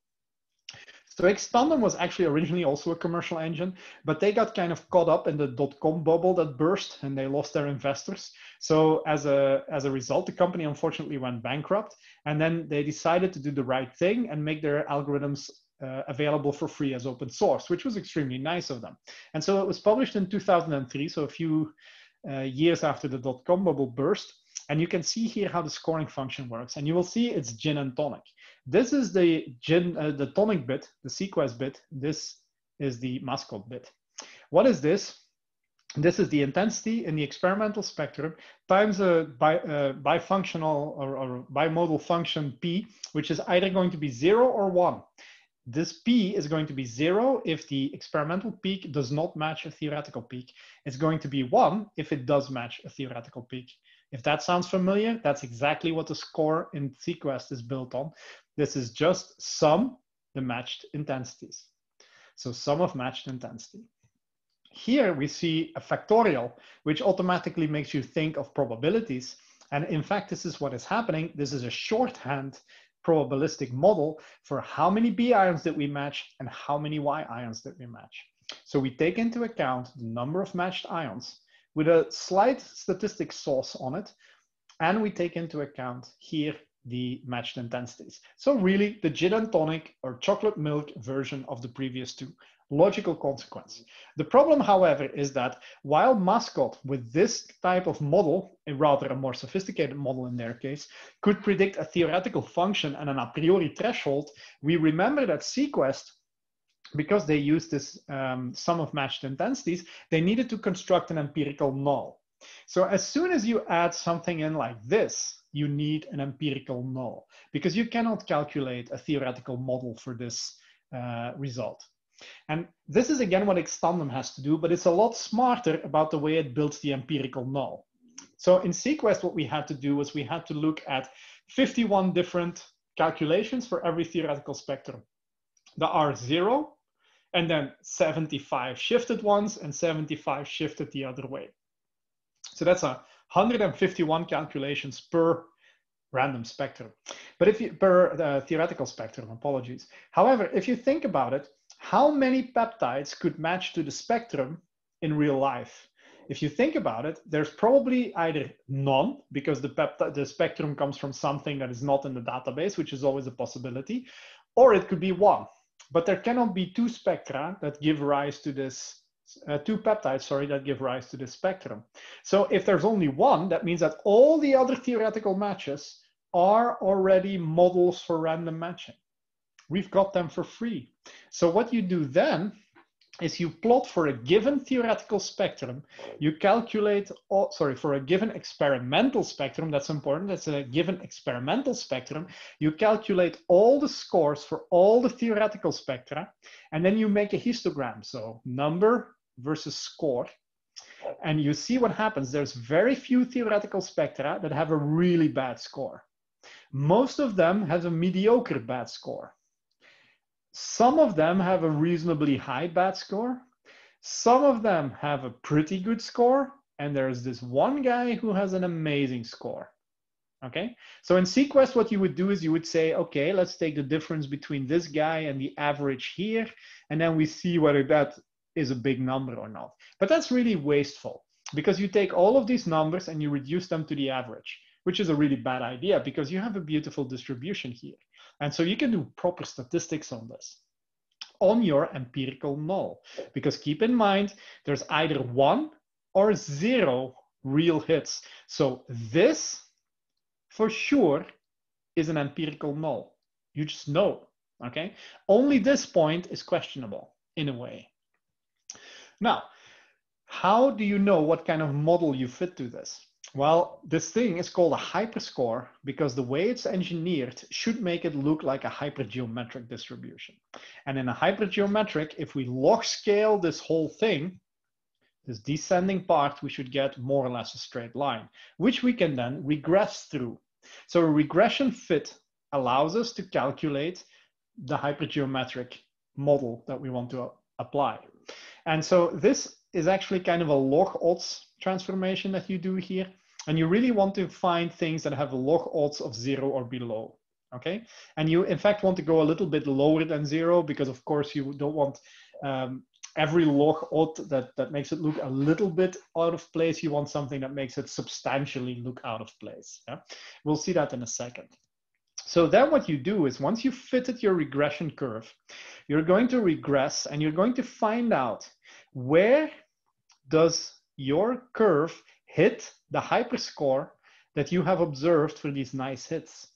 So X!Tandem was actually originally also a commercial engine, but they got kind of caught up in the dot-com bubble that burst and they lost their investors. So as a, as a result, the company unfortunately went bankrupt and then they decided to do the right thing and make their algorithms Uh, available for free as open source, which was extremely nice of them. And so it was published in two thousand three, so a few uh, years after the dot-com bubble burst. And you can see here how the scoring function works. And you will see it's gin and tonic. This is the gin, uh, the tonic bit, the Sequest bit. This is the Mascot bit. What is this? This is the intensity in the experimental spectrum times a bi, uh, bifunctional or, or bimodal function P, which is either going to be zero or one. This P is going to be zero if the experimental peak does not match a theoretical peak. It's going to be one if it does match a theoretical peak. If that sounds familiar, that's exactly what the score in Sequest is built on. This is just sum the matched intensities. So sum of matched intensity. Here we see a factorial, which automatically makes you think of probabilities. And in fact, this is what is happening. This is a shorthand probabilistic model for how many B ions did we match and how many Y ions did we match. So we take into account the number of matched ions with a slight statistic sauce on it, and we take into account here the matched intensities. So really the gin and tonic or chocolate milk version of the previous two. Logical consequence. The problem, however, is that while Mascot with this type of model, a rather a more sophisticated model in their case, could predict a theoretical function and an a priori threshold, we remember that Sequest, because they used this um, sum of matched intensities, they needed to construct an empirical null. So as soon as you add something in like this, you need an empirical null, because you cannot calculate a theoretical model for this uh, result. And this is again what X!Tandem has to do, but it's a lot smarter about the way it builds the empirical null. So in Sequest, what we had to do was we had to look at fifty-one different calculations for every theoretical spectrum. There are zero, and then seventy-five shifted ones and seventy-five shifted the other way. So that's a one hundred fifty-one calculations per random spectrum, but if you, per uh, theoretical spectrum, apologies. However, if you think about it, how many peptides could match to the spectrum in real life? If you think about it, there's probably either none, because the, peptide, the spectrum comes from something that is not in the database, which is always a possibility, or it could be one. But there cannot be two spectra that give rise to this, uh, two peptides, sorry, that give rise to this spectrum. So if there's only one, that means that all the other theoretical matches are already models for random matching. We've got them for free. So what you do then is you plot for a given theoretical spectrum, you calculate, all, sorry, for a given experimental spectrum, that's important, that's a given experimental spectrum, you calculate all the scores for all the theoretical spectra, and then you make a histogram, so number versus score, and you see what happens. There's very few theoretical spectra that have a really bad score. Most of them have a mediocre bad score. Some of them have a reasonably high bad score. Some of them have a pretty good score. And there's this one guy who has an amazing score. Okay. So in Sequest, what you would do is you would say, okay, let's take the difference between this guy and the average here. And then we see whether that is a big number or not. But that's really wasteful, because you take all of these numbers and you reduce them to the average, which is a really bad idea, because you have a beautiful distribution here. And so you can do proper statistics on this, on your empirical null, because keep in mind, there's either one or zero real hits. So this for sure is an empirical null. You just know, okay? Only this point is questionable in a way. Now, how do you know what kind of model you fit to this? Well, this thing is called a hyperscore because the way it's engineered should make it look like a hypergeometric distribution. And in a hypergeometric, if we log scale this whole thing, this descending part, we should get more or less a straight line, which we can then regress through. So a regression fit allows us to calculate the hypergeometric model that we want to apply. And so this is actually kind of a log odds transformation that you do here. And you really want to find things that have a log odds of zero or below, okay? And you, in fact, want to go a little bit lower than zero because, of course, you don't want um, every log odd that, that makes it look a little bit out of place. You want something that makes it substantially look out of place, yeah? We'll see that in a second. So then what you do is once you've fitted your regression curve, you're going to regress and you're going to find out where does your curve hit the hyperscore that you have observed for these nice hits.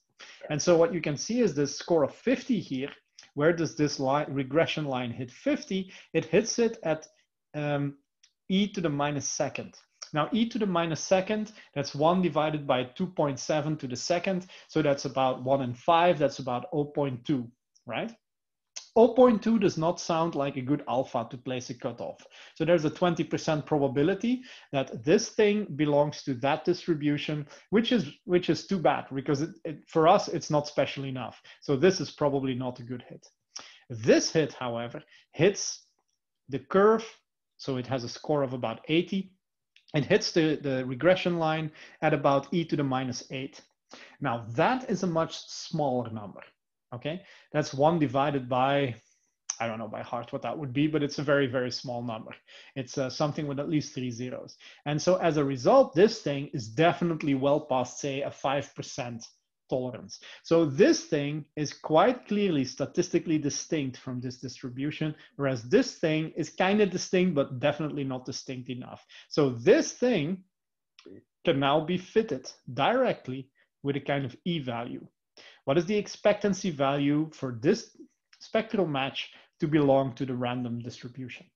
And so what you can see is this score of fifty here. Where does this line, regression line hit fifty? It hits it at um, e to the minus second. Now e to the minus second, that's one divided by two point seven to the second. So that's about one in five, that's about zero point two, right? zero point two does not sound like a good alpha to place a cutoff. So there's a twenty percent probability that this thing belongs to that distribution, which is, which is too bad because it, it, for us, it's not special enough. So this is probably not a good hit. This hit, however, hits the curve. So it has a score of about eighty. It hits the, the regression line at about e to the minus eight. Now that is a much smaller number. Okay, that's one divided by, I don't know by heart what that would be, but it's a very, very small number. It's uh, something with at least three zeros. And so as a result, this thing is definitely well past, say, a five percent tolerance. So this thing is quite clearly statistically distinct from this distribution, whereas this thing is kind of distinct, but definitely not distinct enough. So this thing can now be fitted directly with a kind of E value. What is the expectancy value for this spectral match to belong to the random distribution?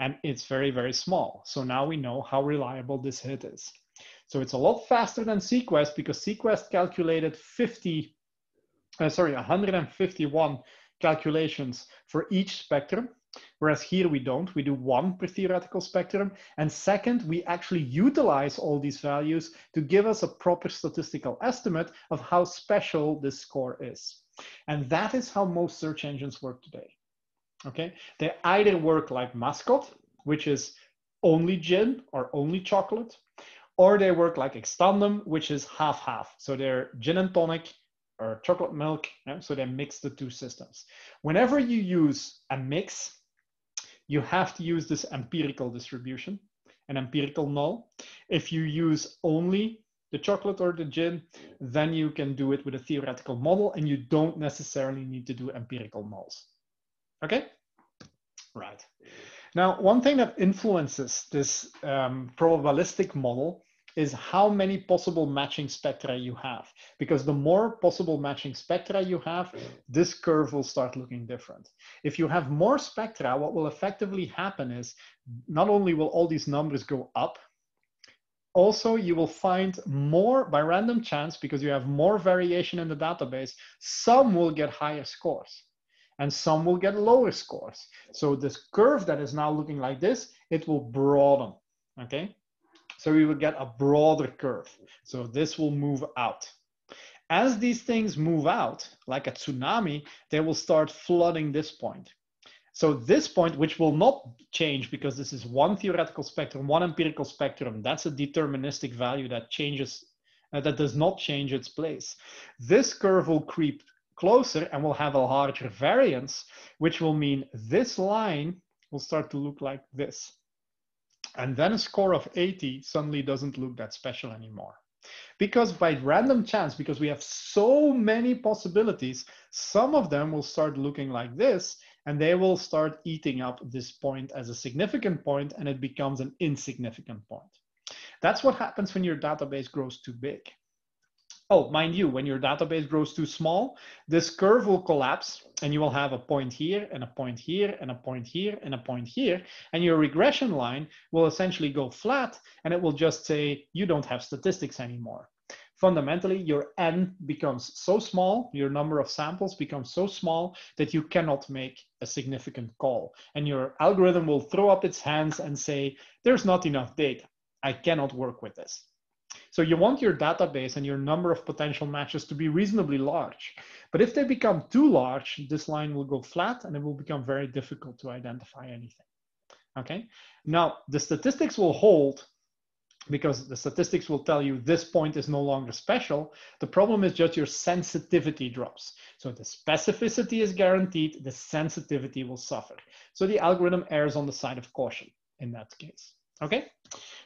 And it's very, very small. So now we know how reliable this hit is. So it's a lot faster than Sequest, because Sequest calculated fifty, uh, sorry, one hundred fifty-one calculations for each spectrum, whereas here we don't. We do one per theoretical spectrum. And second, we actually utilize all these values to give us a proper statistical estimate of how special this score is. And that is how most search engines work today. Okay, they either work like Mascot, which is only gin or only chocolate, or they work like X!Tandem, which is half-half. So they're gin and tonic or chocolate milk. Yeah? So they mix the two systems. Whenever you use a mix, you have to use this empirical distribution, an empirical null. If you use only the chocolate or the gin, then you can do it with a theoretical model, and you don't necessarily need to do empirical nulls. Okay? Right. Now, one thing that influences this um, probabilistic model is how many possible matching spectra you have. Because the more possible matching spectra you have, this curve will start looking different. If you have more spectra, what will effectively happen is not only will all these numbers go up, also, you will find more by random chance, because you have more variation in the database, some will get higher scores and some will get lower scores. So this curve that is now looking like this, it will broaden, okay? So we will get a broader curve. So this will move out. As these things move out, like a tsunami, they will start flooding this point. So this point, which will not change because this is one theoretical spectrum, one empirical spectrum, that's a deterministic value that changes, uh, that does not change its place. This curve will creep closer and will have a larger variance, which will mean this line will start to look like this. And then a score of eighty suddenly doesn't look that special anymore. Because by random chance, because we have so many possibilities, some of them will start looking like this, and they will start eating up this point as a significant point, and it becomes an insignificant point. That's what happens when your database grows too big. Oh, mind you, when your database grows too small, this curve will collapse, and you will have a point here, and a point here, and a point here, and a point here, and your regression line will essentially go flat, and it will just say, you don't have statistics anymore. Fundamentally, your N becomes so small, your number of samples becomes so small that you cannot make a significant call. And your algorithm will throw up its hands and say, there's not enough data. I cannot work with this. So you want your database and your number of potential matches to be reasonably large. But if they become too large, this line will go flat and it will become very difficult to identify anything. Okay? Now, the statistics will hold, because the statistics will tell you this point is no longer special. The problem is just your sensitivity drops. So the specificity is guaranteed, the sensitivity will suffer. So the algorithm errs on the side of caution in that case. Okay,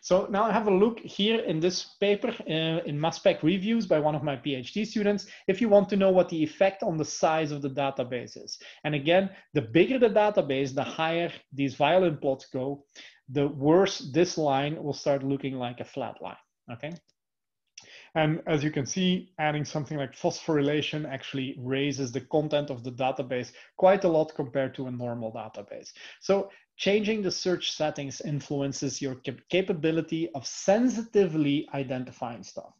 so now I have a look here in this paper uh, in Mass Spec Reviews by one of my PhD students, if you want to know what the effect on the size of the database is. And again, the bigger the database, the higher these violin plots go, the worse this line will start looking like a flat line, okay? And as you can see, adding something like phosphorylation actually raises the content of the database quite a lot compared to a normal database. So changing the search settings influences your cap capability of sensitively identifying stuff.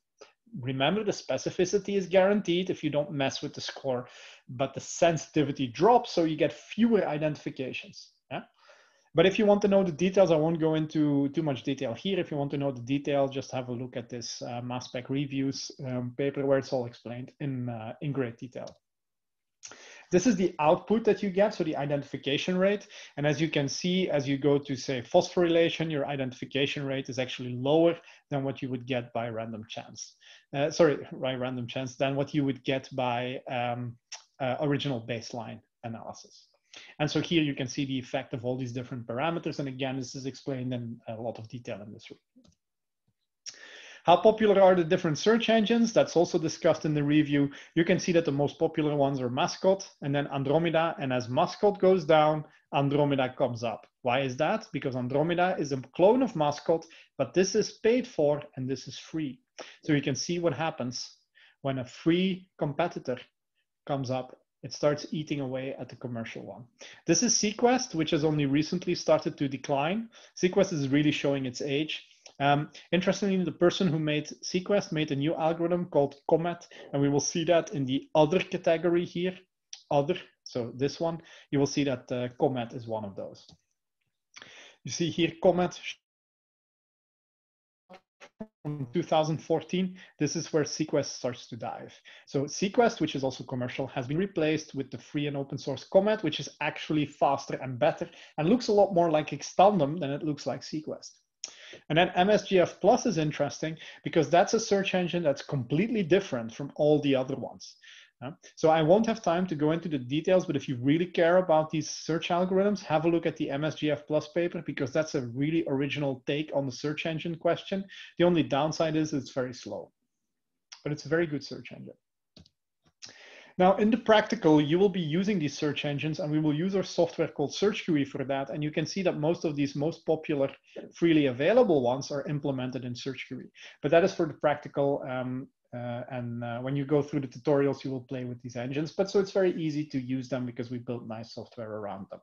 Remember, the specificity is guaranteed if you don't mess with the score, but the sensitivity drops, so you get fewer identifications. Yeah? But if you want to know the details, I won't go into too much detail here. If you want to know the detail, just have a look at this uh, Mass Spec Reviews um, paper where it's all explained in, uh, in great detail. This is the output that you get, so the identification rate. And as you can see, as you go to, say, phosphorylation, your identification rate is actually lower than what you would get by random chance. Uh, sorry, by random chance, than what you would get by um, uh, original baseline analysis. And so here you can see the effect of all these different parameters. And again, this is explained in a lot of detail in this review. How popular are the different search engines? That's also discussed in the review. You can see that the most popular ones are Mascot and then Andromeda. And as Mascot goes down, Andromeda comes up. Why is that? Because Andromeda is a clone of Mascot, but this is paid for and this is free. So you can see what happens when a free competitor comes up. It starts eating away at the commercial one. This is Sequest, which has only recently started to decline. Sequest is really showing its age. Um, interestingly, the person who made Sequest made a new algorithm called Comet, and we will see that in the other category here, other, so this one, you will see that uh, Comet is one of those. You see here Comet from two thousand fourteen, this is where Sequest starts to dive. So Sequest, which is also commercial, has been replaced with the free and open source Comet, which is actually faster and better and looks a lot more like X!Tandem than it looks like Sequest. And then M S G F Plus is interesting because that's a search engine that's completely different from all the other ones. So I won't have time to go into the details, but if you really care about these search algorithms, have a look at the M S G F Plus paper, because that's a really original take on the search engine question. The only downside is it's very slow, but it's a very good search engine. Now, in the practical, you will be using these search engines, and we will use our software called SearchGUI for that. And you can see that most of these most popular freely available ones are implemented in SearchGUI. But that is for the practical. Um, uh, and uh, when you go through the tutorials, you will play with these engines. But so it's very easy to use them because we built nice software around them.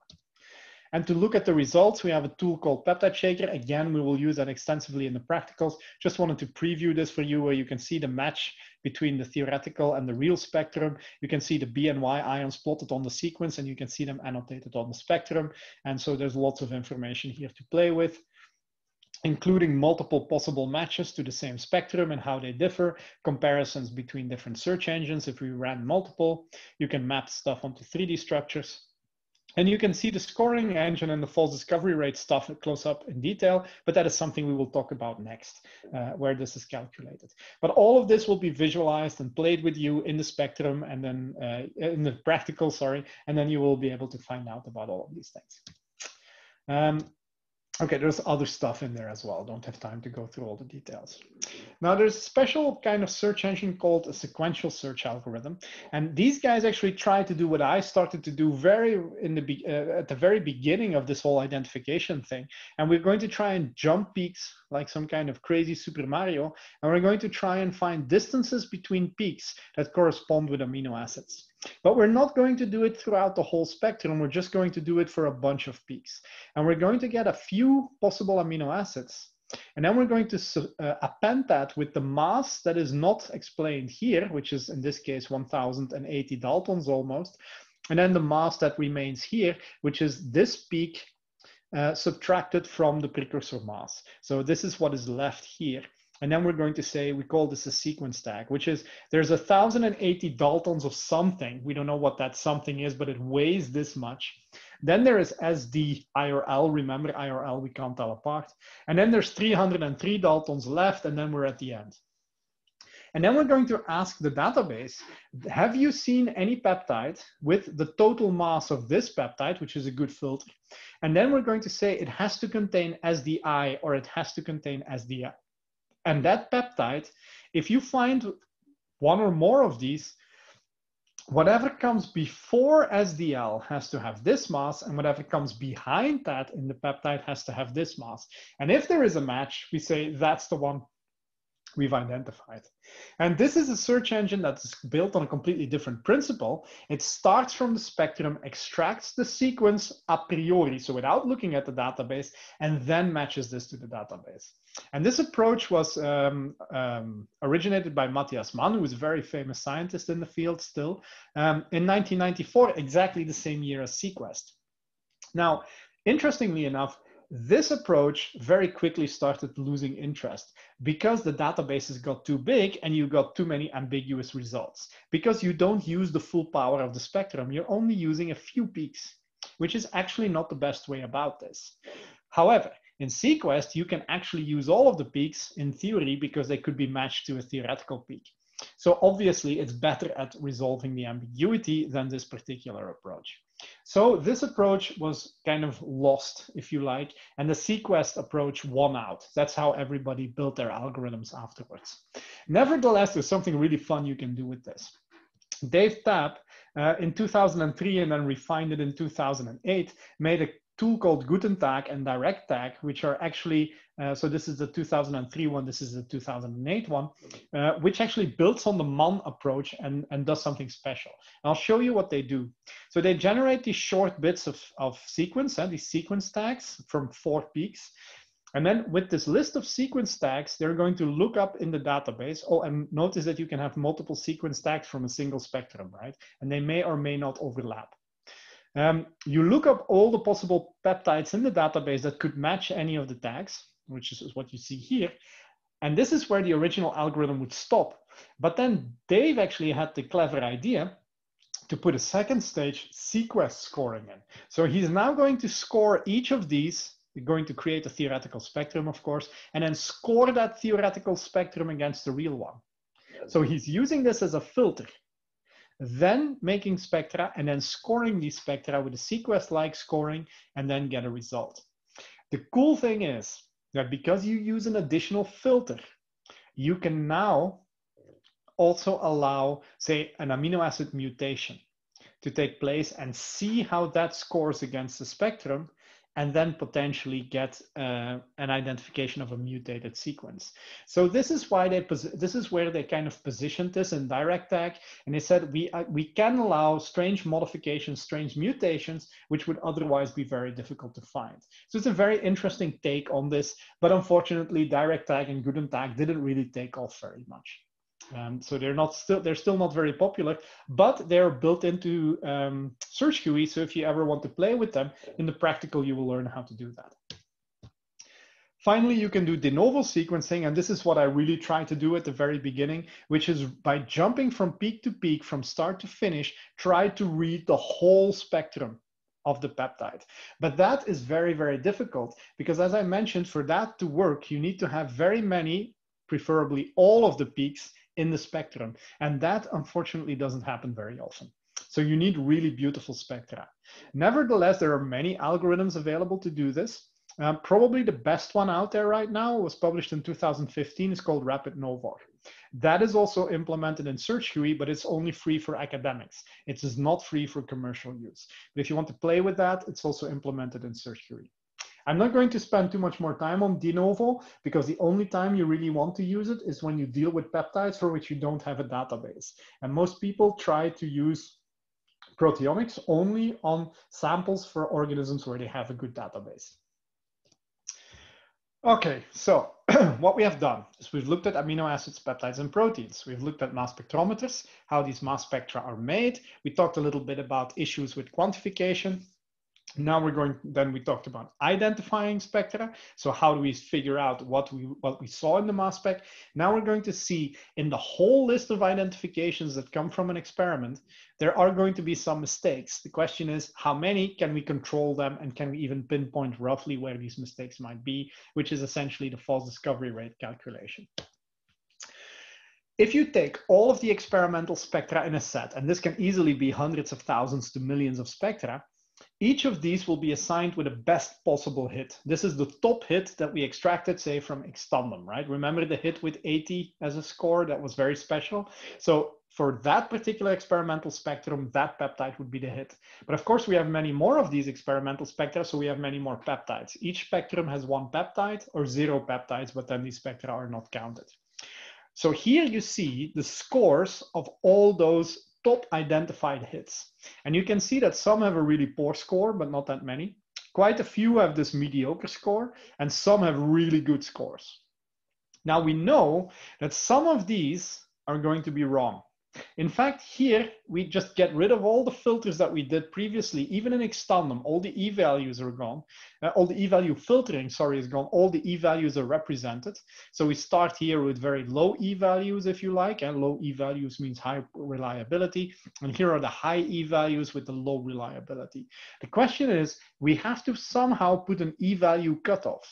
And to look at the results, we have a tool called PeptideShaker. Again, we will use that extensively in the practicals. Just wanted to preview this for you, where you can see the match between the theoretical and the real spectrum. You can see the B and Y ions plotted on the sequence, and you can see them annotated on the spectrum. And so there's lots of information here to play with, including multiple possible matches to the same spectrum and how they differ, comparisons between different search engines. If we ran multiple, you can map stuff onto three D structures. And you can see the scoring engine and the false discovery rate stuff close up in detail, but that is something we will talk about next, uh, where this is calculated. But all of this will be visualized and played with you in the spectrum and then uh, in the practical, sorry, and then you will be able to find out about all of these things. Um, Okay, there's other stuff in there as well. Don't have time to go through all the details. Now, there's a special kind of search engine called a sequential search algorithm. And these guys actually try to do what I started to do very in the uh, at the very beginning of this whole identification thing. And we're going to try and jump peaks like some kind of crazy Super Mario. And we're going to try and find distances between peaks that correspond with amino acids. But we're not going to do it throughout the whole spectrum. We're just going to do it for a bunch of peaks. And we're going to get a few possible amino acids. And then we're going to uh, append that with the mass that is not explained here, which is in this case one thousand eighty Daltons almost. And then the mass that remains here, which is this peak uh, subtracted from the precursor mass. So this is what is left here. And then we're going to say, we call this a sequence tag, which is there's one thousand eighty Daltons of something. We don't know what that something is, but it weighs this much. Then there is S D I R L. Remember I R L, we can't tell apart. And then there's three hundred three Daltons left, and then we're at the end. And then we're going to ask the database, have you seen any peptide with the total mass of this peptide, which is a good filter? And then we're going to say it has to contain S D I or it has to contain S D I. And that peptide, if you find one or more of these, whatever comes before S D L has to have this mass, and whatever comes behind that in the peptide has to have this mass. And if there is a match, we say that's the one we've identified. And this is a search engine that's built on a completely different principle. It starts from the spectrum, extracts the sequence a priori, so without looking at the database, and then matches this to the database. And this approach was um, um, originated by Matthias Mann, who is a very famous scientist in the field still, um, in nineteen ninety-four, exactly the same year as Sequest. Now, interestingly enough, this approach very quickly started losing interest because the databases got too big and you got too many ambiguous results because you don't use the full power of the spectrum. You're only using a few peaks, which is actually not the best way about this. However, in Sequest, you can actually use all of the peaks in theory because they could be matched to a theoretical peak. So obviously it's better at resolving the ambiguity than this particular approach. So this approach was kind of lost, if you like, and the Sequest approach won out. That's how everybody built their algorithms afterwards. Nevertheless, there's something really fun you can do with this. Dave Tapp uh, in two thousand three and then refined it in two thousand eight, made a tool called GutenTag and DirecTag, which are actually, uh, so this is the two thousand three one, this is the two thousand eight one, uh, which actually builds on the Mann approach and, and does something special. And I'll show you what they do. So they generate these short bits of, of sequence, and these sequence tags from four peaks. And then with this list of sequence tags, they're going to look up in the database. Oh, and notice that you can have multiple sequence tags from a single spectrum, right? And they may or may not overlap. Um, you look up all the possible peptides in the database that could match any of the tags, which is, is what you see here. And this is where the original algorithm would stop. But then Dave actually had the clever idea to put a second stage Sequest scoring in. So he's now going to score each of these. You're going to create a theoretical spectrum, of course, and then score that theoretical spectrum against the real one. So he's using this as a filter, then making spectra, and then scoring these spectra with a Sequest-like scoring, and then get a result. The cool thing is that because you use an additional filter, you can now also allow, say, an amino acid mutation to take place and see how that scores against the spectrum, and then potentially get uh, an identification of a mutated sequence. So this is why they this is where they kind of positioned this in DirecTag, and they said we uh, we can allow strange modifications, strange mutations, which would otherwise be very difficult to find. So it's a very interesting take on this, but unfortunately, DirecTag and GutenTag didn't really take off very much. Um, so they're not still they're still not very popular, but they're built into um, SearchGUI. So if you ever want to play with them in the practical, you will learn how to do that. Finally, you can do de novo sequencing, and this is what I really tried to do at the very beginning, which is by jumping from peak to peak, from start to finish, try to read the whole spectrum of the peptide. But that is very, very difficult because, as I mentioned, for that to work, you need to have very many, preferably all of the peaks in the spectrum. And that unfortunately doesn't happen very often. So you need really beautiful spectra. Nevertheless, there are many algorithms available to do this. Um, probably the best one out there right now was published in two thousand fifteen. It's called RapidNovor. That is also implemented in SearchGUI, but it's only free for academics. It is not free for commercial use. But if you want to play with that, it's also implemented in SearchGUI. I'm not going to spend too much more time on de novo because the only time you really want to use it is when you deal with peptides for which you don't have a database. And most people try to use proteomics only on samples for organisms where they have a good database. Okay, so what we have done is we've looked at amino acids, peptides, and proteins. We've looked at mass spectrometers, how these mass spectra are made. We talked a little bit about issues with quantification. Now we're going, then we talked about identifying spectra. So how do we figure out what we, what we saw in the mass spec? Now we're going to see in the whole list of identifications that come from an experiment, there are going to be some mistakes. The question is, how many? Can we control them? And can we even pinpoint roughly where these mistakes might be, which is essentially the false discovery rate calculation. If you take all of the experimental spectra in a set, and this can easily be hundreds of thousands to millions of spectra, each of these will be assigned with a best possible hit. This is the top hit that we extracted, say, from X!Tandem, right? Remember the hit with eighty as a score? That was very special. So for that particular experimental spectrum, that peptide would be the hit. But of course, we have many more of these experimental spectra, so we have many more peptides. Each spectrum has one peptide or zero peptides, but then these spectra are not counted. So here you see the scores of all those top identified hits. And you can see that some have a really poor score, but not that many. Quite a few have this mediocre score, and some have really good scores. Now we know that some of these are going to be wrong. In fact, here, we just get rid of all the filters that we did previously, even in X!Tandem, all the E-values are gone. Uh, all the E-value filtering, sorry, is gone. All the E-values are represented. So we start here with very low E-values, if you like, and low E-values means high reliability. And here are the high E-values with the low reliability. The question is, we have to somehow put an E-value cutoff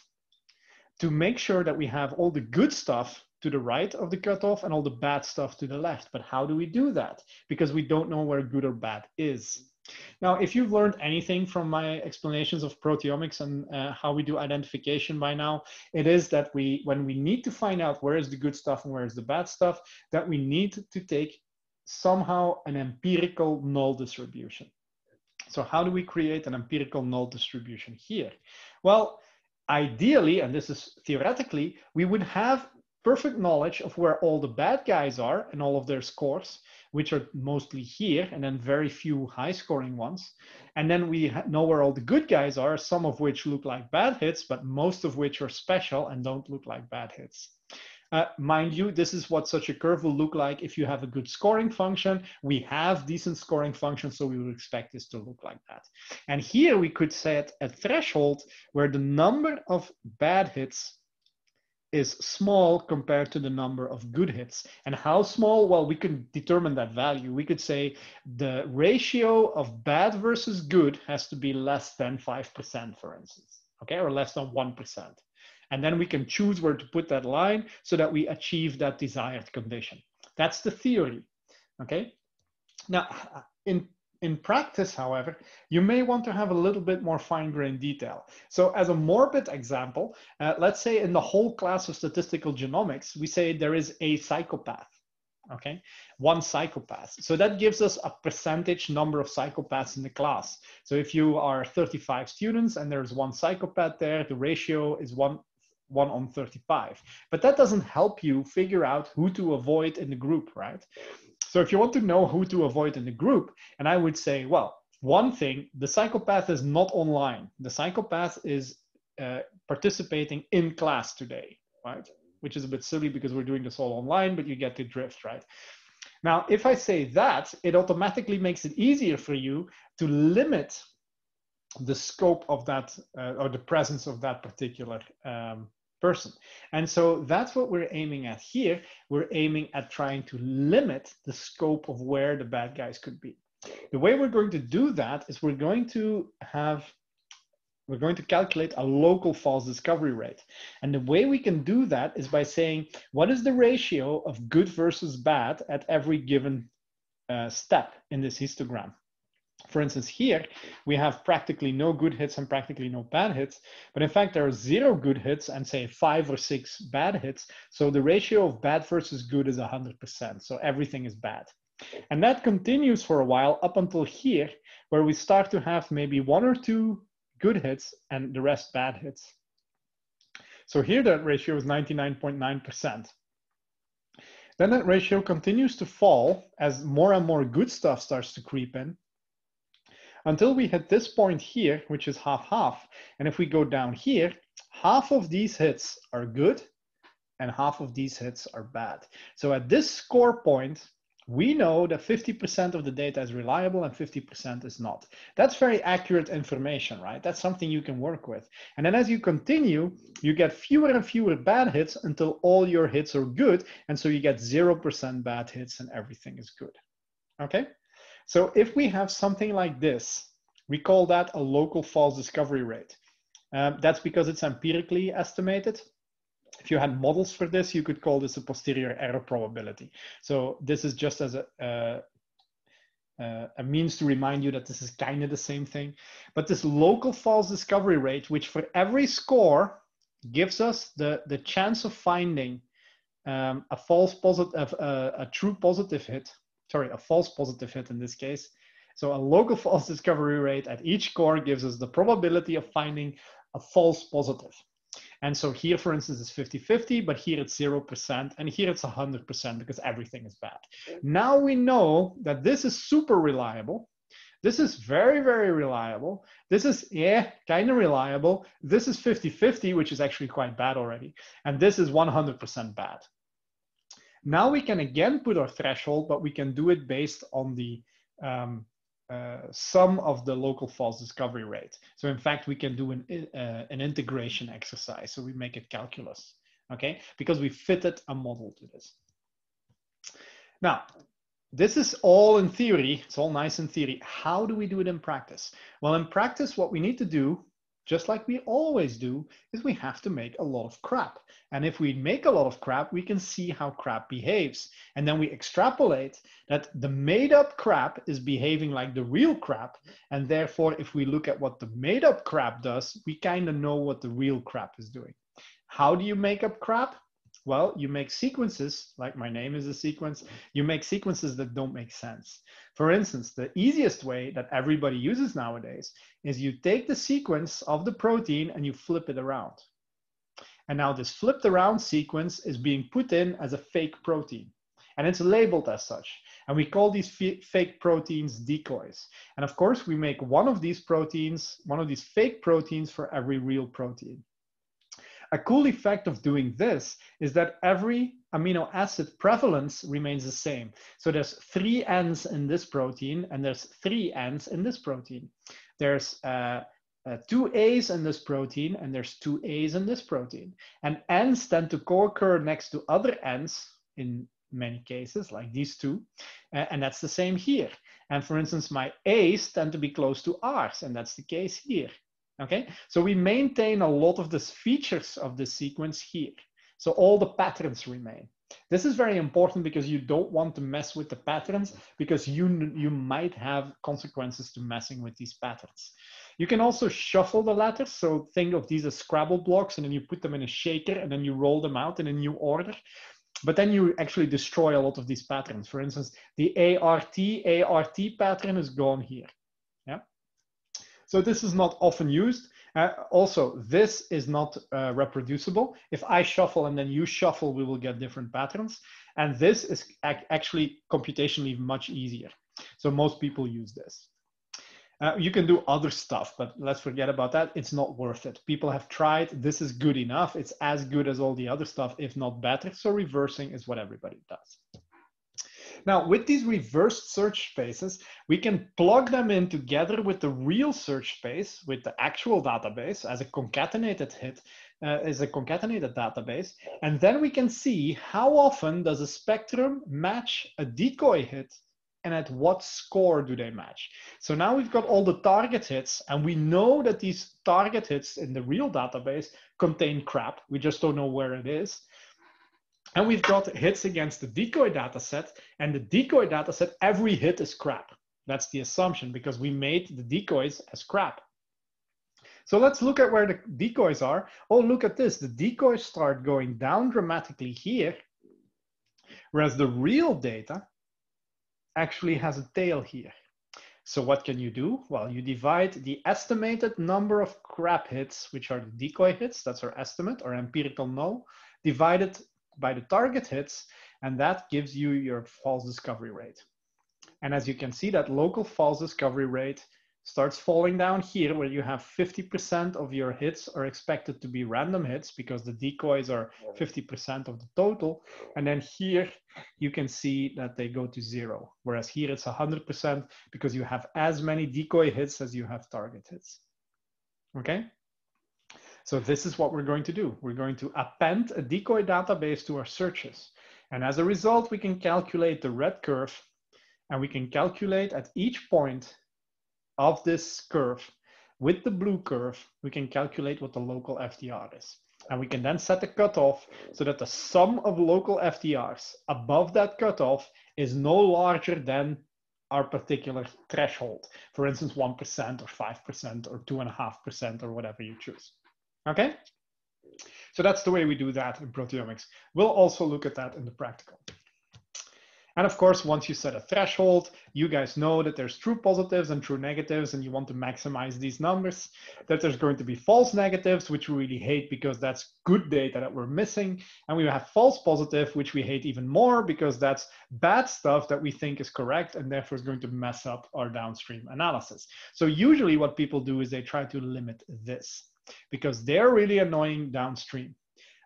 to make sure that we have all the good stuff to the right of the cutoff and all the bad stuff to the left. But how do we do that? Because we don't know where good or bad is. Now, if you've learned anything from my explanations of proteomics and uh, how we do identification by now, it is that we, when we need to find out where is the good stuff and where is the bad stuff, that we need to take somehow an empirical null distribution. So how do we create an empirical null distribution here? Well, ideally, and this is theoretically, we would have perfect knowledge of where all the bad guys are and all of their scores, which are mostly here, and then very few high scoring ones. And then we know where all the good guys are, some of which look like bad hits, but most of which are special and don't look like bad hits. Uh, mind you, this is what such a curve will look like if you have a good scoring function. We have decent scoring functions, so we would expect this to look like that. And here we could set a threshold where the number of bad hits is small compared to the number of good hits. And how small? Well, we can determine that value. We could say the ratio of bad versus good has to be less than five percent, for instance, okay, or less than one percent. And then we can choose where to put that line so that we achieve that desired condition. That's the theory, okay? Now, in In practice, however, you may want to have a little bit more fine-grained detail. So as a morbid example, uh, let's say in the whole class of statistical genomics, we say there is a psychopath, okay? One psychopath. So that gives us a percentage number of psychopaths in the class. So if you are thirty-five students and there's one psychopath there, the ratio is one, one on thirty-five. But that doesn't help you figure out who to avoid in the group, right? So if you want to know who to avoid in the group, and I would say, well, one thing, the psychopath is not online. The psychopath is uh, participating in class today, right? Which is a bit silly because we're doing this all online, but you get the drift, right? Now, if I say that, it automatically makes it easier for you to limit the scope of that uh, or the presence of that particular um, person. And so that's what we're aiming at here. We're aiming at trying to limit the scope of where the bad guys could be. The way we're going to do that is we're going to have, we're going to calculate a local false discovery rate. And the way we can do that is by saying, what is the ratio of good versus bad at every given uh, step in this histogram? For instance, here, we have practically no good hits and practically no bad hits. But in fact, there are zero good hits and say five or six bad hits. So the ratio of bad versus good is one hundred percent. So everything is bad. And that continues for a while up until here, where we start to have maybe one or two good hits and the rest bad hits. So here that ratio is ninety-nine point nine percent. Then that ratio continues to fall as more and more good stuff starts to creep in, until we hit this point here, which is half-half. And if we go down here, half of these hits are good and half of these hits are bad. So at this score point, we know that fifty percent of the data is reliable and fifty percent is not. That's very accurate information, right? That's something you can work with. And then as you continue, you get fewer and fewer bad hits until all your hits are good. And so you get zero percent bad hits and everything is good, okay? So if we have something like this, we call that a local false discovery rate. Um, that's because it's empirically estimated. If you had models for this, you could call this a posterior error probability. So this is just as a, uh, uh, a means to remind you that this is kind of the same thing. But this local false discovery rate, which for every score gives us the, the chance of finding um, a false positive, uh, a true positive hit, sorry, a false positive hit in this case. So a local false discovery rate at each core gives us the probability of finding a false positive. And so here, for instance, it's fifty fifty, but here it's zero percent, and here it's one hundred percent because everything is bad. Now we know that this is super reliable. This is very, very reliable. This is, yeah, kind of reliable. This is fifty fifty, which is actually quite bad already. And this is one hundred percent bad. Now we can again put our threshold, but we can do it based on the um, uh, sum of the local false discovery rate. So in fact, we can do an, uh, an integration exercise. So we make it calculus, okay? Because we fitted a model to this. Now, this is all in theory. It's all nice in theory. How do we do it in practice? Well, in practice, what we need to do, just like we always do, is we have to make a lot of crap. And if we make a lot of crap, we can see how crap behaves. And then we extrapolate that the made up crap is behaving like the real crap. And therefore, if we look at what the made up crap does, we kind of know what the real crap is doing. How do you make up crap? Well, you make sequences, like my name is a sequence, you make sequences that don't make sense. For instance, the easiest way that everybody uses nowadays is you take the sequence of the protein and you flip it around. And now this flipped around sequence is being put in as a fake protein, and it's labeled as such. And we call these fake proteins decoys. And of course, we make one of these proteins, one of these fake proteins for every real protein. A cool effect of doing this is that every amino acid prevalence remains the same. So there's three N's in this protein, and there's three N's in this protein. There's uh, uh, two A's in this protein, and there's two A's in this protein. And N's tend to co-occur next to other N's in many cases, like these two. Uh, and that's the same here. And for instance, my A's tend to be close to R's, and that's the case here. Okay, so we maintain a lot of the features of the sequence here. So all the patterns remain. This is very important because you don't want to mess with the patterns, because you, you might have consequences to messing with these patterns. You can also shuffle the letters. So think of these as Scrabble blocks, and then you put them in a shaker, and then you roll them out in a new order. But then you actually destroy a lot of these patterns. For instance, the A R T, A R T pattern is gone here. Yeah. So this is not often used. Uh, also, this is not uh, reproducible. If I shuffle and then you shuffle, we will get different patterns. And this is ac actually computationally much easier. So most people use this. Uh, you can do other stuff, but let's forget about that. It's not worth it. People have tried. This is good enough. It's as good as all the other stuff, if not better. So reversing is what everybody does. Now, with these reversed search spaces, we can plug them in together with the real search space, with the actual database as a concatenated hit, uh, as a concatenated database. And then we can see how often does a spectrum match a decoy hit, and at what score do they match. So now we've got all the target hits, and we know that these target hits in the real database contain crap. We just don't know where it is. And we've got hits against the decoy dataset, and the decoy dataset, every hit is crap. That's the assumption, because we made the decoys as crap. So let's look at where the decoys are. Oh, look at this. The decoys start going down dramatically here, whereas the real data actually has a tail here. So what can you do? Well, you divide the estimated number of crap hits, which are the decoy hits, that's our estimate, our empirical null, divided by the target hits, and that gives you your false discovery rate. And as you can see, that local false discovery rate starts falling down here, where you have fifty percent of your hits are expected to be random hits, because the decoys are fifty percent of the total. And then here you can see that they go to zero, whereas here it's one hundred percent, because you have as many decoy hits as you have target hits. Okay? So this is what we're going to do. We're going to append a decoy database to our searches. And as a result, we can calculate the red curve, and we can calculate at each point of this curve with the blue curve, we can calculate what the local F T R is. And we can then set the cutoff so that the sum of local F T Rs above that cutoff is no larger than our particular threshold. For instance, one percent or five percent or two point five percent or whatever you choose. Okay, so that's the way we do that in proteomics. We'll also look at that in the practical. And of course, once you set a threshold, you guys know that there's true positives and true negatives, and you want to maximize these numbers, that there's going to be false negatives, which we really hate because that's good data that we're missing. And we have false positive, which we hate even more because that's bad stuff that we think is correct and therefore is going to mess up our downstream analysis. So usually what people do is they try to limit this, because they're really annoying downstream.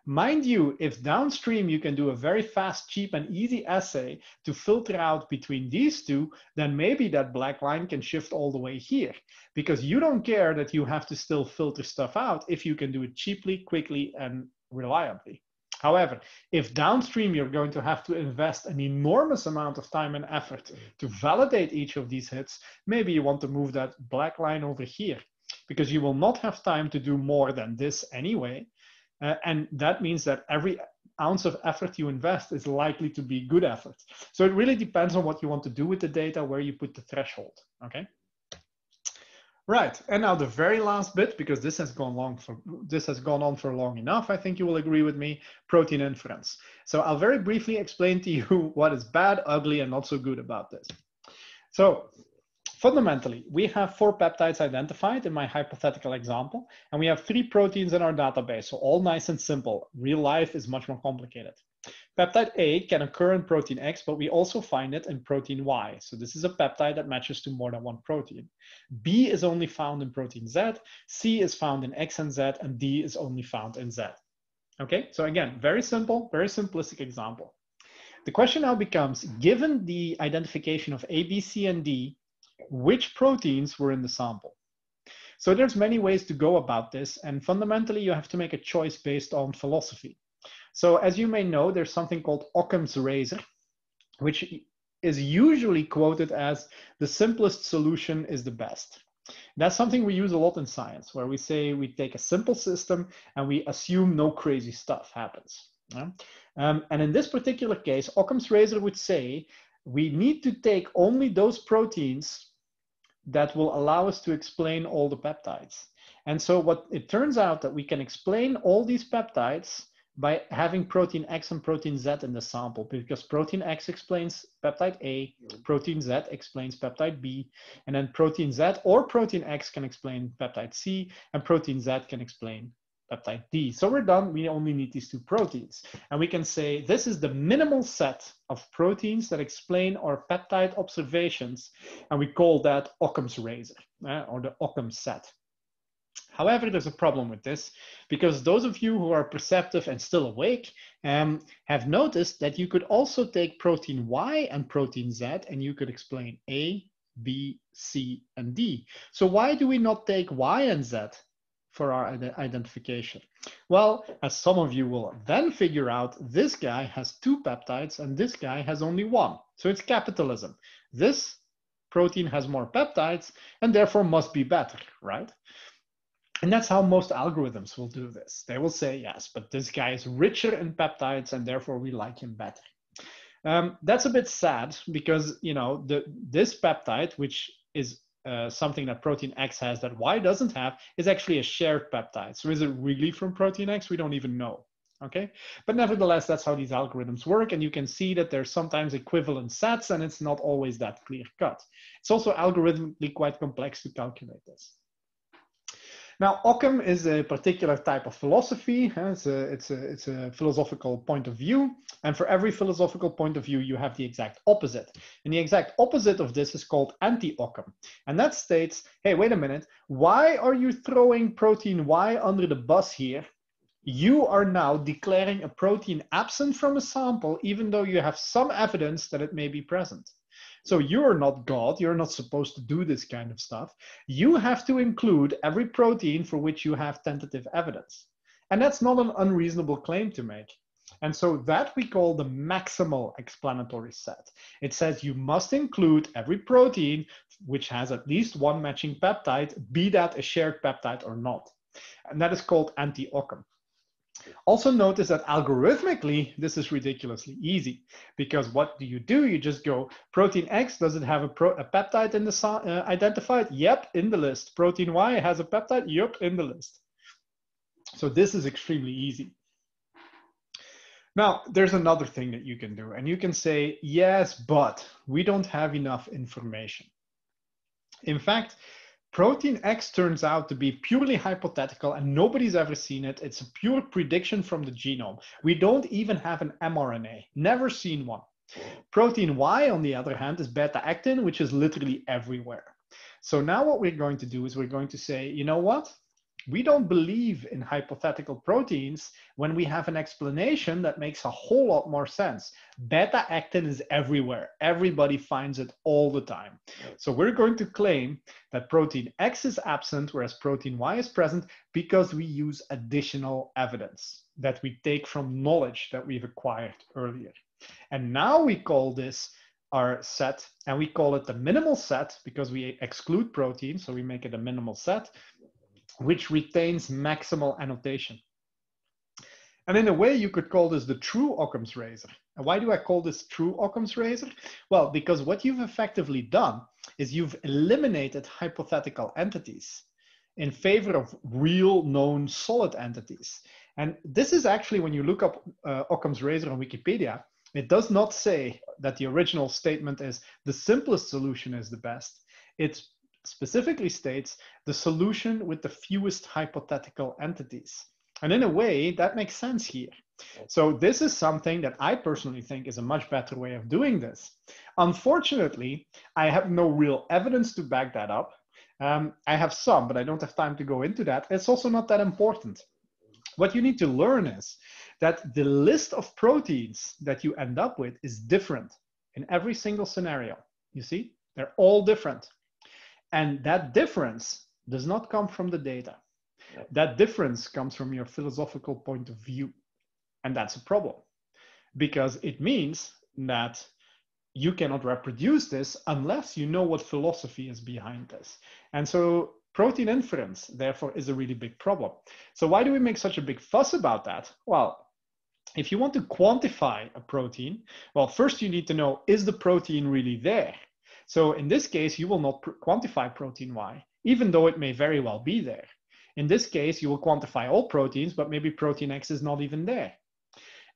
Mind you, if downstream you can do a very fast, cheap, and easy assay to filter out between these two, then maybe that black line can shift all the way here, because you don't care that you have to still filter stuff out if you can do it cheaply, quickly, and reliably. However, if downstream you're going to have to invest an enormous amount of time and effort to validate each of these hits, maybe you want to move that black line over here, because you will not have time to do more than this anyway. Uh, and that means that every ounce of effort you invest is likely to be good effort. So it really depends on what you want to do with the data, where you put the threshold, okay? Right, and now the very last bit, because this has gone long for, this has gone on for long enough, I think you will agree with me, protein inference. So I'll very briefly explain to you what is bad, ugly, and not so good about this. So fundamentally, we have four peptides identified in my hypothetical example, and we have three proteins in our database, so all nice and simple. Real life is much more complicated. Peptide A can occur in protein X, but we also find it in protein Y. So this is a peptide that matches to more than one protein. B is only found in protein Z, C is found in X and Z, and D is only found in Z. Okay, so again, very simple, very simplistic example. The question now becomes, given the identification of A, B, C, and D, which proteins were in the sample? So there's many ways to go about this, and fundamentally you have to make a choice based on philosophy. So as you may know, there's something called Occam's razor, which is usually quoted as the simplest solution is the best. That's something we use a lot in science, where we say we take a simple system and we assume no crazy stuff happens. Yeah? Um, and in this particular case, Occam's razor would say we need to take only those proteins that will allow us to explain all the peptides. And so what it turns out that we can explain all these peptides by having protein X and protein Z in the sample, because protein X explains peptide A, protein Z explains peptide B, and then protein Z or protein X can explain peptide C, and protein Z can explain peptide D. So we're done, we only need these two proteins. And we can say this is the minimal set of proteins that explain our peptide observations, and we call that Occam's razor, eh, or the Occam set. However, there's a problem with this, because those of you who are perceptive and still awake um, have noticed that you could also take protein Y and protein Z, and you could explain A, B, C, and D. So why do we not take Y and Z for our identification? Well, as some of you will then figure out, this guy has two peptides, and this guy has only one. So it's capitalism. This protein has more peptides, and therefore must be better, right? And that's how most algorithms will do this. They will say, yes, but this guy is richer in peptides and therefore we like him better. Um, that's a bit sad because, you know, the, this peptide, which is uh, something that protein X has that Y doesn't have, is actually a shared peptide. So is it really from protein X? We don't even know. Okay, but nevertheless, that's how these algorithms work. And you can see that there's sometimes equivalent sets and it's not always that clear cut. It's also algorithmically quite complex to calculate this. Now, Occam is a particular type of philosophy. It's a, it's, a, it's a philosophical point of view. And for every philosophical point of view, you have the exact opposite. And the exact opposite of this is called anti-Occam. And that states, hey, wait a minute. Why are you throwing protein Y under the bus here? You are now declaring a protein absent from a sample, even though you have some evidence that it may be present. So you're not God, you're not supposed to do this kind of stuff. You have to include every protein for which you have tentative evidence. And that's not an unreasonable claim to make. And so that we call the maximal explanatory set. It says you must include every protein which has at least one matching peptide, be that a shared peptide or not. And that is called anti-Occam. Also notice that algorithmically, this is ridiculously easy because what do you do? You just go, protein X, does it have a, pro a peptide in the uh, identified? Yep, in the list. Protein Y has a peptide? Yep, in the list. So this is extremely easy. Now, there's another thing that you can do and you can say, yes, but we don't have enough information. In fact, protein X turns out to be purely hypothetical and nobody's ever seen it. It's a pure prediction from the genome. We don't even have an mRNA, never seen one. Protein Y, on the other hand, is beta-actin, which is literally everywhere. So now what we're going to do is we're going to say, you know what? We don't believe in hypothetical proteins when we have an explanation that makes a whole lot more sense. Beta-actin is everywhere. Everybody finds it all the time. So we're going to claim that protein X is absent, whereas protein Y is present, because we use additional evidence that we take from knowledge that we've acquired earlier. And now we call this our set, and we call it the minimal set because we exclude protein, so we make it a minimal set, which retains maximal annotation. And in a way, you could call this the true Occam's razor. And why do I call this true Occam's razor? Well, because what you've effectively done is you've eliminated hypothetical entities in favor of real, known, solid entities. And this is actually, when you look up uh, Occam's razor on Wikipedia, it does not say that the original statement is the simplest solution is the best. It specifically states the solution with the fewest hypothetical entities. And in a way, that makes sense here. So this is something that I personally think is a much better way of doing this. Unfortunately, I have no real evidence to back that up. Um, I have some, but I don't have time to go into that. It's also not that important. What you need to learn is that the list of proteins that you end up with is different in every single scenario. You see, they're all different. And that difference does not come from the data. That difference comes from your philosophical point of view. And that's a problem, because it means that you cannot reproduce this unless you know what philosophy is behind this. And so protein inference, therefore, is a really big problem. So why do we make such a big fuss about that? Well, if you want to quantify a protein, well, first you need to know, is the protein really there? So in this case, you will not quantify protein Y, even though it may very well be there. In this case, you will quantify all proteins, but maybe protein X is not even there.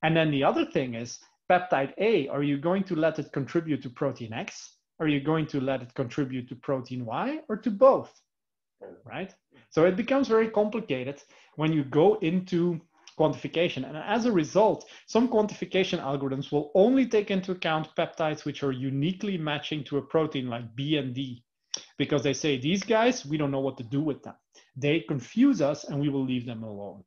And then the other thing is peptide A, are you going to let it contribute to protein X? Are you going to let it contribute to protein Y, or to both, right? So it becomes very complicated when you go into quantification. And as a result, some quantification algorithms will only take into account peptides which are uniquely matching to a protein like B and D, because they say, these guys, we don't know what to do with them. They confuse us and we will leave them alone.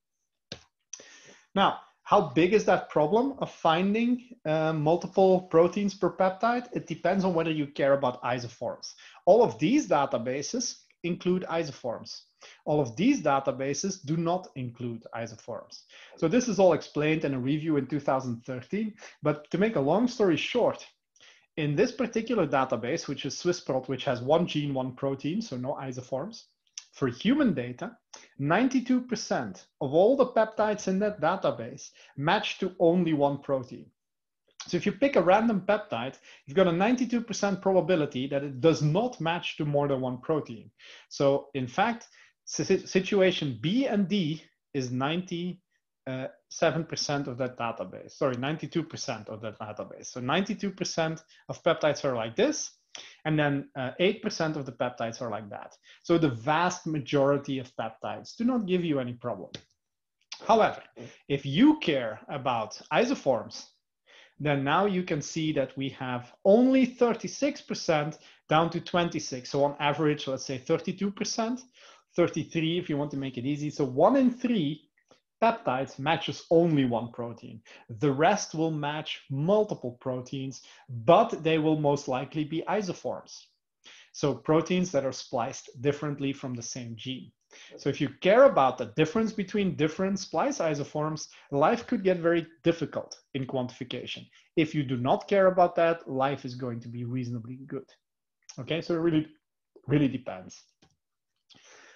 Now, how big is that problem of finding uh, multiple proteins per peptide? It depends on whether you care about isoforms. All of these databases include isoforms. All of these databases do not include isoforms. So this is all explained in a review in two thousand thirteen. But to make a long story short, in this particular database, which is SwissProt, which has one gene, one protein, so no isoforms, for human data, ninety-two percent of all the peptides in that database match to only one protein. So if you pick a random peptide, you've got a ninety-two percent probability that it does not match to more than one protein. So in fact, situation B and D is ninety percent. Uh, seven percent of that database, sorry, ninety-two percent of that database. So ninety-two percent of peptides are like this, and then uh, eight percent of the peptides are like that. So the vast majority of peptides do not give you any problem. However, if you care about isoforms, then now you can see that we have only thirty-six percent down to twenty-six. So on average, let's say thirty-two percent, thirty-three if you want to make it easy. So one in three peptides matches only one protein. The rest will match multiple proteins, but they will most likely be isoforms. So proteins that are spliced differently from the same gene. So if you care about the difference between different splice isoforms, life could get very difficult in quantification. If you do not care about that, life is going to be reasonably good. Okay, so it really, really depends.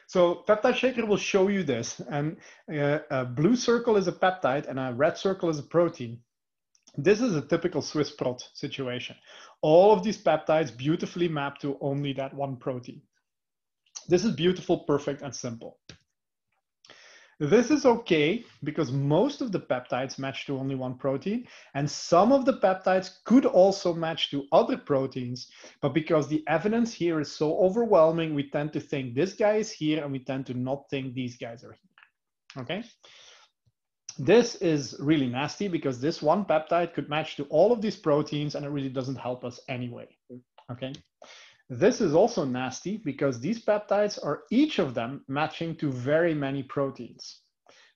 So PeptideShaker will show you this, and uh, a blue circle is a peptide and a red circle is a protein. This is a typical SwissProt situation. All of these peptides beautifully map to only that one protein. This is beautiful, perfect, and simple. This is okay because most of the peptides match to only one protein, and some of the peptides could also match to other proteins, but because the evidence here is so overwhelming, we tend to think this guy is here and we tend to not think these guys are here, okay? This is really nasty because this one peptide could match to all of these proteins and it really doesn't help us anyway, okay? This is also nasty because these peptides are each of them matching to very many proteins.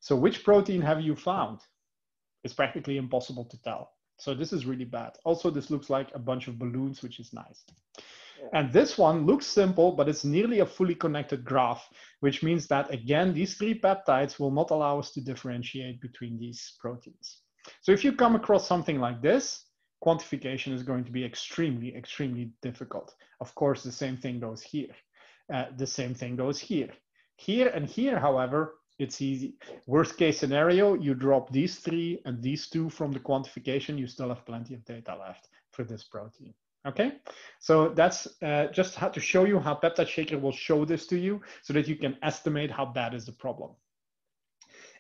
So which protein have you found? It's practically impossible to tell. So this is really bad. Also, this looks like a bunch of balloons, which is nice. Yeah. And this one looks simple, but it's nearly a fully connected graph, which means that again, these three peptides will not allow us to differentiate between these proteins. So if you come across something like this, quantification is going to be extremely, extremely difficult. Of course, the same thing goes here. Uh, the same thing goes here. Here and here, however, it's easy. Worst case scenario, you drop these three and these two from the quantification, you still have plenty of data left for this protein, okay? So that's uh, just how to show you how PeptideShaker will show this to you so that you can estimate how bad is the problem.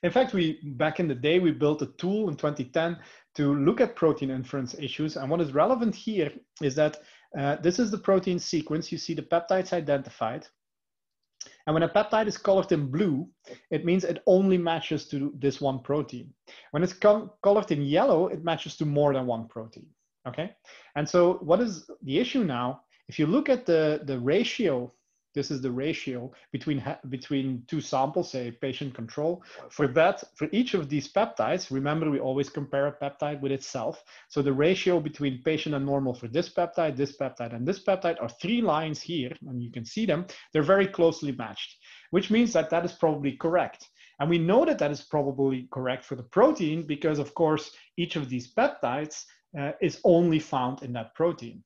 In fact, we back in the day, we built a tool in twenty ten to look at protein inference issues. And what is relevant here is that Uh, this is the protein sequence. You see the peptides identified. And when a peptide is colored in blue, it means it only matches to this one protein. When it's colored in yellow, it matches to more than one protein, okay? And so what is the issue now? If you look at the, the ratio, this is the ratio between, between two samples, say patient control. For that, for each of these peptides, remember we always compare a peptide with itself. So the ratio between patient and normal for this peptide, this peptide, and this peptide are three lines here, and you can see them. They're very closely matched, which means that that is probably correct. And we know that that is probably correct for the protein because, of course, each of these peptides uh, is only found in that protein.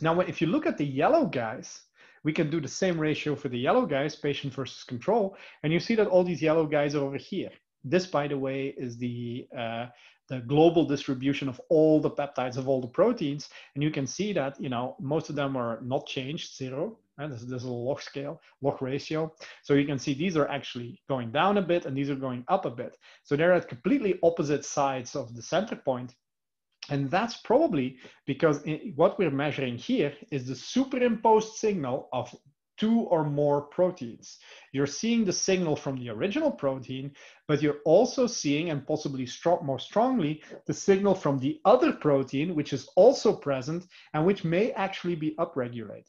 Now, if you look at the yellow guys, we can do the same ratio for the yellow guys, patient versus control. And you see that all these yellow guys are over here. This, by the way, is the, uh, the global distribution of all the peptides of all the proteins. And you can see that, you know, most of them are not changed, zero. And this, this is a log scale, log ratio. So you can see these are actually going down a bit and these are going up a bit. So they're at completely opposite sides of the center point. And that's probably because what we're measuring here is the superimposed signal of two or more proteins. You're seeing the signal from the original protein, but you're also seeing, and possibly strong, more strongly, the signal from the other protein, which is also present and which may actually be upregulated.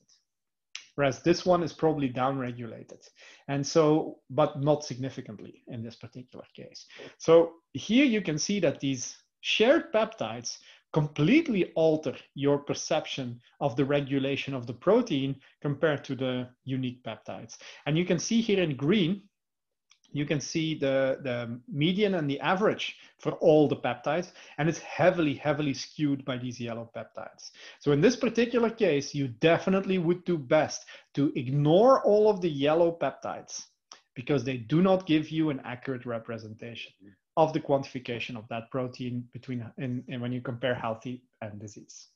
Whereas this one is probably downregulated. And so, but not significantly in this particular case. So here you can see that these shared peptides completely alter your perception of the regulation of the protein compared to the unique peptides. And you can see here in green, you can see the, the median and the average for all the peptides, and it's heavily, heavily skewed by these yellow peptides. So in this particular case, you definitely would do best to ignore all of the yellow peptides because they do not give you an accurate representation of the quantification of that protein between and, and when you compare healthy and disease.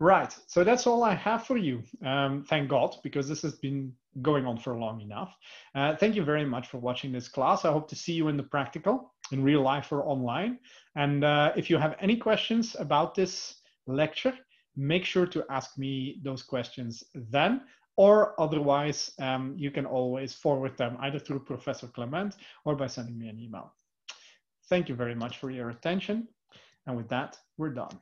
Right, so that's all I have for you. Um, thank God, because this has been going on for long enough. Uh, thank you very much for watching this class. I hope to see you in the practical, in real life or online. And uh, if you have any questions about this lecture, make sure to ask me those questions then. Or otherwise, um, you can always forward them either through Professor Clement or by sending me an email. Thank you very much for your attention. And with that, we're done.